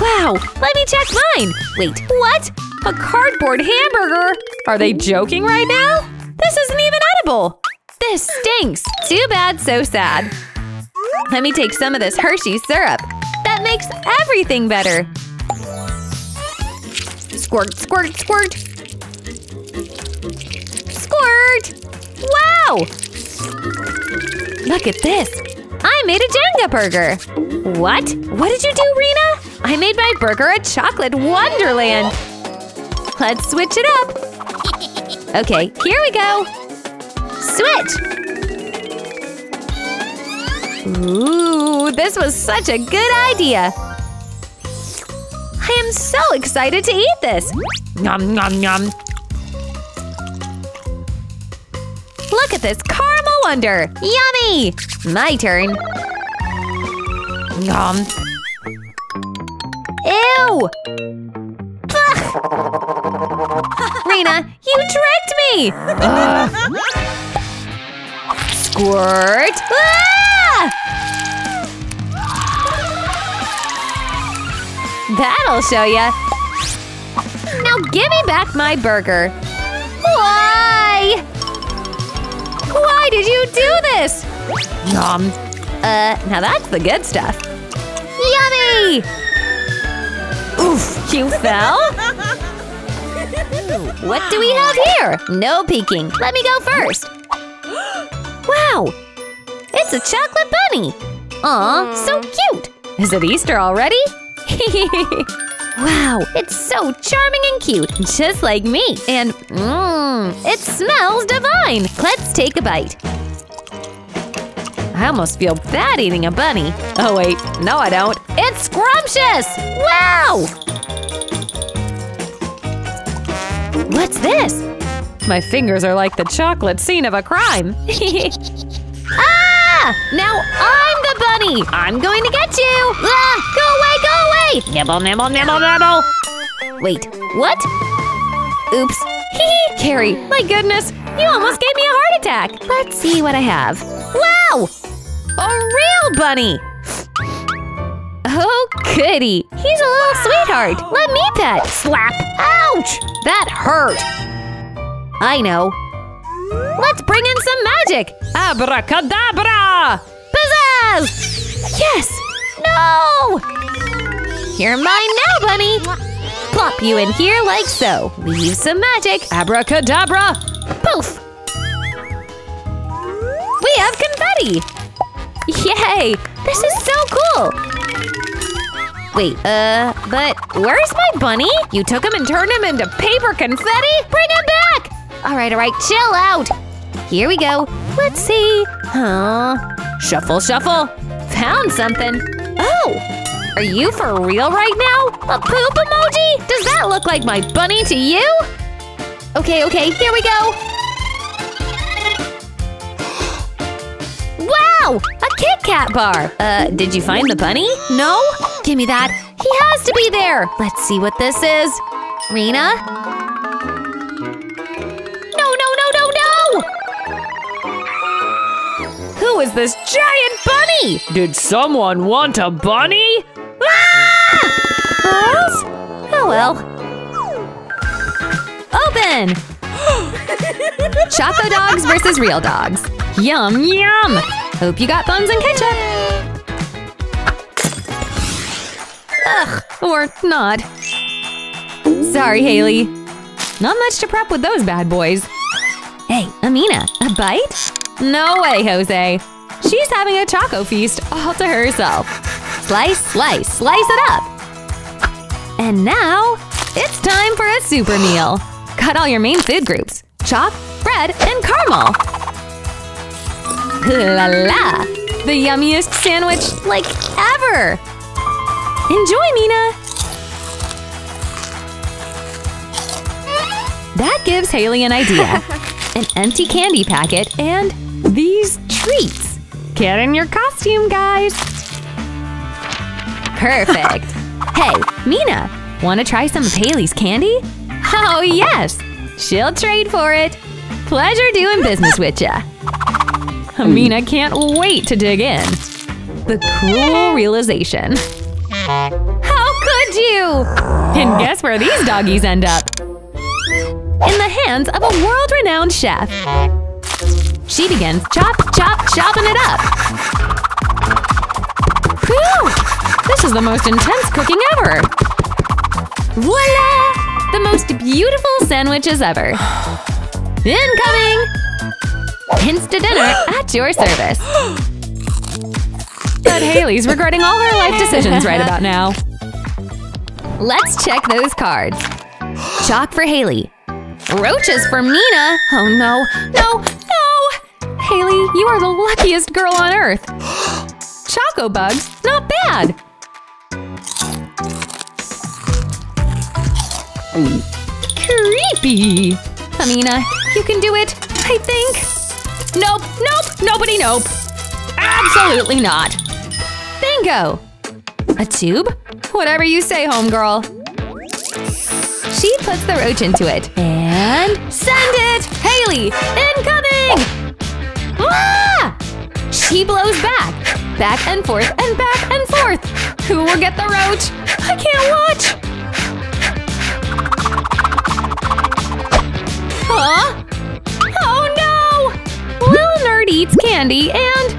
Wow! Let me check mine! Wait, what? A cardboard hamburger? Are they joking right now? This isn't even edible! This stinks! Too bad, so sad. Let me take some of this Hershey syrup. That makes everything better! Squirt, squirt, squirt! Squirt! Wow! Look at this! I made a Jenga burger! What? What did you do, Rena? I made my burger a chocolate wonderland! Let's switch it up! Okay, here we go! Switch! Ooh, this was such a good idea! I am so excited to eat this! Nom nom nom! Look at this caramel wonder! Yummy! My turn. Yum. Ew! Rena, you tricked me! Squirt! Ah! That'll show ya! Now give me back my burger! Why? Why did you do this? Nom. Uh, now that's the good stuff. Yummy! Oof, you fell? What do we have here? No peeking. Let me go first. Wow! It's a chocolate bunny! Aw, so cute! Is it Easter already? Wow, it's so charming and cute, just like me. And mmm, it smells divine. Let's take a bite. I almost feel bad eating a bunny. Oh wait, no I don't. It's scrumptious! Wow! What's this? My fingers are like the chocolate scene of a crime. Ah! Now I'm the bunny! I'm going to get you! Ah! Go away, go away! Nibble, nibble, nibble, nibble! Wait, what? Oops. Hee hee! Carrie, my goodness! You almost gave me a heart attack! Let's see what I have. Wow! A real bunny! Oh, goody! He's a little sweetheart! Let me pet! Slap! Ouch! That hurt! I know. Let's bring in some magic! Abracadabra! Pizzazz! Yes! No! You're mine now, bunny! Plop you in here like so. Leave some magic! Abracadabra! Poof! We have confetti! Yay! This is so cool! Wait, uh, but where's my bunny? You took him and turned him into paper confetti? Bring him back! Alright, alright, chill out! Here we go. Let's see. Huh? Shuffle, shuffle. Found something. Oh! Are you for real right now? A poop emoji? Does that look like my bunny to you? Okay, okay, here we go. Wow! A Kit Kat bar! Uh, did you find the bunny? No? Give me that. He has to be there. Let's see what this is. Rena? No, no, no, no, no! Who is this giant bunny? Did someone want a bunny? Ah! Girls? Oh well. Open! Choco dogs versus real dogs. Yum, yum! Hope you got buns and ketchup. Ugh, or not. Sorry, Haley. Not much to prep with those bad boys. Hey, Amina, a bite? No way, Jose. She's having a Choco feast all to herself. Slice, slice, slice it up. And now, it's time for a super meal. Cut all your main food groups. Chalk, bread, and caramel. La la! The yummiest sandwich, like, ever! Enjoy, Mina! That gives Haley an idea. An empty candy packet and these treats. Get in your costume, guys! Perfect! Hey, Mina, wanna try some of Haley's candy? Oh, yes! She'll trade for it! Pleasure doing business with ya! Amina can't wait to dig in! The cruel realization. How could you? And guess where these doggies end up? In the hands of a world-renowned chef! She begins chop, chop, chopping it up! Whew! This is the most intense cooking ever! Voila! The most beautiful sandwiches ever! Incoming! Hints to dinner at your service! But Haley's regretting all her life decisions right about now. Let's check those cards. Chalk for Haley. Roaches for Mina! Oh no, no, no! Haley, you are the luckiest girl on earth! Choco bugs, not bad! Creepy! Amina, you can do it, I think. Nope, nope, nobody nope. Absolutely not. Bingo! A tube? Whatever you say, homegirl. She puts the roach into it. And send it! Haley, incoming! Ah! She blows back. Back and forth and back and forth. Who will get the roach? I can't watch! Huh? Oh no! Little nerd eats candy and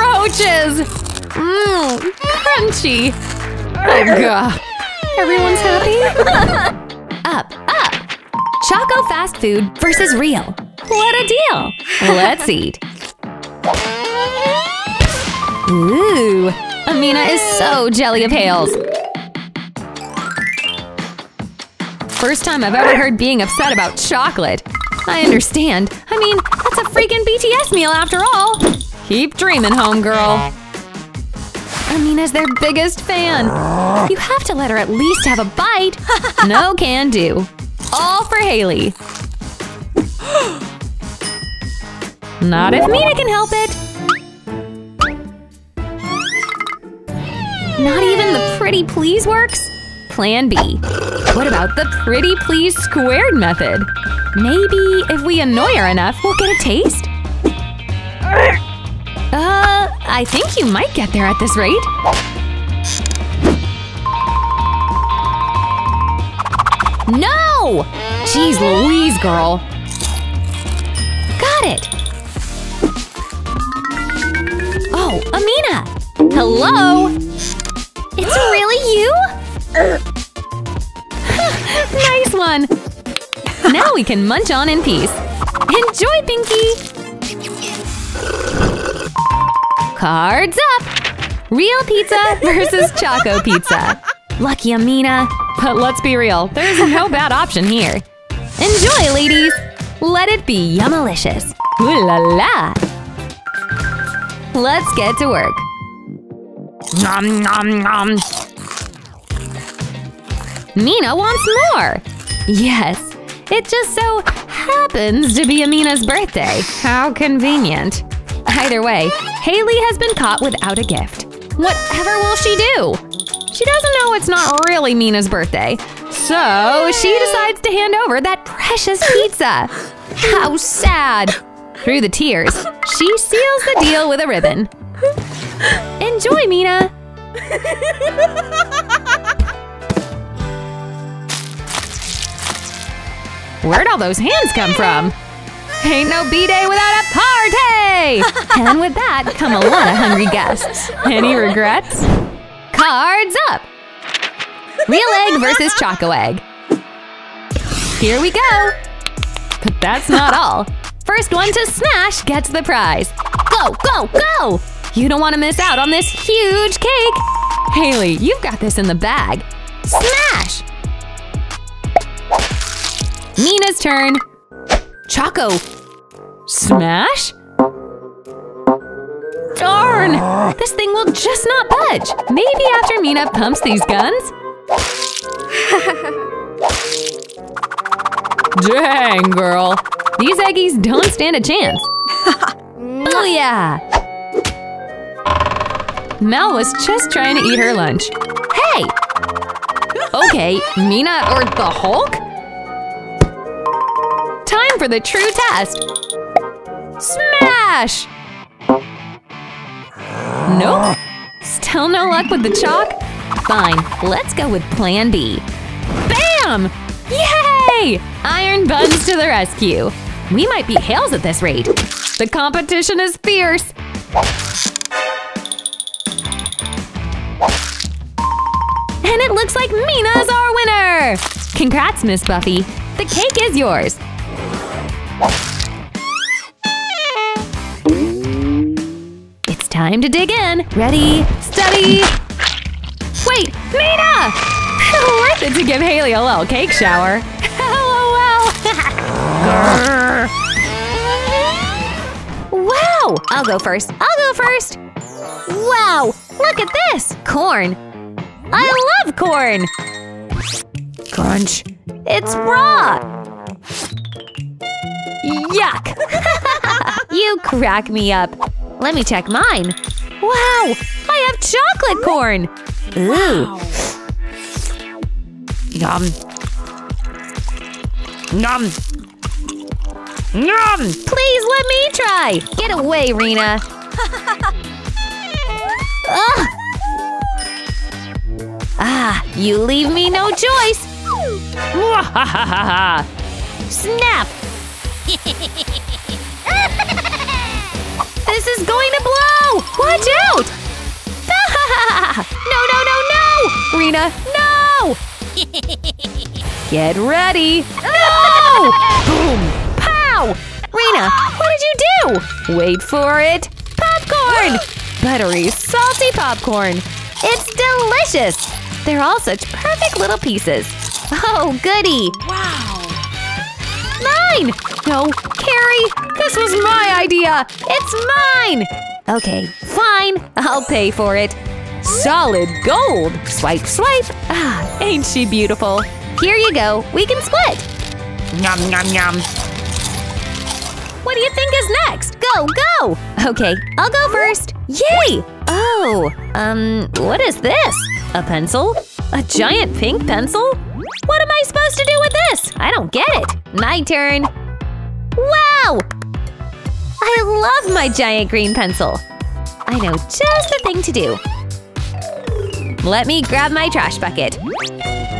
roaches! Mmm, crunchy! Oh god! Everyone's happy? Up, up! Choco fast food versus real! What a deal! Let's eat! Ooh! Amina is so jelly of Hales! First time I've ever heard being upset about chocolate. I understand. I mean, that's a freaking B T S meal after all. Keep dreaming, homegirl. Amina's their biggest fan. You have to let her at least have a bite. No can do. All for Haley. Not if Mina can help it. Not even the pretty please works? Plan B. What about the pretty please squared method? Maybe if we annoy her enough, we'll get a taste? Uh, I think you might get there at this rate. No! Jeez Louise, girl. Got it! Oh, Amina! Hello? It's really you? Nice one! Now we can munch on in peace. Enjoy, Pinky! Cards up! Real pizza versus Choco pizza. Lucky Amina. But let's be real, there's no bad option here. Enjoy, ladies! Let it be yummalicious. Ooh la la! Let's get to work. Nom nom nom! Mina wants more! Yes, it just so happens to be Amina's birthday. How convenient. Either way, Haley has been caught without a gift. Whatever will she do? She doesn't know it's not really Mina's birthday. So she decides to hand over that precious pizza. How sad! Through the tears, she seals the deal with a ribbon. Enjoy, Mina! Where'd all those hands come from? Ain't no B-Day without a party! And with that come a lot of hungry guests. Any regrets? Cards up! Real egg versus Choco egg. Here we go! But that's not all. First one to smash gets the prize. Go, go, go! You don't want to miss out on this huge cake! Haley, you've got this in the bag. Smash! Mina's turn. Choco. Smash? Darn! This thing will just not budge. Maybe after Mina pumps these guns? Dang, girl. These eggies don't stand a chance. Booyah! Mel was just trying to eat her lunch. Hey! Okay, Mina or the Hulk? Time for the true test! Smash! Nope. Still no luck with the chalk? Fine, let's go with plan B. Bam! Yay! Iron Buns to the rescue. We might beat Hales at this rate. The competition is fierce. And it looks like Mina's our winner! Congrats, Miss Buffy. The cake is yours. It's time to dig in. Ready, steady. Wait, Mina! Worth it to give Haley a little cake shower. LOL. Wow! I'll go first. I'll go first. Wow! Look at this! Corn. I love corn. Crunch. It's raw. Yuck. You crack me up. Let me check mine. Wow! I have chocolate corn. Ooh. Yum. Nom. Nom. Please let me try. Get away, Rena. Ugh. Ah, you leave me no choice. Snap. This is going to blow. Watch out. No, no, no, no. Rena, no. Get ready! No! Boom! Pow! Rena, what did you do? Wait for it! Popcorn! Buttery, salty popcorn! It's delicious! They're all such perfect little pieces! Oh, goody! Wow! Mine! No, Carrie! This was my idea! It's mine! Okay, fine! I'll pay for it! Solid gold! Swipe, swipe! Ah, ain't she beautiful? Here you go. We can split. Yum, yum, yum. What do you think is next? Go, go! Okay, I'll go first. Yay! Oh, um, what is this? A pencil? A giant pink pencil? What am I supposed to do with this? I don't get it. My turn. Wow! I love my giant green pencil. I know just the thing to do. Let me grab my trash bucket.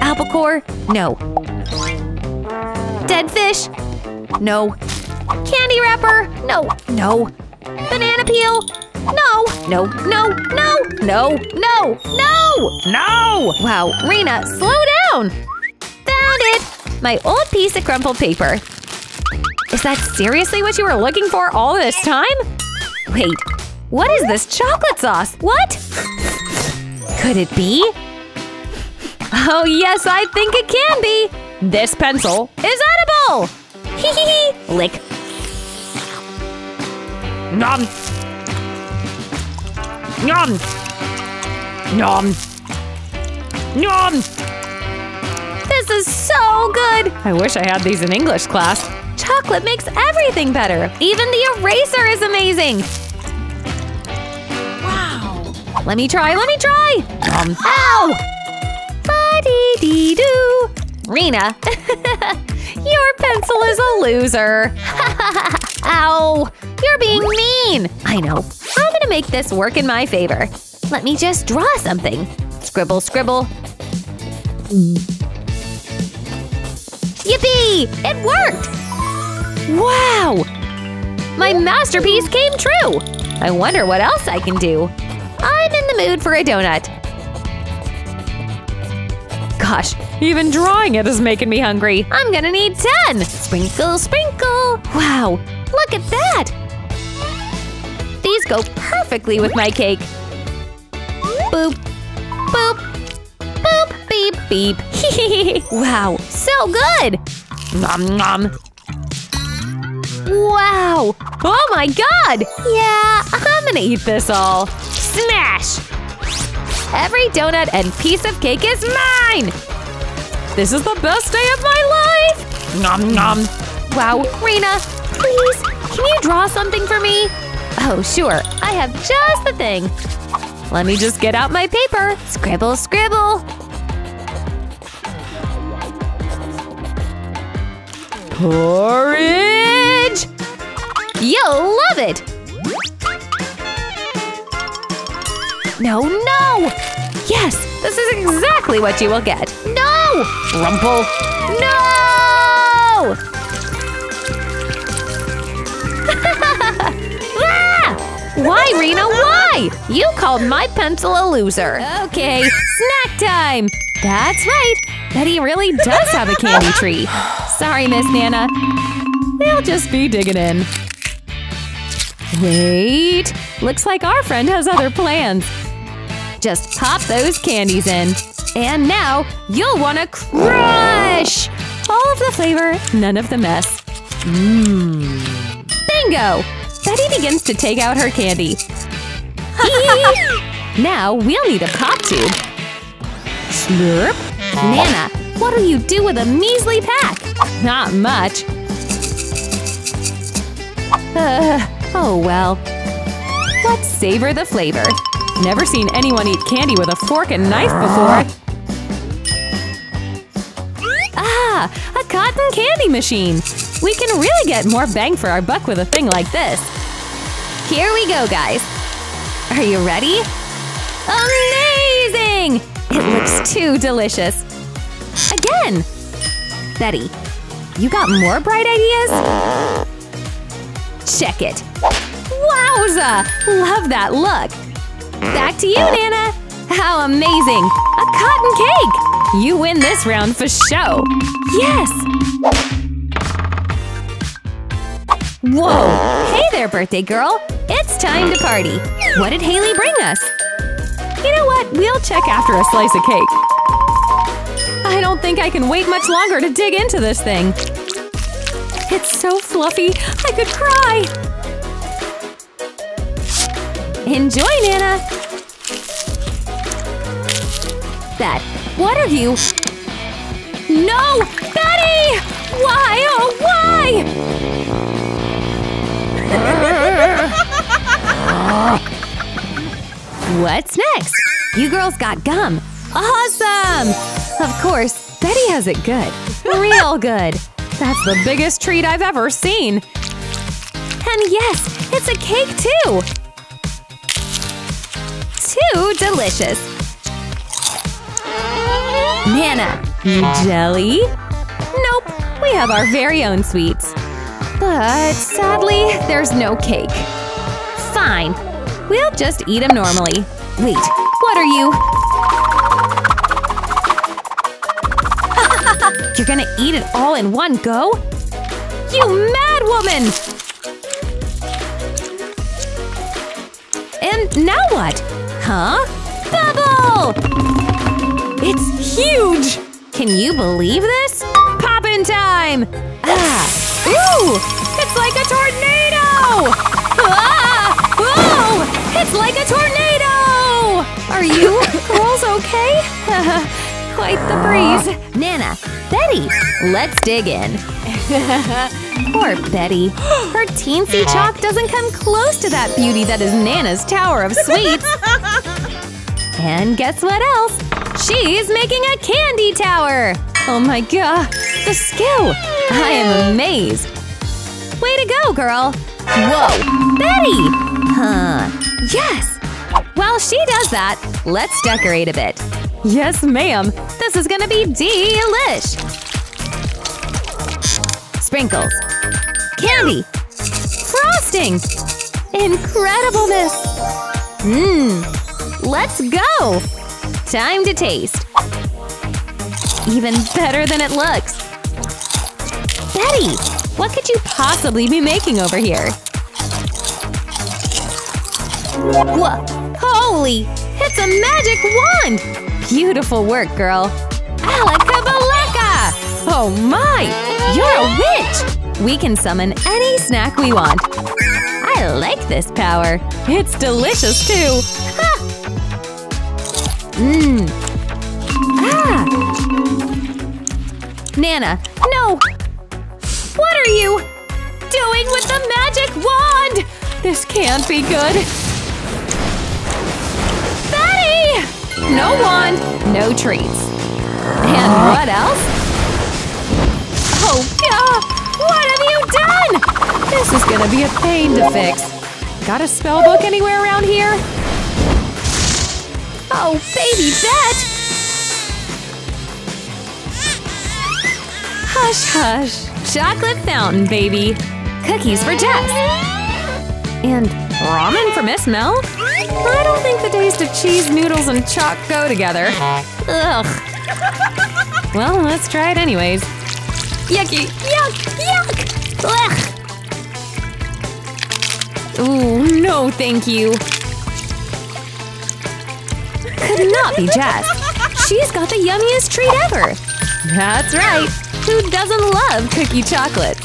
Apple core? No. Dead fish? No. Candy wrapper? No. No. Banana peel? No. No. No. No. No. No. No. No! Wow, Rena, slow down! Found it! My old piece of crumpled paper. Is that seriously what you were looking for all this time? Wait, what is this chocolate sauce? What? Could it be? Oh yes, I think it can be! This pencil is edible! Hee hee hee! Lick. Nom! Nom! Nom! Nom! This is so good! I wish I had these in English class. Chocolate makes everything better! Even the eraser is amazing! Let me try, let me try! Um, Ow! Ba-dee-dee-doo! Rena, your pencil is a loser! Ow! You're being mean! I know. I'm gonna make this work in my favor. Let me just draw something. Scribble, scribble. Yippee! It worked! Wow! My masterpiece came true! I wonder what else I can do. I'm in the mood for a donut. Gosh, even drawing it is making me hungry. I'm gonna need ten! Sprinkle, sprinkle! Wow, look at that! These go perfectly with my cake. Boop, boop, boop, beep, beep. Hee Wow, so good! Nom nom. Wow! Oh my god! Yeah, I'm gonna eat this all. Smash! Every donut and piece of cake is mine! This is the best day of my life! Nom nom! Wow, Rena, please, can you draw something for me? Oh, sure, I have just the thing. Let me just get out my paper. Scribble, scribble. Porridge! You'll love it! No, no! Yes! This is exactly what you will get! No! Rumple! No! Ah! Why, Rena, why? You called my pencil a loser! Okay, snack time! That's right! Betty really does have a candy tree! Sorry, Miss Nana. They'll just be digging in. Wait! Looks like our friend has other plans. Just pop those candies in. And now, you'll want to crush! All of the flavor, none of the mess. Mmm. Bingo! Betty begins to take out her candy. Now, we'll need a pop tube. Slurp. Nana, what'll you do with a measly pack? Not much. Uh, oh well. Let's savor the flavor. Never seen anyone eat candy with a fork and knife before! Ah! A cotton candy machine! We can really get more bang for our buck with a thing like this! Here we go, guys! Are you ready? Amazing! It looks too delicious! Again! Betty, you got more bright ideas? Check it! Wowza! Love that look! Back to you, Nana! How amazing! A cotton cake! You win this round for show! Yes! Whoa! Hey there, birthday girl! It's time to party! What did Haley bring us? You know what? We'll check after a slice of cake. I don't think I can wait much longer to dig into this thing. It's so fluffy, I could cry! Enjoy, Nana! That. What are you? No! Betty! Why? Oh, why? What's next? You girls got gum. Awesome! Of course, Betty has it good. Real good. That's the biggest treat I've ever seen. And yes, it's a cake, too! Too delicious! Nana, jelly? Nope, we have our very own sweets. But sadly, there's no cake. Fine, we'll just eat them normally. Wait, what are you? You're gonna eat it all in one go? You mad woman! And now what? Huh? Bubble! It's huge! Can you believe this? Poppin' time! Ah! Ooh! It's like a tornado! Ah! Whoa! It's like a tornado! Are you girls okay? Quite the breeze. Nana, Betty, let's dig in. Poor Betty. Her teensy chalk doesn't come close to that beauty that is Nana's Tower of Sweets. And guess what else? She's making a candy tower! Oh my god, the skill! I am amazed! Way to go, girl! Whoa! Betty! Huh. Yes! While she does that, let's decorate a bit. Yes, ma'am! This is gonna be delish! Sprinkles. Candy! Frosting! Incredibleness! Mmm! Let's go! Time to taste! Even better than it looks! Betty! What could you possibly be making over here? Whoa! Holy! It's a magic wand! Beautiful work, girl! Alakabalaka! Oh my! You're a witch! We can summon any snack we want! I like this power! It's delicious, too! Mmm! Ah! Nana! No! What are you doing with the magic wand? This can't be good. Betty! No wand, no treats. And what else? Oh, God! What have you done? This is gonna be a pain to fix. Got a spell book anywhere around here? Oh, baby Bet! Hush, hush. Chocolate fountain, baby! Cookies for Jess! And ramen for Miss Mel? I don't think the taste of cheese, noodles, and chalk go together. Ugh. Well, let's try it anyways. Yucky! Yuck! Yuck! Ugh! Ooh, no thank you! Could not be Jess! She's got the yummiest treat ever! That's right! Who doesn't love cookie chocolate?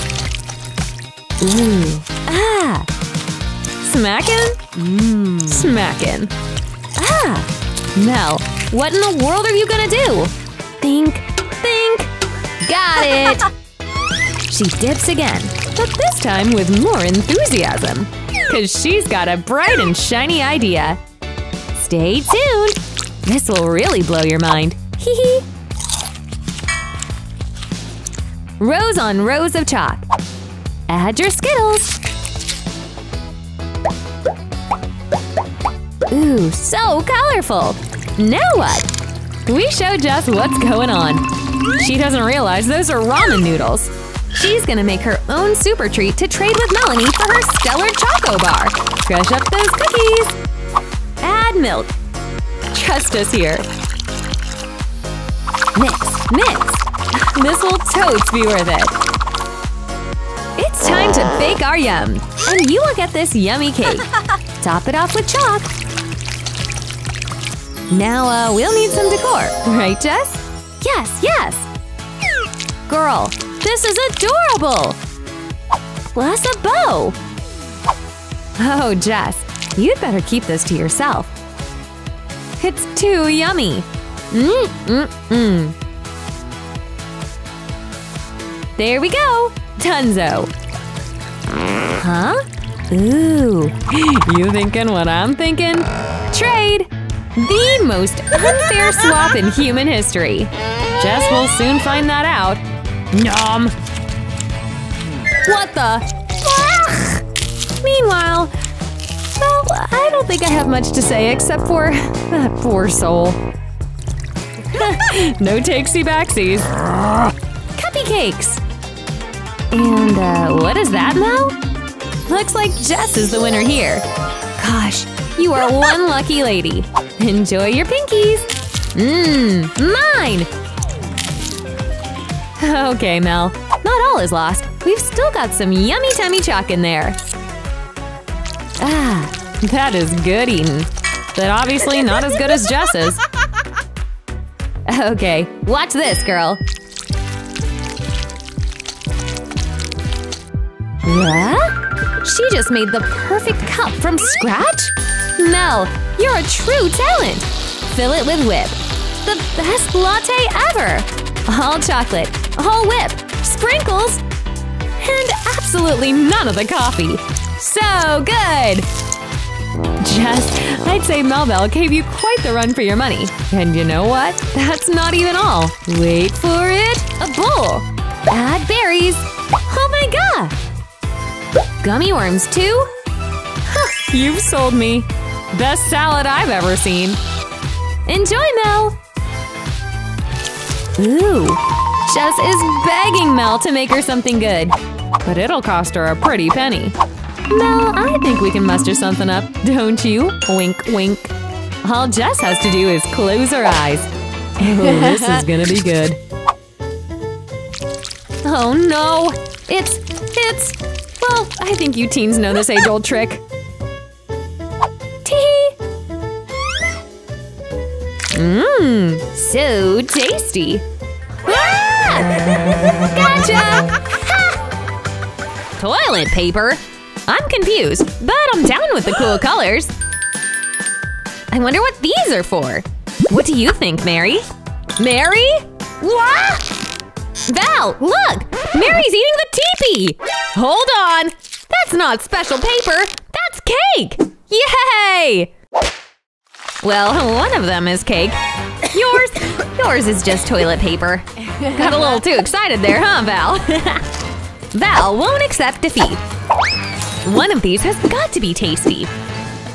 Ooh. Ah! Smackin'? Mmm. Smackin'. Ah! Mel, what in the world are you gonna do? Think. Think. Got it! She dips again, but this time with more enthusiasm. Cause she's got a bright and shiny idea. Stay tuned! This will really blow your mind. Hee hee. Rows on rows of chalk. Add your Skittles. Ooh, so colorful. Now what? We show Jess what's going on. She doesn't realize those are ramen noodles. She's gonna make her own super treat to trade with Melanie for her stellar choco bar. Crush up those cookies. Add milk. Trust us here. Mix, mix. This will totes be worth it! It's time to bake our yum! And you will get this yummy cake! Top it off with chalk! Now, uh, we'll need some decor, right Jess? Yes, yes! Girl, this is adorable! Plus a bow! Oh, Jess, you'd better keep this to yourself! It's too yummy! Mm-mm-mm! There we go! Dunzo! Huh? Ooh! You thinking what I'm thinking? Trade! The most unfair swap in human history! Jess will soon find that out! Nom! What the? Ah! Meanwhile… Well, I don't think I have much to say except for… that poor soul. No takesy-backsies! Cuppy cakes! And, uh, what is that, Mel? Looks like Jess is the winner here. Gosh, you are one lucky lady. Enjoy your pinkies. Mmm, mine! Okay, Mel. Not all is lost. We've still got some yummy tummy chalk in there. Ah, that is good eating. But obviously not as good as Jess's. Okay, watch this, girl. What? She just made the perfect cup from scratch? Mel, you're a true talent! Fill it with whip. The best latte ever! All chocolate, whole whip, sprinkles, and absolutely none of the coffee. So good! Jess, I'd say Melmel gave you quite the run for your money. And you know what? That's not even all. Wait for it! A bowl! Add berries! Oh my god! Gummy worms, too? Huh, you've sold me. Best salad I've ever seen. Enjoy, Mel! Ooh! Jess is begging Mel to make her something good. But it'll cost her a pretty penny. Mel, I think we can muster something up, don't you? Wink, wink. All Jess has to do is close her eyes. Oh, this is gonna be good. Oh no! It's… it's… well, I think you teens know this age-old trick. Tee! Mmm! So tasty! Ah! Gotcha! Toilet paper? I'm confused, but I'm down with the cool colors. I wonder what these are for. What do you think, Mary? Mary? What? Val, look! Mary's eating the teepee! Hold on! That's not special paper! That's cake! Yay! Well, one of them is cake. Yours? Yours is just toilet paper. Got a little too excited there, huh, Val? Val won't accept defeat. One of these has got to be tasty.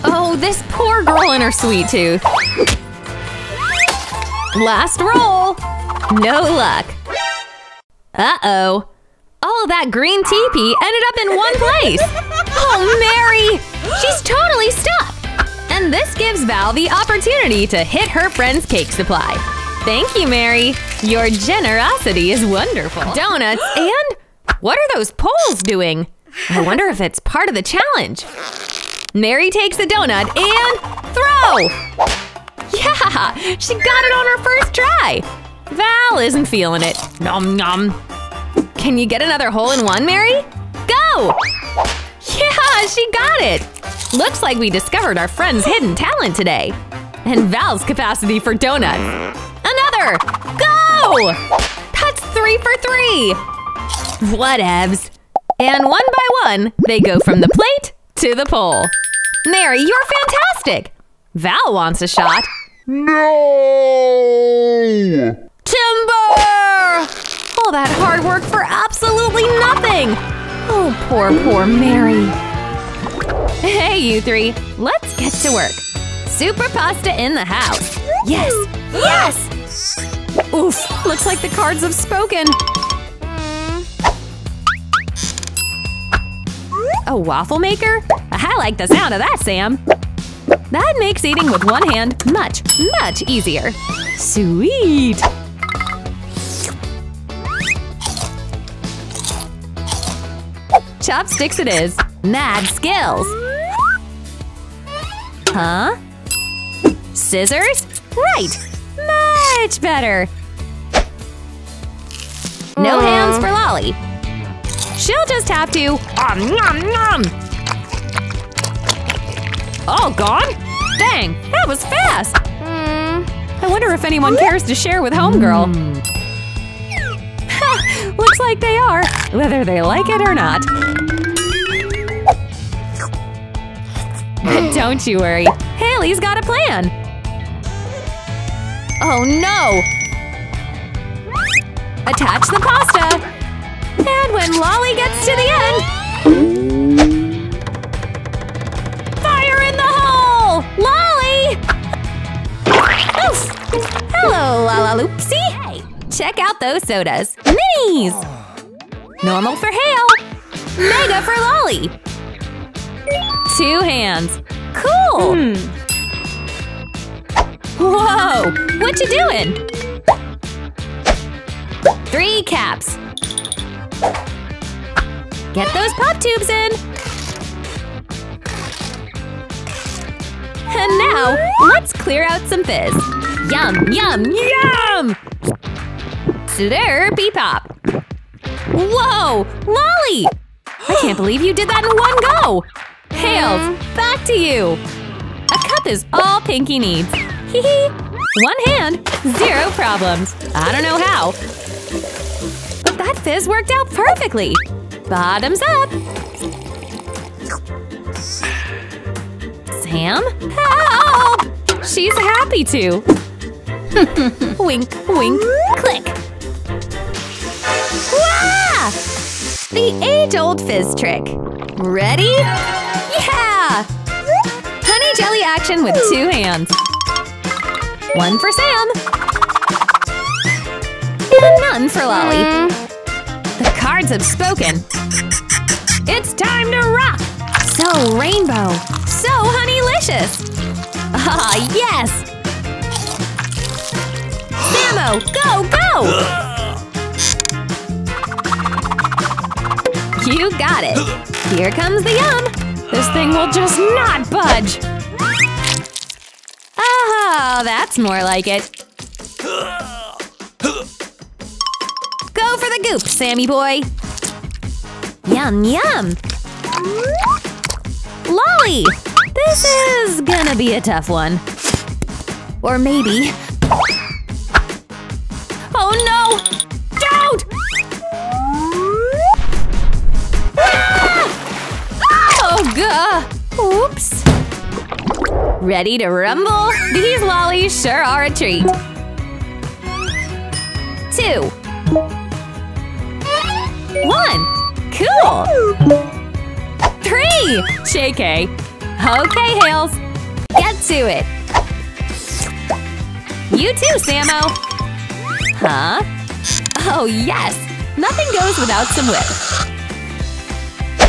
Oh, this poor girl and her sweet tooth. Last roll. No luck. Uh-oh. All that green teepee ended up in one place. Oh, Mary! She's totally stuck. And this gives Val the opportunity to hit her friend's cake supply. Thank you, Mary. Your generosity is wonderful. Donuts and… what are those poles doing? I wonder if it's part of the challenge. Mary takes a donut and… throw! Yeah! She got it on her first try! Val isn't feeling it. Nom nom. Can you get another hole in one, Mary? Go! Yeah! She got it! Looks like we discovered our friend's hidden talent today. And Val's capacity for donuts. Another! Go! That's three for three! Whatevs. And one by one, they go from the plate to the pole. Mary, you're fantastic! Val wants a shot. No! Timber! All that hard work for absolutely nothing! Oh, poor, poor Mary. Hey, you three, let's get to work. Super pasta in the house. Yes! Yes! Oof, looks like the cards have spoken. A waffle maker? I like the sound of that, Sam! That makes eating with one hand much, much easier. Sweet! Chopsticks it is! Mad skills! Huh? Scissors? Right! Much better! No hands for Lolly! She'll just have to… um, nom, nom. All gone? Dang, that was fast! Mm. I wonder if anyone cares to share with homegirl. Mm. Ha! Looks like they are, whether they like it or not. But don't you worry, Haley's got a plan! Oh no! Attach the pasta! And when Lolly gets to the end… fire in the hole! Lolly! Oof! Hello, Lalaloopsie! Check out those sodas. Minis! Normal for Hale. Mega for Lolly. Two hands. Cool! Hmm. Whoa! What you doing? Three caps. Get those pop tubes in! And now, let's clear out some fizz! Yum, yum, yum! Slurpee pop! Whoa! Lolly! I can't believe you did that in one go! Tails, back to you! A cup is all Pinky needs! Hee hee! One hand, zero problems! I don't know how! But that fizz worked out perfectly! Bottoms up! Sam? Help! She's happy to! Wink, wink, click! Wah! The age-old fizz trick! Ready? Yeah! Honey jelly action with two hands! One for Sam! And none for Lolly! The cards have spoken! It's time to rock! So rainbow! So honeylicious! Ah, yes! Samo, go, go! You got it! Here comes the yum! This thing will just not budge! Ah, oh, that's more like it! Go for the goop, Sammy boy! Yum, yum! Lolly! This is gonna be a tough one. Or maybe… Oh no! Don't! Gah! Oops! Ready to rumble? These lollies sure are a treat! Two! One! Cool! Three! J K! Okay, Hales! Get to it! You too, Samo! Huh? Oh yes! Nothing goes without some whip!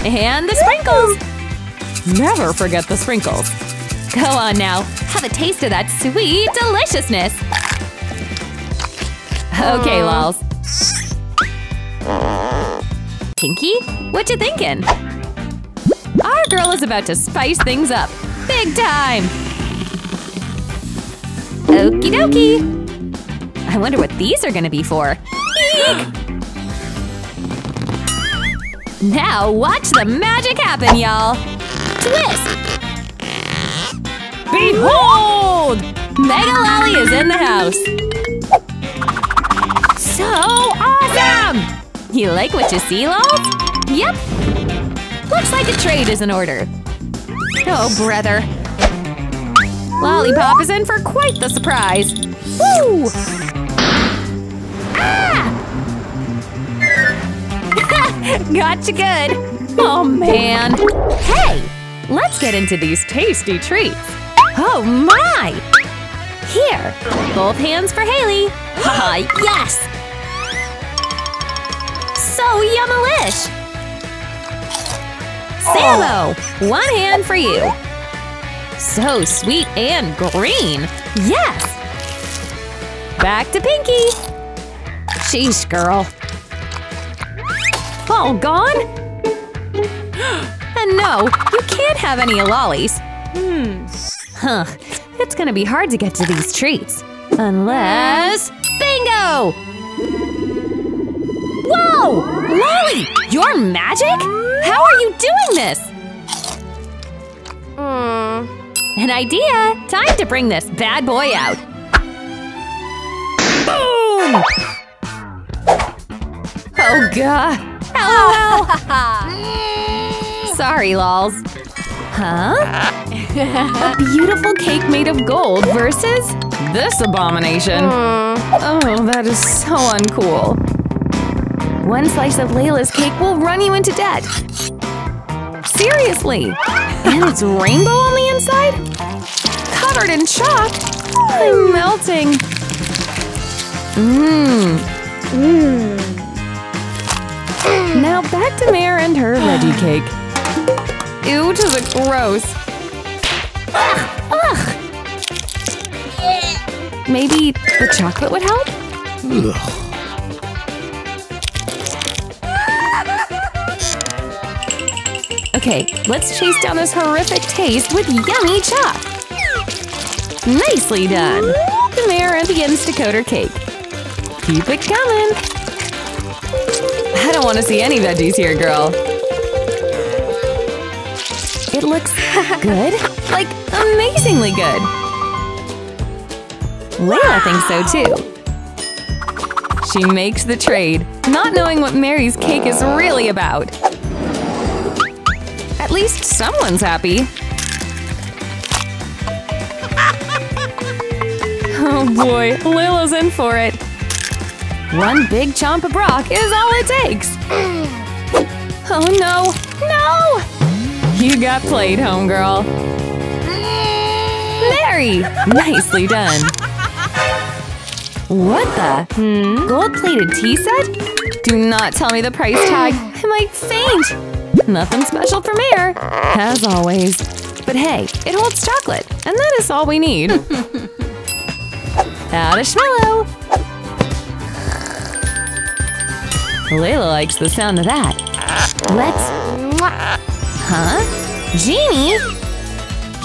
And the sprinkles! Never forget the sprinkles! Go on now, have a taste of that sweet deliciousness! Okay, lols. Pinky, what you thinkin'? Our girl is about to spice things up! Big time! Okie dokie! I wonder what these are gonna be for. Eek! Now watch the magic happen, y'all! Twist! Behold! Mega Lolly is in the house! So awesome! You like what you see, Lol? Yep! Looks like a trade is in order. Oh, brother. Lollipop is in for quite the surprise. Woo! Ah! Gotcha good! Oh, man! Hey! Let's get into these tasty treats! Oh my! Here! Both hands for Haley! Ah, yes! So yumalish! Samo! Oh. One hand for you! So sweet and green! Yes! Back to Pinky! Sheesh, girl! All gone? And no, you can't have any lollies. Hmm. Huh. It's gonna be hard to get to these treats. Unless… Bingo! Whoa! Lolly! You're magic? How are you doing this? Mm. An idea! Time to bring this bad boy out! Boom! Oh god! L O L! Sorry, lols. Huh? A beautiful cake made of gold versus… this abomination. Mm. Oh, that is so uncool. One slice of Layla's cake will run you into debt. Seriously! And it's rainbow on the inside? Covered in chalk? I'm melting. Mmm. Mmm. Now back to Mare and her veggie cake. Ew, does it gross. Ugh, ugh. Maybe the chocolate would help? Okay, let's chase down this horrific taste with yummy chop. Nicely done! Tamara begins to coat her cake. Keep it coming! I don't want to see any veggies here, girl. It looks good? Like, amazingly good! Layla thinks so, too. She makes the trade, not knowing what Mary's cake is really about. At least someone's happy. Oh boy, Layla's in for it. One big chomp of brock is all it takes. Oh no, no! You got played, homegirl. Mary, nicely done. What the? Hmm? Gold-plated tea set? Do not tell me the price tag. I might faint. Nothing special from here, as always. But hey, it holds chocolate, and that is all we need. Out of schmello! Layla likes the sound of that. Let's… Huh? Genie?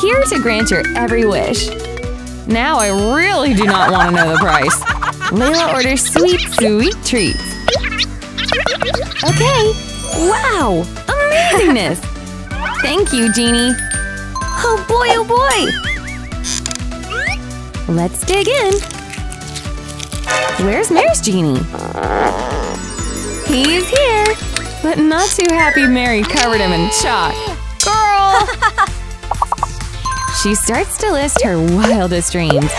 Here to grant your every wish. Now I really do not want to know the price. Layla orders sweet, sweet treats. Okay! Wow! Amazingness! Thank you, Genie! Oh boy, oh boy! Let's dig in! Where's Mary's genie? He's here! But not too happy Mary covered him in chalk. Girl! She starts to list her wildest dreams.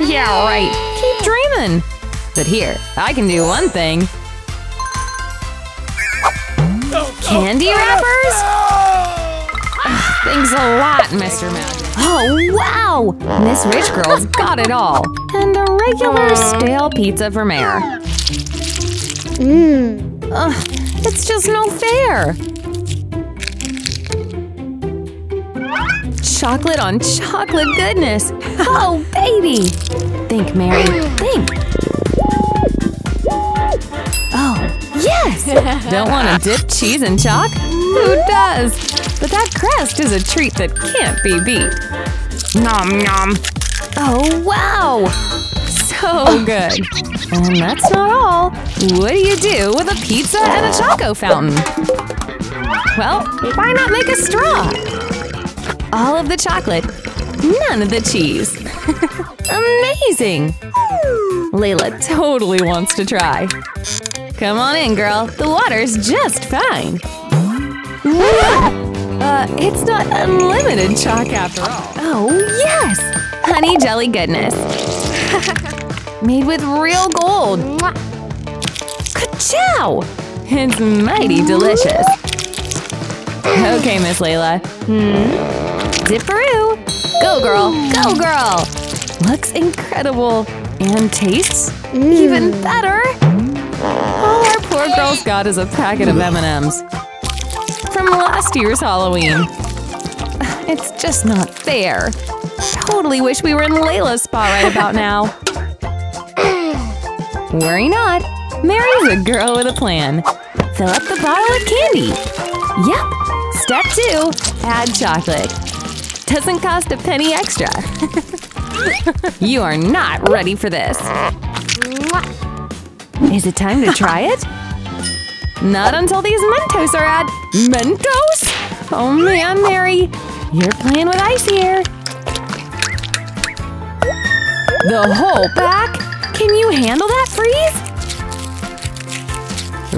Yeah, right. Keep dreaming. But here, I can do one thing. Candy wrappers? Ugh, thanks a lot, Mister Mountain. Oh, wow! This rich girl's got it all. And a regular stale pizza for Mare. Mmm. Ugh, it's just no fair. Chocolate on chocolate goodness. Oh, baby. Think, Mary. Think. Oh, yes! Don't want to dip cheese in chalk? Who does? But that crust is a treat that can't be beat. Nom nom. Oh, wow! So good! And that's not all! What do you do with a pizza and a choco fountain? Well, why not make a straw? All of the chocolate, none of the cheese. Amazing! Layla totally wants to try. Come on in, girl. The water's just fine. Uh, it's not unlimited chalk after all. Oh, yes! Honey jelly goodness. Made with real gold. Ka-chow! It's mighty delicious. Okay, Miss Layla. Hmm? Dipperoo! Go, girl! Go, girl! Looks incredible. And tastes mm. even better. All our poor girl's got is a packet of M and M's. From last year's Halloween. It's just not fair. Totally wish we were in Layla's spot right about now. Worry not. Mary's a girl with a plan. Fill up the bottle with candy. Yep. Step two. Add chocolate. Doesn't cost a penny extra. You are not ready for this. Is it time to try it? Not until these Mentos are added. Mentos? Oh man, Mary. You're playing with ice here. The whole pack? Can you handle that, Freeze?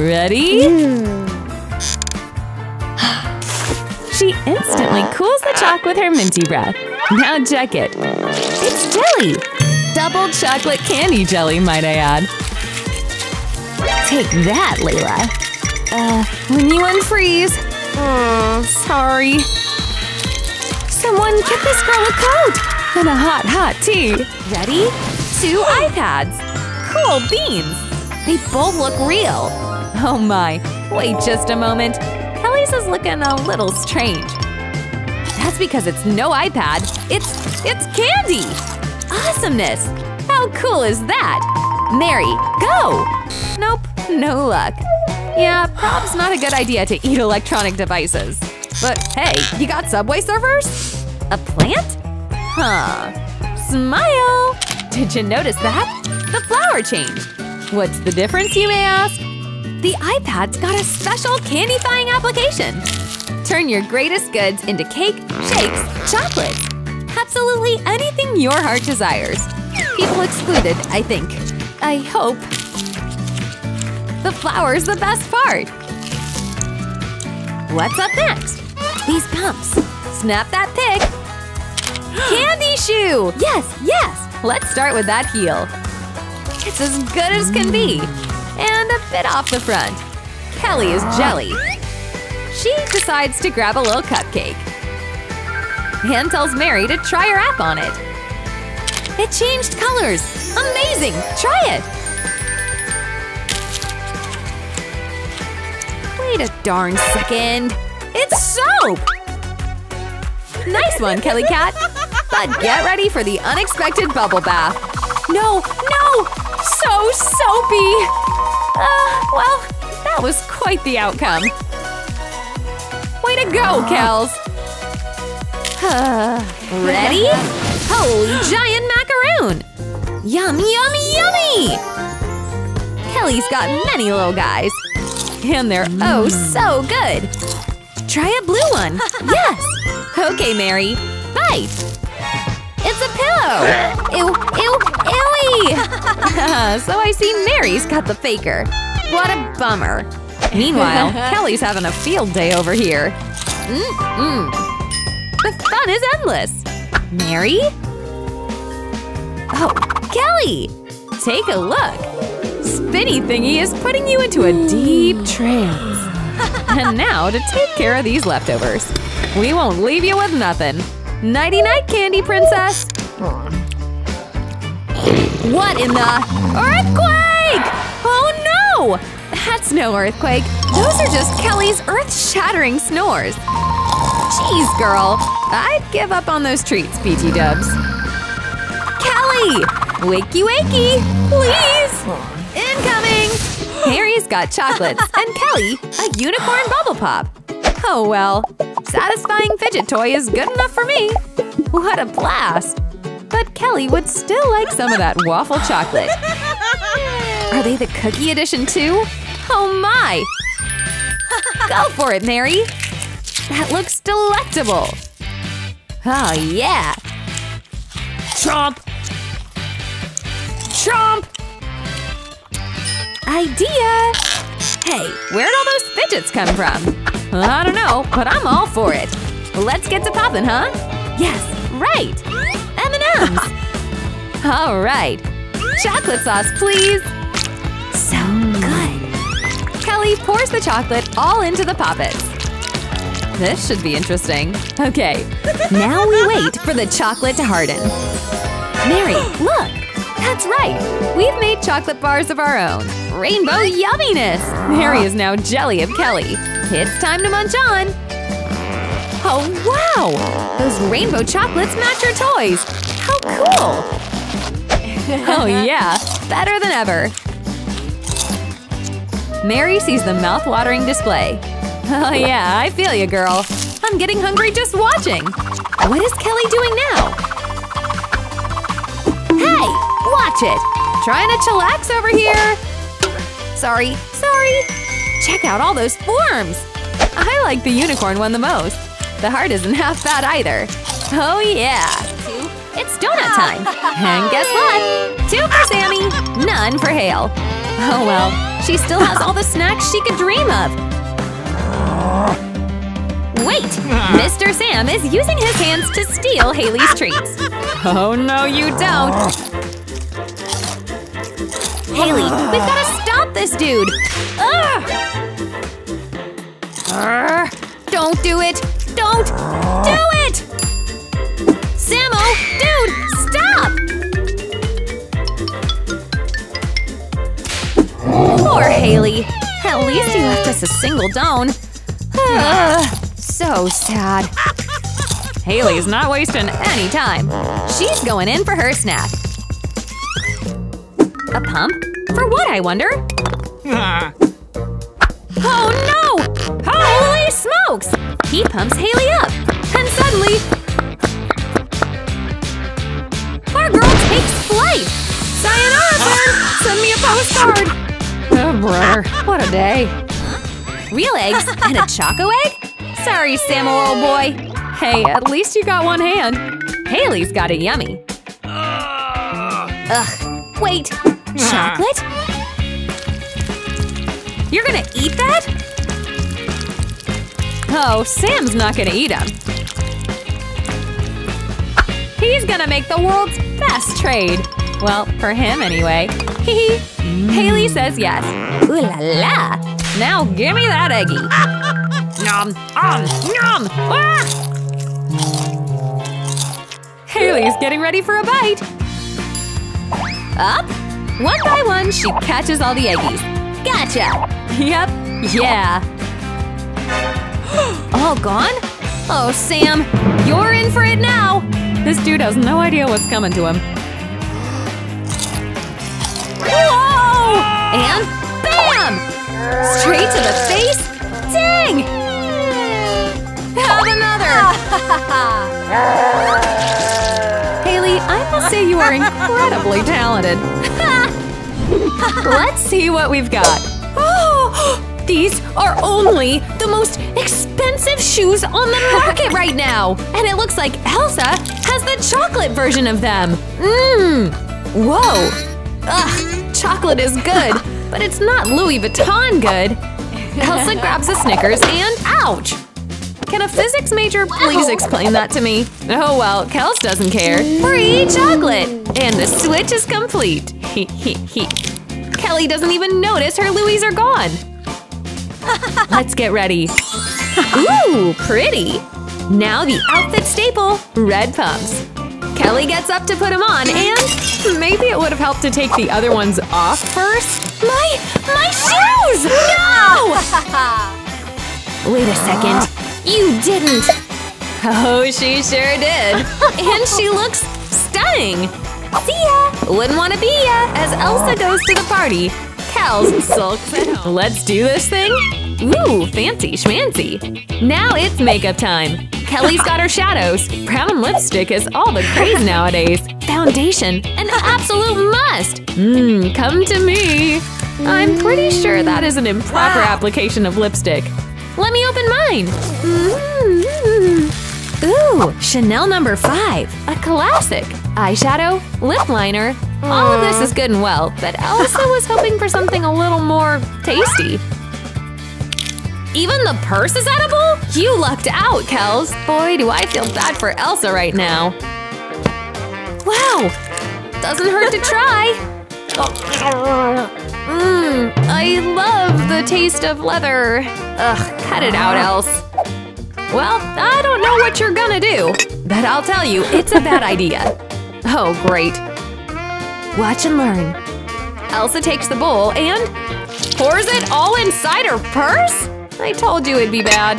Ready? Mm. She instantly cools the chalk with her minty breath. Now check it. It's jelly. Double chocolate candy jelly, might I add. Take that, Layla. Uh, when you unfreeze. Mm, sorry. Someone get this girl a coat. And a hot, hot tea. Ready? Two iPads. Cool beans. They both look real. Oh my. Wait just a moment. Kelly's is looking a little strange. That's because it's no iPad. It's… it's candy! Awesomeness! How cool is that? Mary, go! Nope. No luck. Yeah, prob's not a good idea to eat electronic devices. But hey, you got Subway servers? A plant? Huh. Smile! Did you notice that? The flower changed! What's the difference, you may ask? The iPad's got a special candy-fying application! Turn your greatest goods into cake, shakes, chocolate! Absolutely anything your heart desires! People excluded, I think. I hope. The flower's the best part! What's up next? These pumps! Snap that pic! Candy shoe! Yes, yes! Let's start with that heel. It's as good as can be! And a bit off the front. Kelly is jelly. She decides to grab a little cupcake. And tells Mary to try her app on it. It changed colors! Amazing! Try it! Wait a darn second! It's soap! Nice one, Kelly Cat! But get ready for the unexpected bubble bath! No! No! So soapy! Uh, well, that was quite the outcome. Way to go, Kels! Uh, ready? Holy giant macaroon! Yum, yummy, yummy! Kelly's got many little guys. And they're oh so good! Try a blue one! Yes! Okay, Mary. Bite! It's a pillow! Ew, ew, ewy! So I see Mary's got the faker. What a bummer. Meanwhile, Kelly's having a field day over here. Mm-mm. The fun is endless! Mary? Oh, Kelly! Take a look! Spinny Thingy is putting you into a deep trance. And now to take care of these leftovers. We won't leave you with nothing. Nighty-night, Candy Princess! What in the… Earthquake! Oh no! That's no earthquake. Those are just Kelly's earth-shattering snores. Jeez, girl. I'd give up on those treats, P T Dubs. Kelly! Wakey-wakey! Please! Incoming! Harry's got chocolates, and Kelly, a unicorn bubble pop. Oh well. Satisfying fidget toy is good enough for me! What a blast! But Kelly would still like some of that waffle chocolate. Are they the cookie edition too? Oh my! Go for it, Mary! That looks delectable! Oh yeah! Chomp! Chomp! Idea! Hey, where'd all those fidgets come from? I don't know, but I'm all for it. Let's get to poppin', huh? Yes, right! M and M's! All right. Chocolate sauce, please! So good! Kelly pours the chocolate all into the poppets. This should be interesting. Okay, now we wait for the chocolate to harden. Mary, look! That's right! We've made chocolate bars of our own. Rainbow yumminess! Mary is now jelly of Kelly. It's time to munch on! Oh wow! Those rainbow chocolates match her toys! How cool! Oh yeah! Better than ever! Mary sees the mouth-watering display. Oh yeah, I feel you, girl! I'm getting hungry just watching! What is Kelly doing now? Hey! Watch it! Trying to chillax over here! Sorry, sorry! Check out all those forms! I like the unicorn one the most. The heart isn't half bad either. Oh yeah! It's donut time! And guess what? Two for Sammy, none for Hale. Oh well, she still has all the snacks she could dream of! Wait! Mister Sam is using his hands to steal Haley's treats. Oh no you don't! Haley, we've gotta stop this dude! Ugh! Don't do it! Don't do it! Samo! Dude! Stop! Poor Haley! At least he left us a single don. Uh, so sad. Haley's not wasting any time. She's going in for her snack. A pump? For what, I wonder? Oh no! Holy smokes! He pumps Haley up! And suddenly… Our Coast Guard! Oh, brother. What a day. Real eggs and a choco egg? Sorry, Samuel, old boy. Hey, at least you got one hand. Haley's got it yummy. Ugh. Wait. Chocolate? You're gonna eat that? Oh, Sam's not gonna eat them. He's gonna make the world's best trade. Well, for him anyway. Hee hee. Haley says yes. Ooh la la. Now gimme that eggie. Nom, om, nom. Ah! Haley's getting ready for a bite. Up. One by one, she catches all the eggies. Gotcha. Yep. Yeah. All gone? Oh, Sam. You're in for it now. This dude has no idea what's coming to him. Whoa! And bam! Straight to the face? Dang! Have another! Haley, I must say you are incredibly talented. Let's see what we've got. Oh, these are only the most expensive shoes on the market right now. And it looks like Elsa has the chocolate version of them. Mmm. Whoa. Ugh, chocolate is good, but it's not Louis Vuitton good. Elsa grabs a Snickers and ouch! Can a physics major please explain that to me? Oh well, Kels doesn't care. Free chocolate! And the switch is complete. Kelly doesn't even notice her Louis are gone. Let's get ready. Ooh, pretty! Now the outfit staple, red pumps. Kelly gets up to put them on, and maybe it would have helped to take the other ones off first. My… my shoes! No! Wait a second. You didn't! Oh, she sure did. And she looks stunning! See ya! Wouldn't want to be ya! As Elsa goes to the party, Kels sulks at home. Let's do this thing? Ooh, fancy schmancy. Now it's makeup time. Kelly's got her shadows. Brown lipstick is all the craze nowadays. Foundation, an absolute must. Mmm, come to me. I'm pretty sure that is an improper application of lipstick. Let me open mine. Mm-hmm. Ooh, Chanel number five, a classic. Eyeshadow, lip liner. All of this is good and well, but Elsa was hoping for something a little more tasty. Even the purse is edible? You lucked out, Kels. Boy, do I feel bad for Elsa right now. Wow. Doesn't hurt to try. Mmm. I love the taste of leather. Ugh. Cut it out, Els. Well, I don't know what you're gonna do. But I'll tell you, it's a bad idea. Oh, great. Watch and learn. Elsa takes the bowl and pours it all inside her purse? I told you it'd be bad.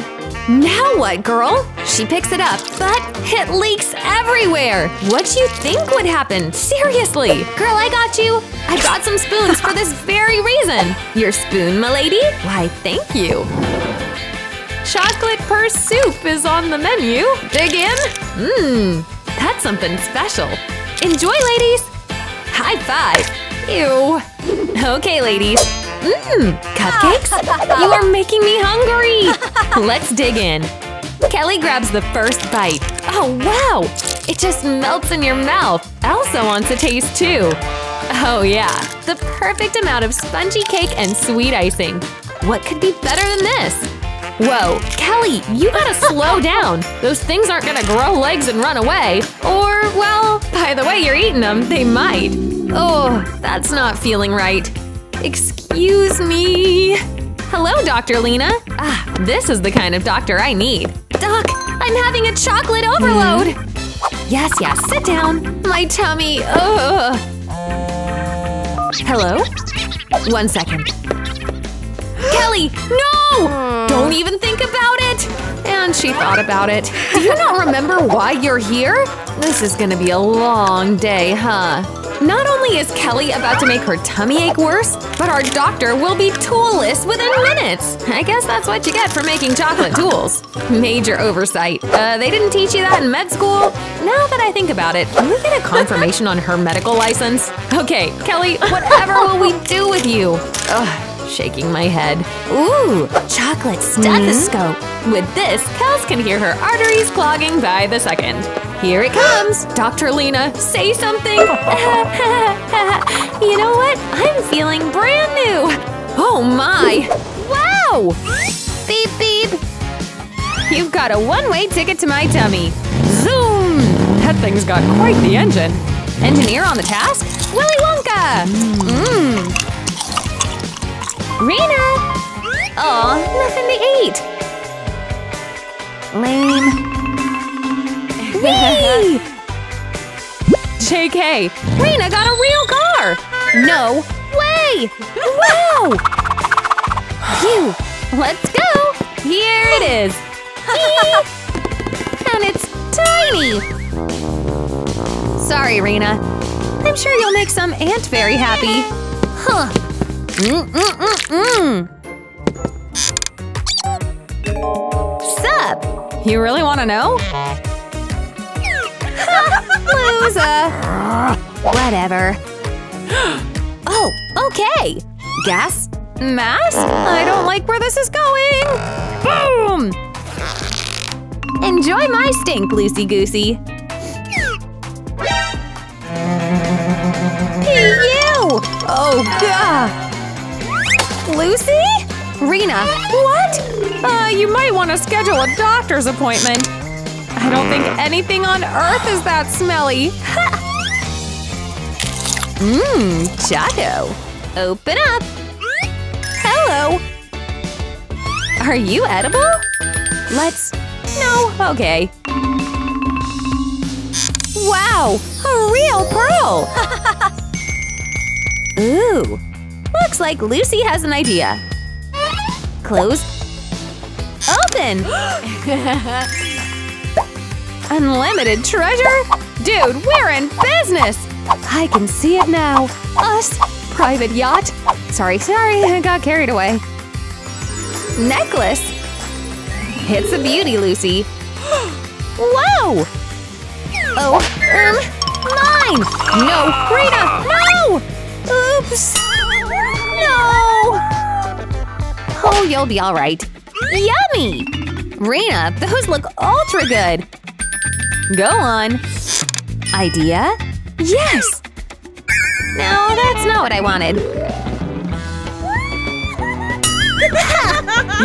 Now what, girl? She picks it up, but it leaks everywhere! What'd you think would happen? Seriously! Girl, I got you! I brought some spoons for this very reason! Your spoon, m'lady? Why, thank you! Chocolate purse soup is on the menu! Dig in? Mmm, that's something special! Enjoy, ladies! High five! Ew! Okay, ladies. Mmm! Cupcakes? You are making me hungry! Let's dig in. Kelly grabs the first bite. Oh, wow! It just melts in your mouth. Elsa wants a taste, too. Oh, yeah. The perfect amount of spongy cake and sweet icing. What could be better than this? Whoa, Kelly, you gotta slow down. Those things aren't gonna grow legs and run away. Or, well, by the way you're eating them, they might. Oh, that's not feeling right. Excuse me… Hello, Doctor Lena. Ah, this is the kind of doctor I need. Doc, I'm having a chocolate overload! Yes, yes, sit down. My tummy… Ugh. Hello? One second. Kelly, no! Don't even think about it! And she thought about it. Do you not remember why you're here? This is gonna be a long day, huh? Not only is Kelly about to make her tummy ache worse, but our doctor will be toolless within minutes! I guess that's what you get for making chocolate tools. Major oversight. Uh, they didn't teach you that in med school? Now that I think about it, can we get a confirmation on her medical license? Okay, Kelly, whatever will we do with you? Ugh. Shaking my head. Ooh, chocolate stethoscope! Mm-hmm. With this, Kels can hear her arteries clogging by the second. Here it comes! Doctor Lena, say something! You know what? I'm feeling brand new! Oh my! Wow! Beep beep! You've got a one-way ticket to my tummy! Zoom! That thing's got quite the engine! Engineer on the task? Willy Wonka! Mmm! Rena! Aw, nothing to eat! Lame. Whee! J K, Rena got a real car! No way! Wow! Phew! Let's go! Here it is! And it's tiny! Sorry, Rena. I'm sure you'll make some aunt very happy. Huh. Mm-mm-mm-mm! Sup? You really want to know? Ha! Loser! Whatever. Oh, okay! Gas? Mass? I don't like where this is going! Boom! Enjoy my stink, loosey-goosey. P U! Oh, God! Lucy? Rena, what? Uh, you might want to schedule a doctor's appointment. I don't think anything on earth is that smelly. Mmm, Choco. Open up. Hello. Are you edible? Let's… No, okay. Wow, a real pearl! Ooh. Looks like Lucy has an idea. Close. Open! Unlimited treasure? Dude, we're in business! I can see it now. Us. Private yacht. Sorry, sorry, I got carried away. Necklace. It's a beauty, Lucy. Whoa! Oh, um, mine! No, Rena, no! Oops! No! Oh, you'll be all right. Yummy! Rena, those look ultra good! Go on. Idea? Yes! No, that's not what I wanted.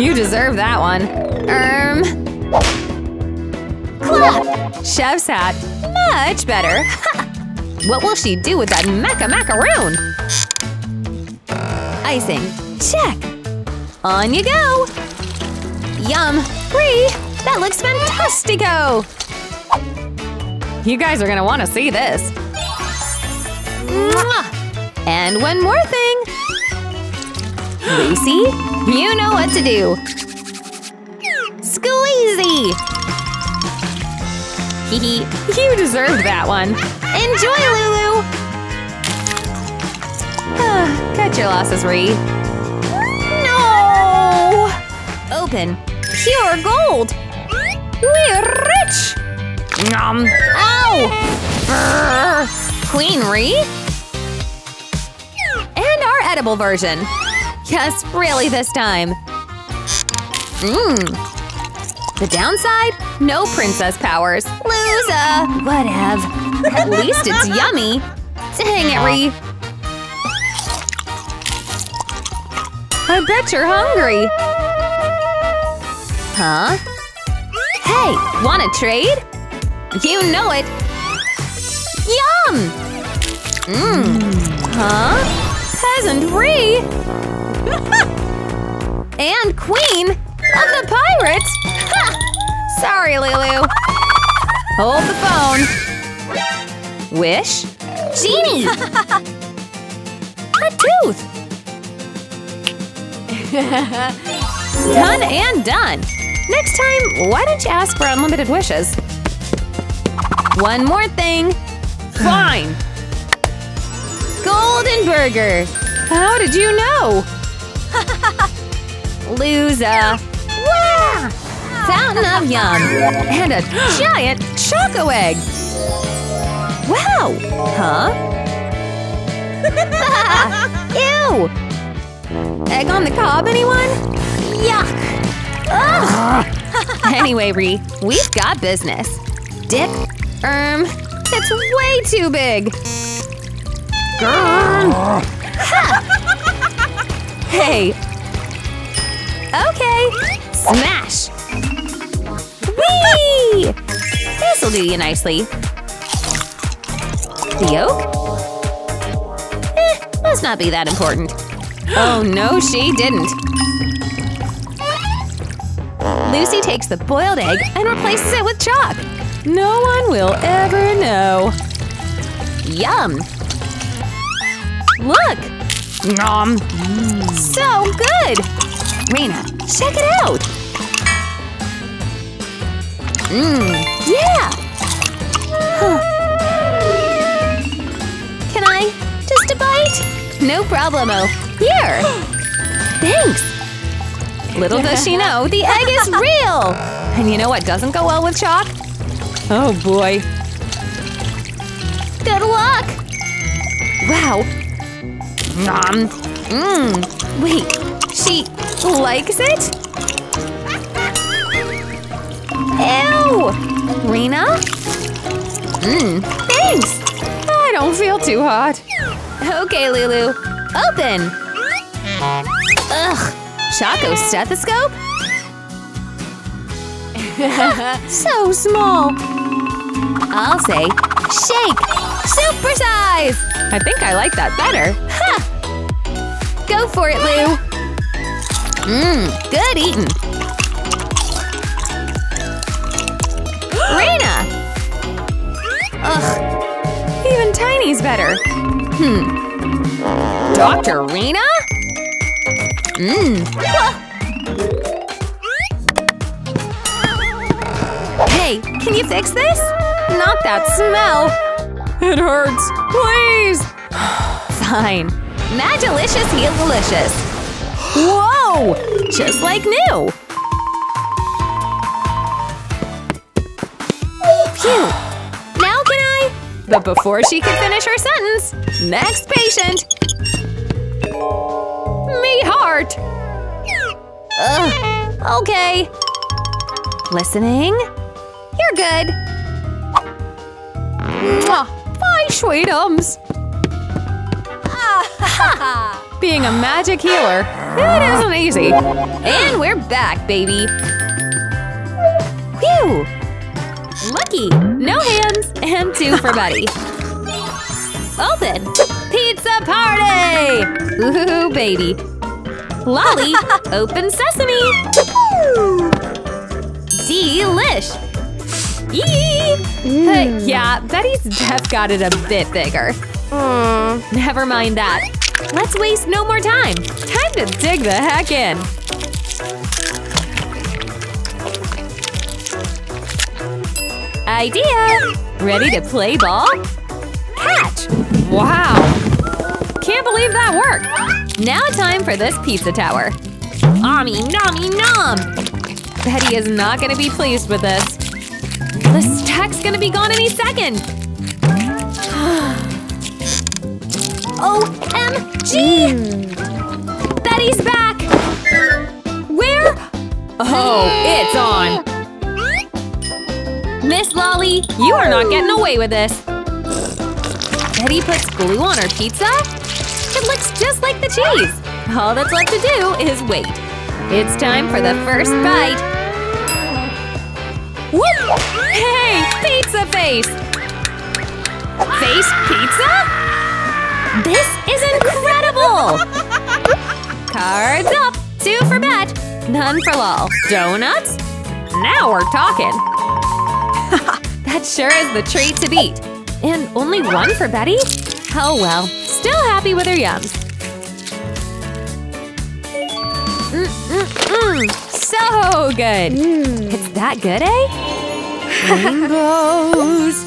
You deserve that one. Um… Clap! Chef's hat. Much better. What will she do with that maca macaroon? Icing. Check! On you go! Yum! Free! That looks fantastico! You guys are gonna want to see this! Mwah! And one more thing! Lucy, you know what to do! Squeezy! Hehe, you deserved that one! Enjoy, Lulu! Cut your losses, Ree. No! Open. Pure gold! We're rich! Nom! Ow! Brr. Queen Ree? And our edible version. Yes, really this time. Mmm. The downside? No princess powers. Loser! Whatev. At least it's yummy. Dang it, Ree. I bet you're hungry! Huh? Hey, wanna trade? You know it! Yum! Mmm! Huh? Peasant Ree! And Queen of the Pirates! Ha! Sorry, Lulu! Hold the phone! Wish? Genie! A tooth! Done and done! Next time, why don't you ask for unlimited wishes? One more thing! Fine! hamburger! How did you know? Loser! Wow! Fountain of yum! And a giant choco egg! Wow! Huh? Ew! Egg on the cob, anyone? Yuck! Ugh. Anyway, Ree, we've got business. Dip, erm, it's way too big! Grrrr! Ha! Hey! Okay! Smash! Whee! This'll do you nicely. The yolk? Eh, must not be that important. Oh no, she didn't! Lucy takes the boiled egg and replaces it with chalk! No one will ever know! Yum! Look! Nom! So good! Reena, check it out! Mmm! Yeah! Huh. Can I? Just a bite? No problemo! Here! Thanks! Little does she know, the egg is real! And you know what doesn't go well with chalk? Oh boy! Good luck! Wow! Nom! Mmm! Wait, she likes it? Ew! Reena? Mmm, thanks! I don't feel too hot. Okay, Lulu, open! Ugh! Choco stethoscope? So small! I'll say, shake! Supersize! I think I like that better. Ha! Go for it, Lou! Mmm, good eating! Reena! Ugh, even tiny's better. Hmm. Doctor Reena? Mmm. Hey, can you fix this? Not that smell! It hurts! Please! Fine. Magilicious heel delicious! Whoa! Just like new! Phew! Now can I? But before she could finish her sentence, next patient! Me heart! Ugh, okay. Listening? You're good. Mwah! My sweetums! Being a magic healer, it isn't easy. And we're back, baby. Whew! Lucky! No hands and two for Buddy. Open! Pizza party! Ooh, baby. Lolly, open sesame! Delish! Eee! Mm. Uh, yeah, Betty's death got it a bit bigger. Mm. Never mind that. Let's waste no more time. Time to dig the heck in. Idea! Ready to play ball? Catch! Wow! Can't believe that worked! Now time for this pizza tower. Omni nommy nom! Betty is not gonna be pleased with this. The stack's gonna be gone any second! O M G! Mm. Betty's back! Where? Oh, it's on! Miss Lolly, you are not getting away with this! Betty puts glue on her pizza? It looks just like the cheese! All that's left to do is wait. It's time for the first bite! Whoop! Hey! Pizza face! Face pizza? This is incredible! Cards up! Two for bet! None for lol. Donuts? Now we're talking! That sure is the treat to beat! And only one for Betty? Oh well, still happy with her yums. Mm-mm-mm! So good! Mm. It's that good, eh? Rainbows!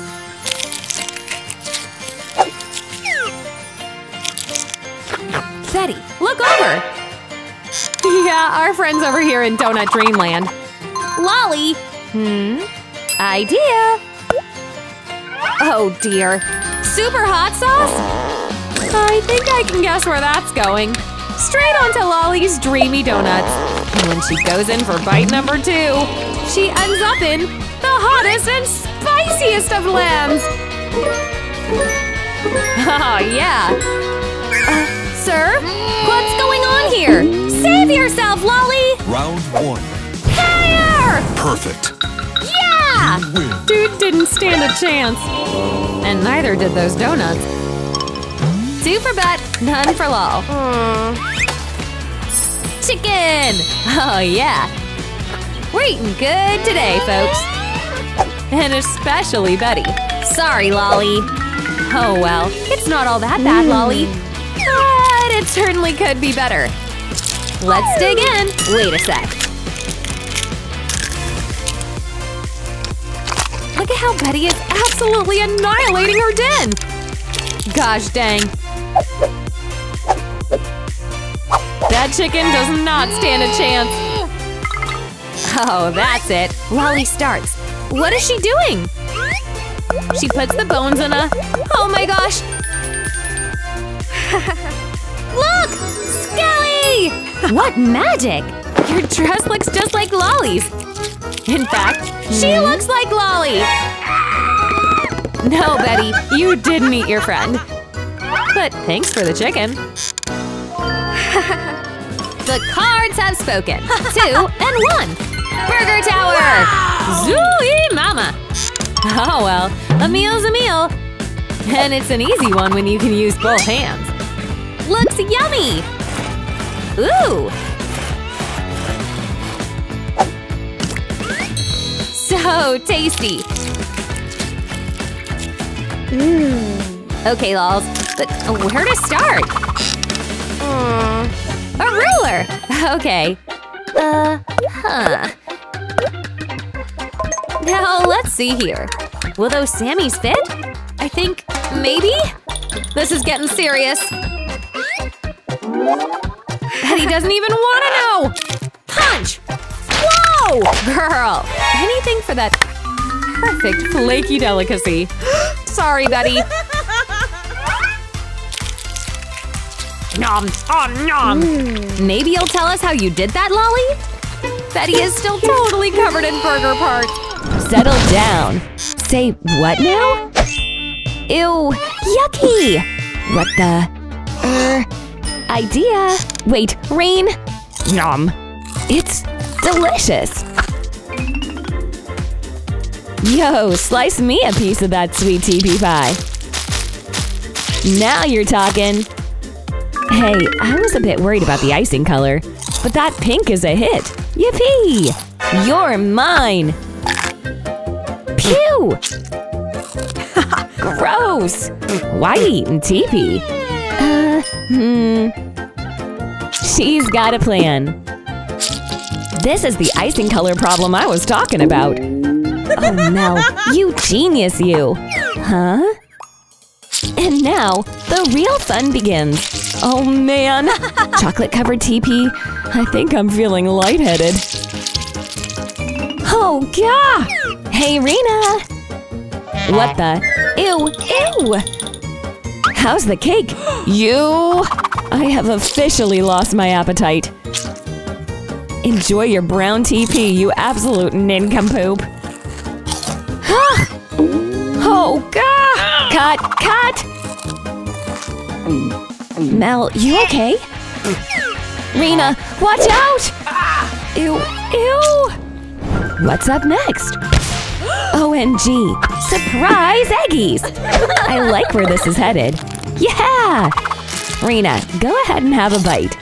our friends over here in Donut Dreamland. Lolly! Hmm? Idea! Oh dear. Super hot sauce? I think I can guess where that's going. Straight onto Lolly's dreamy donuts. And when she goes in for bite number two, she ends up in the hottest and spiciest of lambs! Oh, yeah! Uh, sir? What's going on here? Save yourself, Lolly! Round one. Fire! Perfect. Yeah! Dude didn't stand a chance. And neither did those donuts. Two for bet, none for lol. Mm. Chicken! Oh, yeah! We're eating good today, folks. And especially Betty. Sorry, Lolly. Oh, well. It's not all that bad, Lolly. But it certainly could be better. Let's dig in. Wait a sec. Look at how Betty is absolutely annihilating her den! Gosh dang. That chicken does not stand a chance. Oh, that's it. Lolly starts. What is she doing? She puts the bones in a… Oh my gosh! Look! Skelly! What magic! Your dress looks just like Lolly's. In fact, she looks like Lolly! No, Betty, you did meet your friend. But thanks for the chicken. The cards have spoken. Two and one. Burger Tower. Wow. Zooey mama. Oh well, a meal's a meal. And it's an easy one when you can use both hands. Looks yummy. Ooh. So tasty. Mm. Okay, lols. But where to start? Mm. A ruler! Okay. Uh, huh. Now, let's see here. Will those Sammys fit? I think, maybe? This is getting serious. Betty doesn't even want to know! Punch! Whoa! Girl! Anything for that perfect flaky delicacy. Sorry, Betty. Nom, nom, nom. Mm. Maybe you'll tell us how you did that, Lolly? Betty is still totally covered in burger parts. Settle down. Say what now? Ew, yucky. What the… Er… idea. Wait, rain. Nom. It's delicious. Yo, slice me a piece of that sweet T P pie. Now you're talking. Hey, I was a bit worried about the icing color, but that pink is a hit! Yippee! You're mine! Pew! Gross! Why eating teepee? Uh, hmm… She's got a plan! This is the icing color problem I was talking about! Oh no, you genius you! Huh? And now, the real fun begins! Oh man! Chocolate-covered teepee? I think I'm feeling lightheaded. Oh yeah! Hey, Rena! What the… Ew! Ew! How's the cake? You… I have officially lost my appetite. Enjoy your brown teepee, you absolute nincompoop. Oh god! Cut! Cut! Mel, you okay? Rena, watch out! Ew, ew! What's up next? O M G! Surprise eggies! I like where this is headed. Yeah! Rena, go ahead and have a bite.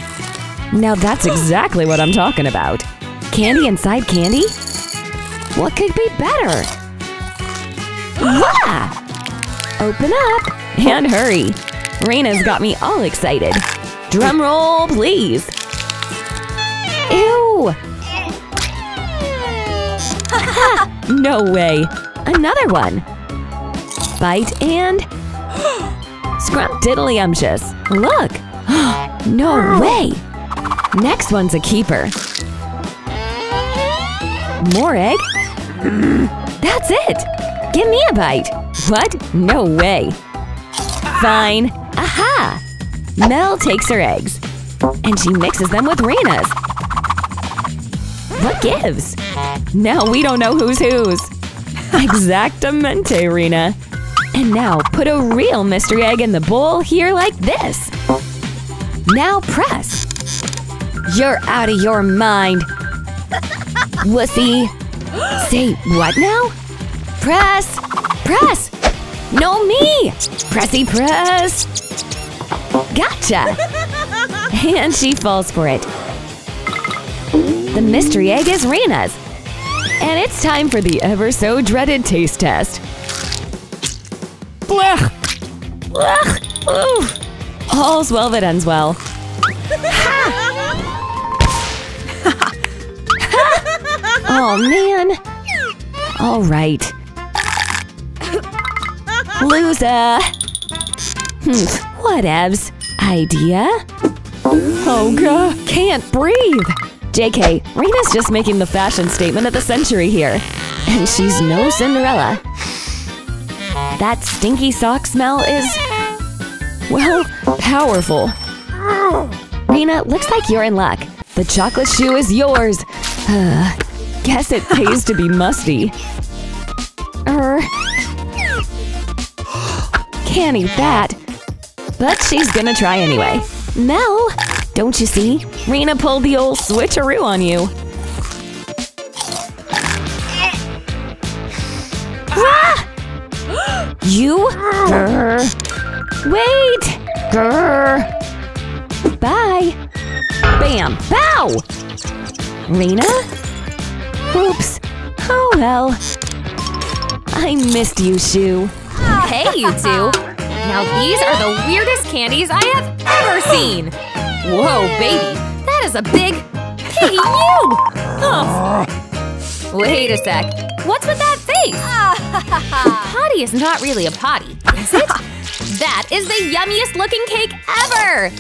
Now that's exactly what I'm talking about. Candy inside candy? What could be better? Yeah! Open up and hurry. Rena's got me all excited. Drum roll, please. Ew! No way. Another one. Bite and… Scrump diddly umptious. Look. No way. Next one's a keeper. More egg? That's it! Give me a bite! What? No way! Fine! Aha! Mel takes her eggs. And she mixes them with Rana's. What gives? Now we don't know who's whose. Exactamente, Rena. And now put a real mystery egg in the bowl here like this. Now press. You're out of your mind. Wussy. Say what now? Press. Press. No me. Pressy press. Gotcha. And she falls for it. The mystery egg is Rana's. And it's time for the ever-so-dreaded taste test. Blech. Blech. Ooh. All's well that ends well. Ha. Ha. Oh, man. All right. Loser. Hm, whatevs. Idea? Oh, God. Can't breathe. J K, Rena's just making the fashion statement of the century here. And she's no Cinderella. That stinky sock smell is… well, powerful. Rena, looks like you're in luck. The chocolate shoe is yours. Uh, guess it pays to be musty. Er… can't eat that. But she's gonna try anyway. Mel! Don't you see? Rena pulled the old switcheroo on you. Ah! You? Grr. Wait! Grr. Bye! Bam! Bow! Rena? Oops. Oh well. I missed you, Shoe. Hey, you two! Now these are the weirdest candies I have ever seen! Whoa, baby! That is a big… Hey, you! Oh. Wait a sec. What's with that face? Potty is not really a potty, is it? That is the yummiest looking cake ever!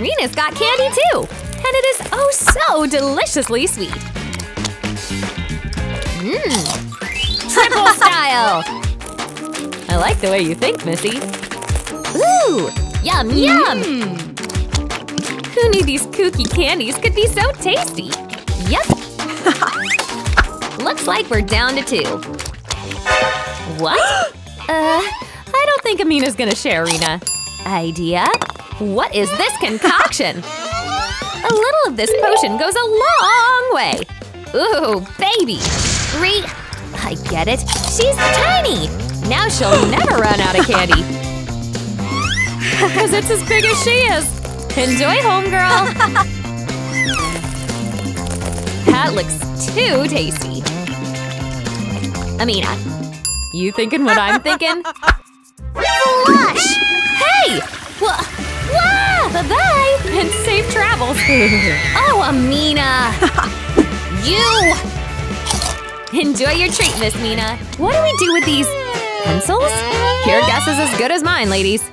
Rena's got candy too! And it is oh so deliciously sweet! Mmm! Triple style! I like the way you think, Missy. Ooh! Yum, yum! Mm. Who knew these kooky candies could be so tasty? Yep! Looks like we're down to two. What? uh, I don't think Amina's gonna share, Rena. Idea? What is this concoction? A little of this potion goes a long way! Ooh, baby! Re… I get it. She's tiny! Now she'll never run out of candy. Because it's as big as she is! Enjoy, homegirl! That looks too tasty. Amina, you thinking what I'm thinking? Flush! Hey! Wha wow! Bye-bye! And safe travels! Oh, Amina! You! Enjoy your treat, Miss Mina. What do we do with these… pencils? Your guess is as good as mine, ladies.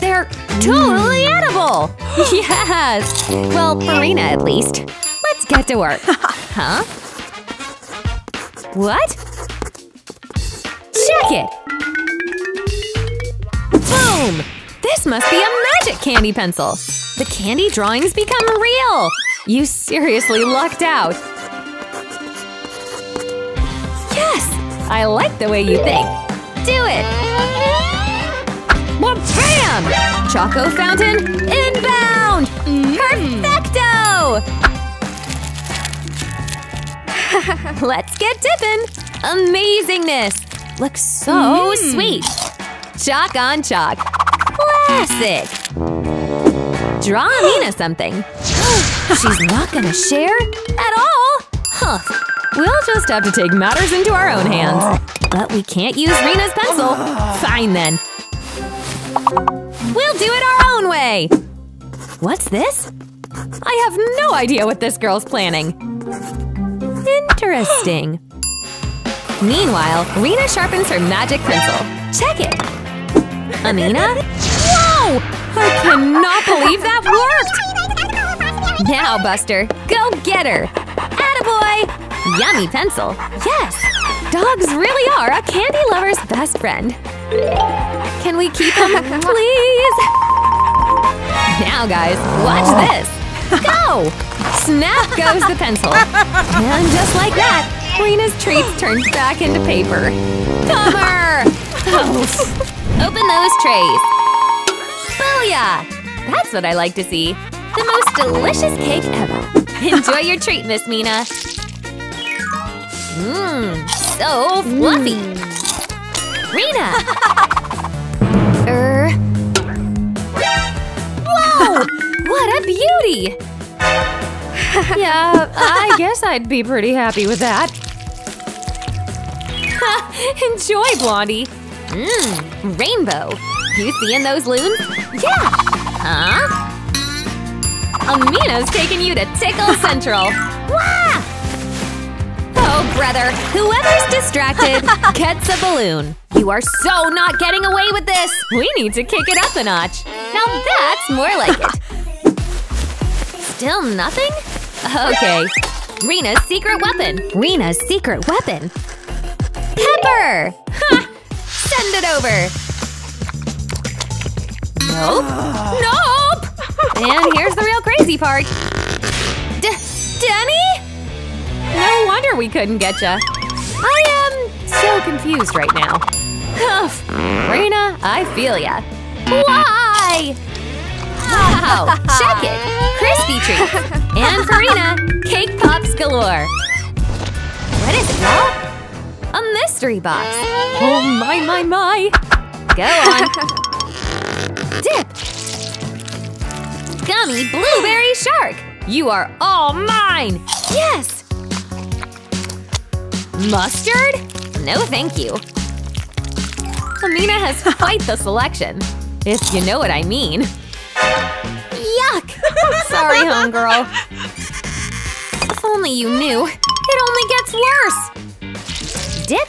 They're… totally edible! Yes! Well, for Rena at least. Let's get to work. Huh? What? Check it! Boom! This must be a magic candy pencil! The candy drawings become real! You seriously lucked out! Yes! I like the way you think. Do it! Wha-bam! Choco fountain, inbound! Perfecto! Let's get dippin'! Amazingness! Looks so mm. sweet! Chalk on chalk! Classic! Draw Amina something! She's not gonna share? At all! Huh. We'll just have to take matters into our own hands. But we can't use Rena's pencil! Fine then! We'll do it our own way! What's this? I have no idea what this girl's planning. Interesting. Meanwhile, Rena sharpens her magic pencil. Check it! Amina? Whoa! I cannot believe that worked! Now, Buster, go get her! Attaboy! Yummy pencil! Yes! Dogs really are a candy lover's best friend! Can we keep them, please? Now, guys, watch this! Go! Snap goes the pencil! And just like that, Rena's treats turned back into paper! Bummer! Oh. Open those trays! Booyah! That's what I like to see! The most delicious cake ever! Enjoy your treat, Miss Mina! Mmm, so fluffy! Mm. Rena! Er. Whoa! What a beauty! Yeah, I guess I'd be pretty happy with that. Enjoy, Blondie! Mmm, rainbow! You seeing those loons? Yeah! Huh? Amina's taking you to Tickle Central! Wah! Oh, brother! Whoever's distracted gets a balloon! You are so not getting away with this! We need to kick it up a notch! Now that's more like it! Still nothing? Okay. Rena's secret weapon! Rena's secret weapon! Pepper! Ha! Send it over! Nope! No! And here's the real crazy part! D-Denny? No wonder we couldn't get ya! I am so confused right now. Huff! Rena, I feel ya! Why? Wow! Check it! Crispy treats! And for Rena, cake pops galore! What is it now? A mystery box! Oh my my my! Go on! Dip! Gummy blueberry shark! You are all mine! Yes! Mustard? No thank you. Amina has quite the selection. If you know what I mean. Yuck! Sorry, homegirl. If only you knew. It only gets worse! Dip?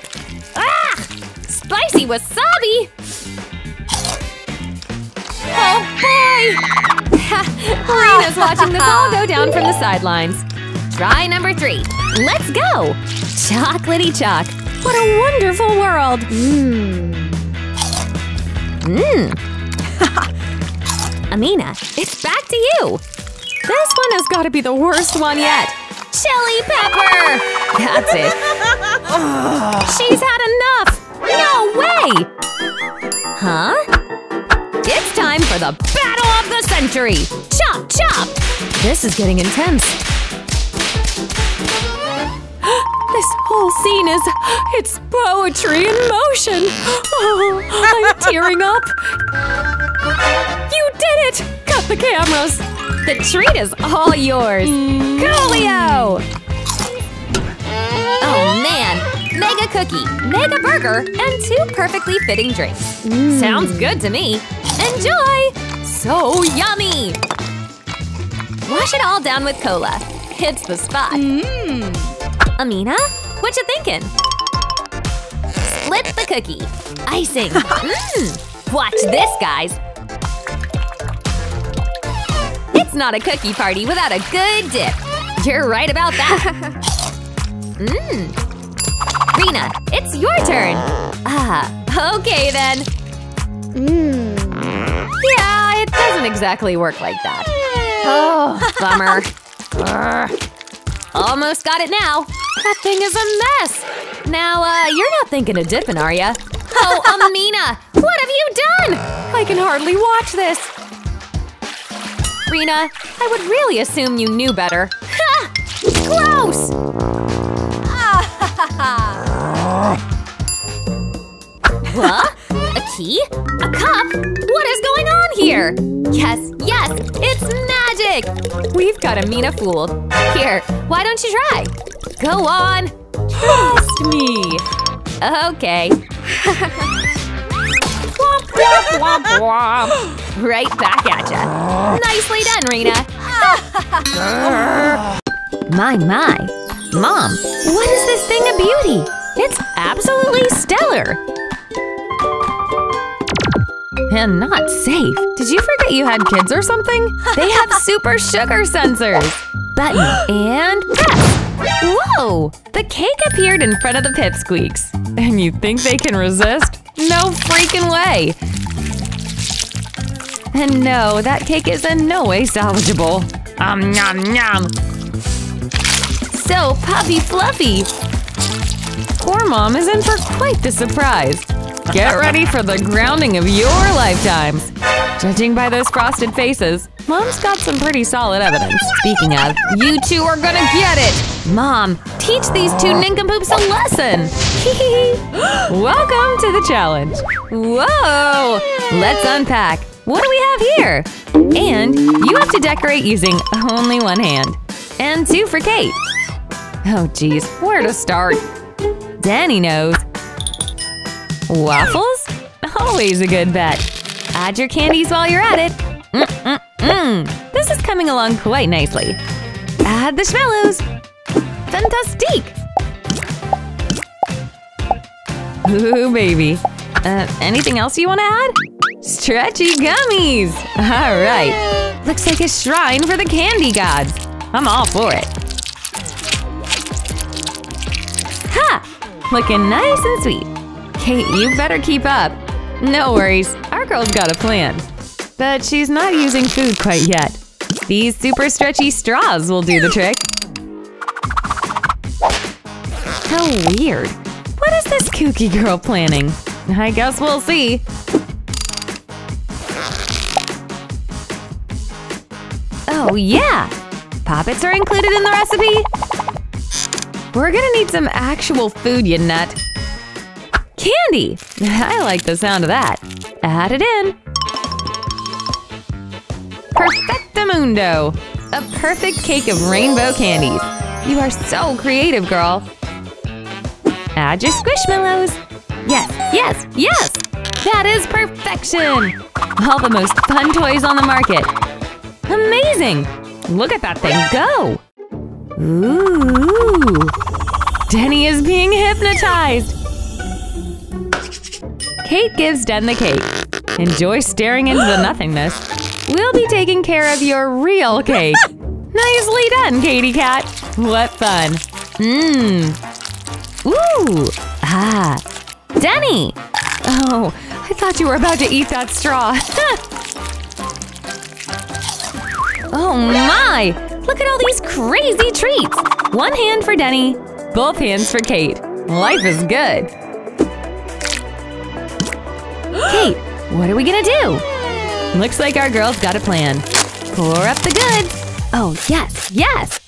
Ah! Spicy wasabi! Oh boy! Rena's watching this all go down from the sidelines. Try number three. Let's go! Chocolatey chalk. What a wonderful world! Mmm. Mmm. Amina, it's back to you! This one has got to be the worst one yet. Chili pepper! That's it. She's had enough! No way! Huh? It's time for the battle of the century! Chop, chop! This is getting intense. This whole scene is… it's poetry in motion! Oh, I'm tearing up! You did it! Cut the cameras! The treat is all yours! Coolio! Oh man! Mega cookie, mega burger, and two perfectly fitting drinks. Mm. Sounds good to me! Enjoy! So yummy! Wash it all down with cola. Hits the spot. Mm. Amina, what you thinking? Split the cookie. Icing. Mmm! Watch this, guys! It's not a cookie party without a good dip. You're right about that. Mmm. Rena, it's your turn. Ah, okay then. Mmm. Yeah, it doesn't exactly work like that. Oh, bummer. Almost got it now. That thing is a mess. Now, uh, you're not thinking of dipping, are ya? Oh, Amina! What have you done? I can hardly watch this. Rena, I would really assume you knew better. Ha! Close! What? A key? A cup? What is going on here? Yes, yes, it's magic! We've got Amina fooled. Here, why don't you try? Go on! Trust me! Okay. Womp, womp, womp, womp. Right back at ya. Nicely done, Rena. My, my. Mom, what is this thing of beauty? It's absolutely stellar! And not safe. Did you forget you had kids or something? They have super sugar sensors. Button and press. Whoa! The cake appeared in front of the pipsqueaks. And you think they can resist? No freaking way! And no, that cake is in no way salvageable. Um, nom nom! So puffy fluffy! Poor mom is in for quite the surprise. Get ready for the grounding of your lifetimes! Judging by those frosted faces, Mom's got some pretty solid evidence. Speaking of, you two are gonna get it! Mom, teach these two nincompoops a lesson! Welcome to the challenge! Whoa! Let's unpack! What do we have here? And you have to decorate using only one hand. And two for Kate. Oh geez, where to start? Danny knows. Waffles? Always a good bet. Add your candies while you're at it. Mm-mm-mm. This is coming along quite nicely. Add the schmallows. Fantastique! Ooh, baby. Uh, anything else you want to add? Stretchy gummies! Alright. Looks like a shrine for the candy gods. I'm all for it. Ha! Looking nice and sweet. Kate, you better keep up. No worries, our girl's got a plan. But she's not using food quite yet. These super stretchy straws will do the trick. How weird. What is this kooky girl planning? I guess we'll see. Oh yeah! Poppets are included in the recipe? We're gonna need some actual food, you nut. Candy! I like the sound of that. Add it in. Perfectamundo! A perfect cake of rainbow candies. You are so creative, girl. Add your squishmallows. Yes, yes, yes! That is perfection! All the most fun toys on the market. Amazing! Look at that thing go! Ooh! Denny is being hypnotized! Kate gives Den the cake. Enjoy staring into the nothingness. We'll be taking care of your real cake. Nicely done, Katie Cat. What fun. Mmm. Ooh. Ah. Denny. Oh, I thought you were about to eat that straw. Oh my. Look at all these crazy treats. One hand for Denny. Both hands for Kate. Life is good. Kate, what are we gonna do? Looks like our girl's got a plan. Pour up the goods! Oh, yes, yes!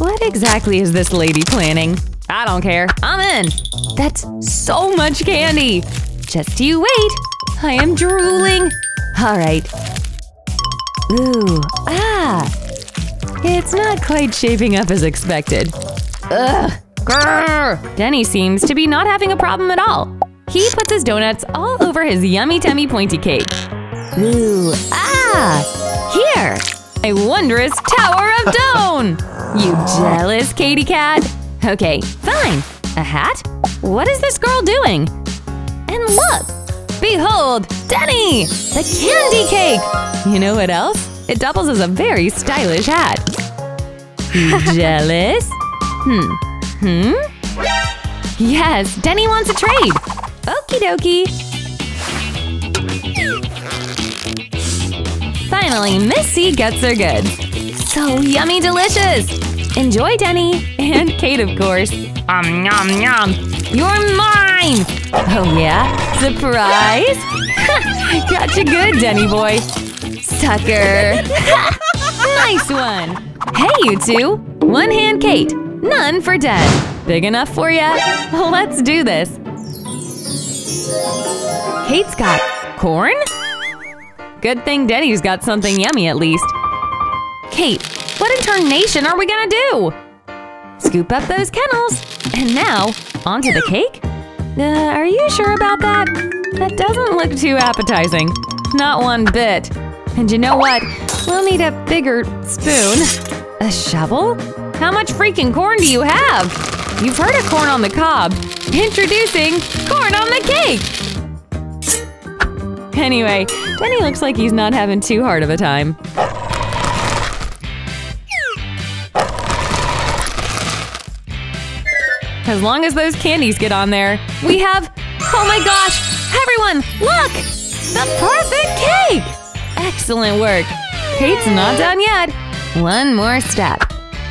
What exactly is this lady planning? I don't care, I'm in! That's so much candy! Just you wait! I am drooling! Alright. Ooh, ah! It's not quite shaping up as expected. Ugh! Grrr! Denny seems to be not having a problem at all. He puts his donuts all over his yummy tummy pointy cake. Ooh, ah! Here! A wondrous tower of dough! You jealous, Katie Cat? Okay, fine. A hat? What is this girl doing? And look! Behold, Denny! The candy cake! You know what else? It doubles as a very stylish hat. You jealous? Hmm. Hmm? Yes, Denny wants a trade! Okie dokie! Finally, Miss C gets her good. So yummy delicious! Enjoy, Denny! And Kate, of course. Um, nom nom! You're mine! Oh yeah? Surprise? Gotcha good, Denny boy! Sucker! Nice one! Hey, you two! One hand Kate, none for Den. Big enough for ya? Let's do this! Kate's got corn? Good thing Denny's got something yummy at least. Kate, what in tarnation are we gonna do? Scoop up those kennels. And now, onto the cake? Uh, are you sure about that? That doesn't look too appetizing. Not one bit. And you know what? We'll need a bigger spoon. A shovel? How much freaking corn do you have? You've heard of corn on the cob. Introducing corn on the cake! Anyway, Denny looks like he's not having too hard of a time. As long as those candies get on there, we have… Oh my gosh! Everyone, look! The perfect cake! Excellent work! Kate's not done yet! One more step.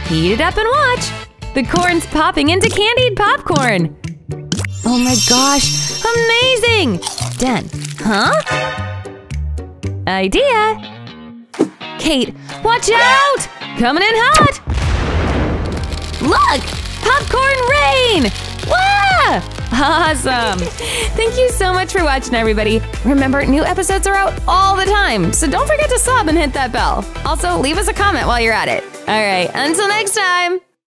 Heat it up and watch! The corn's popping into candied popcorn! Oh my gosh! Amazing! Done. Huh? Idea! Kate, watch out! Coming in hot! Look! Popcorn rain! Wow! Awesome! Thank you so much for watching, everybody. Remember, new episodes are out all the time, so don't forget to sub and hit that bell. Also, leave us a comment while you're at it. All right, until next time!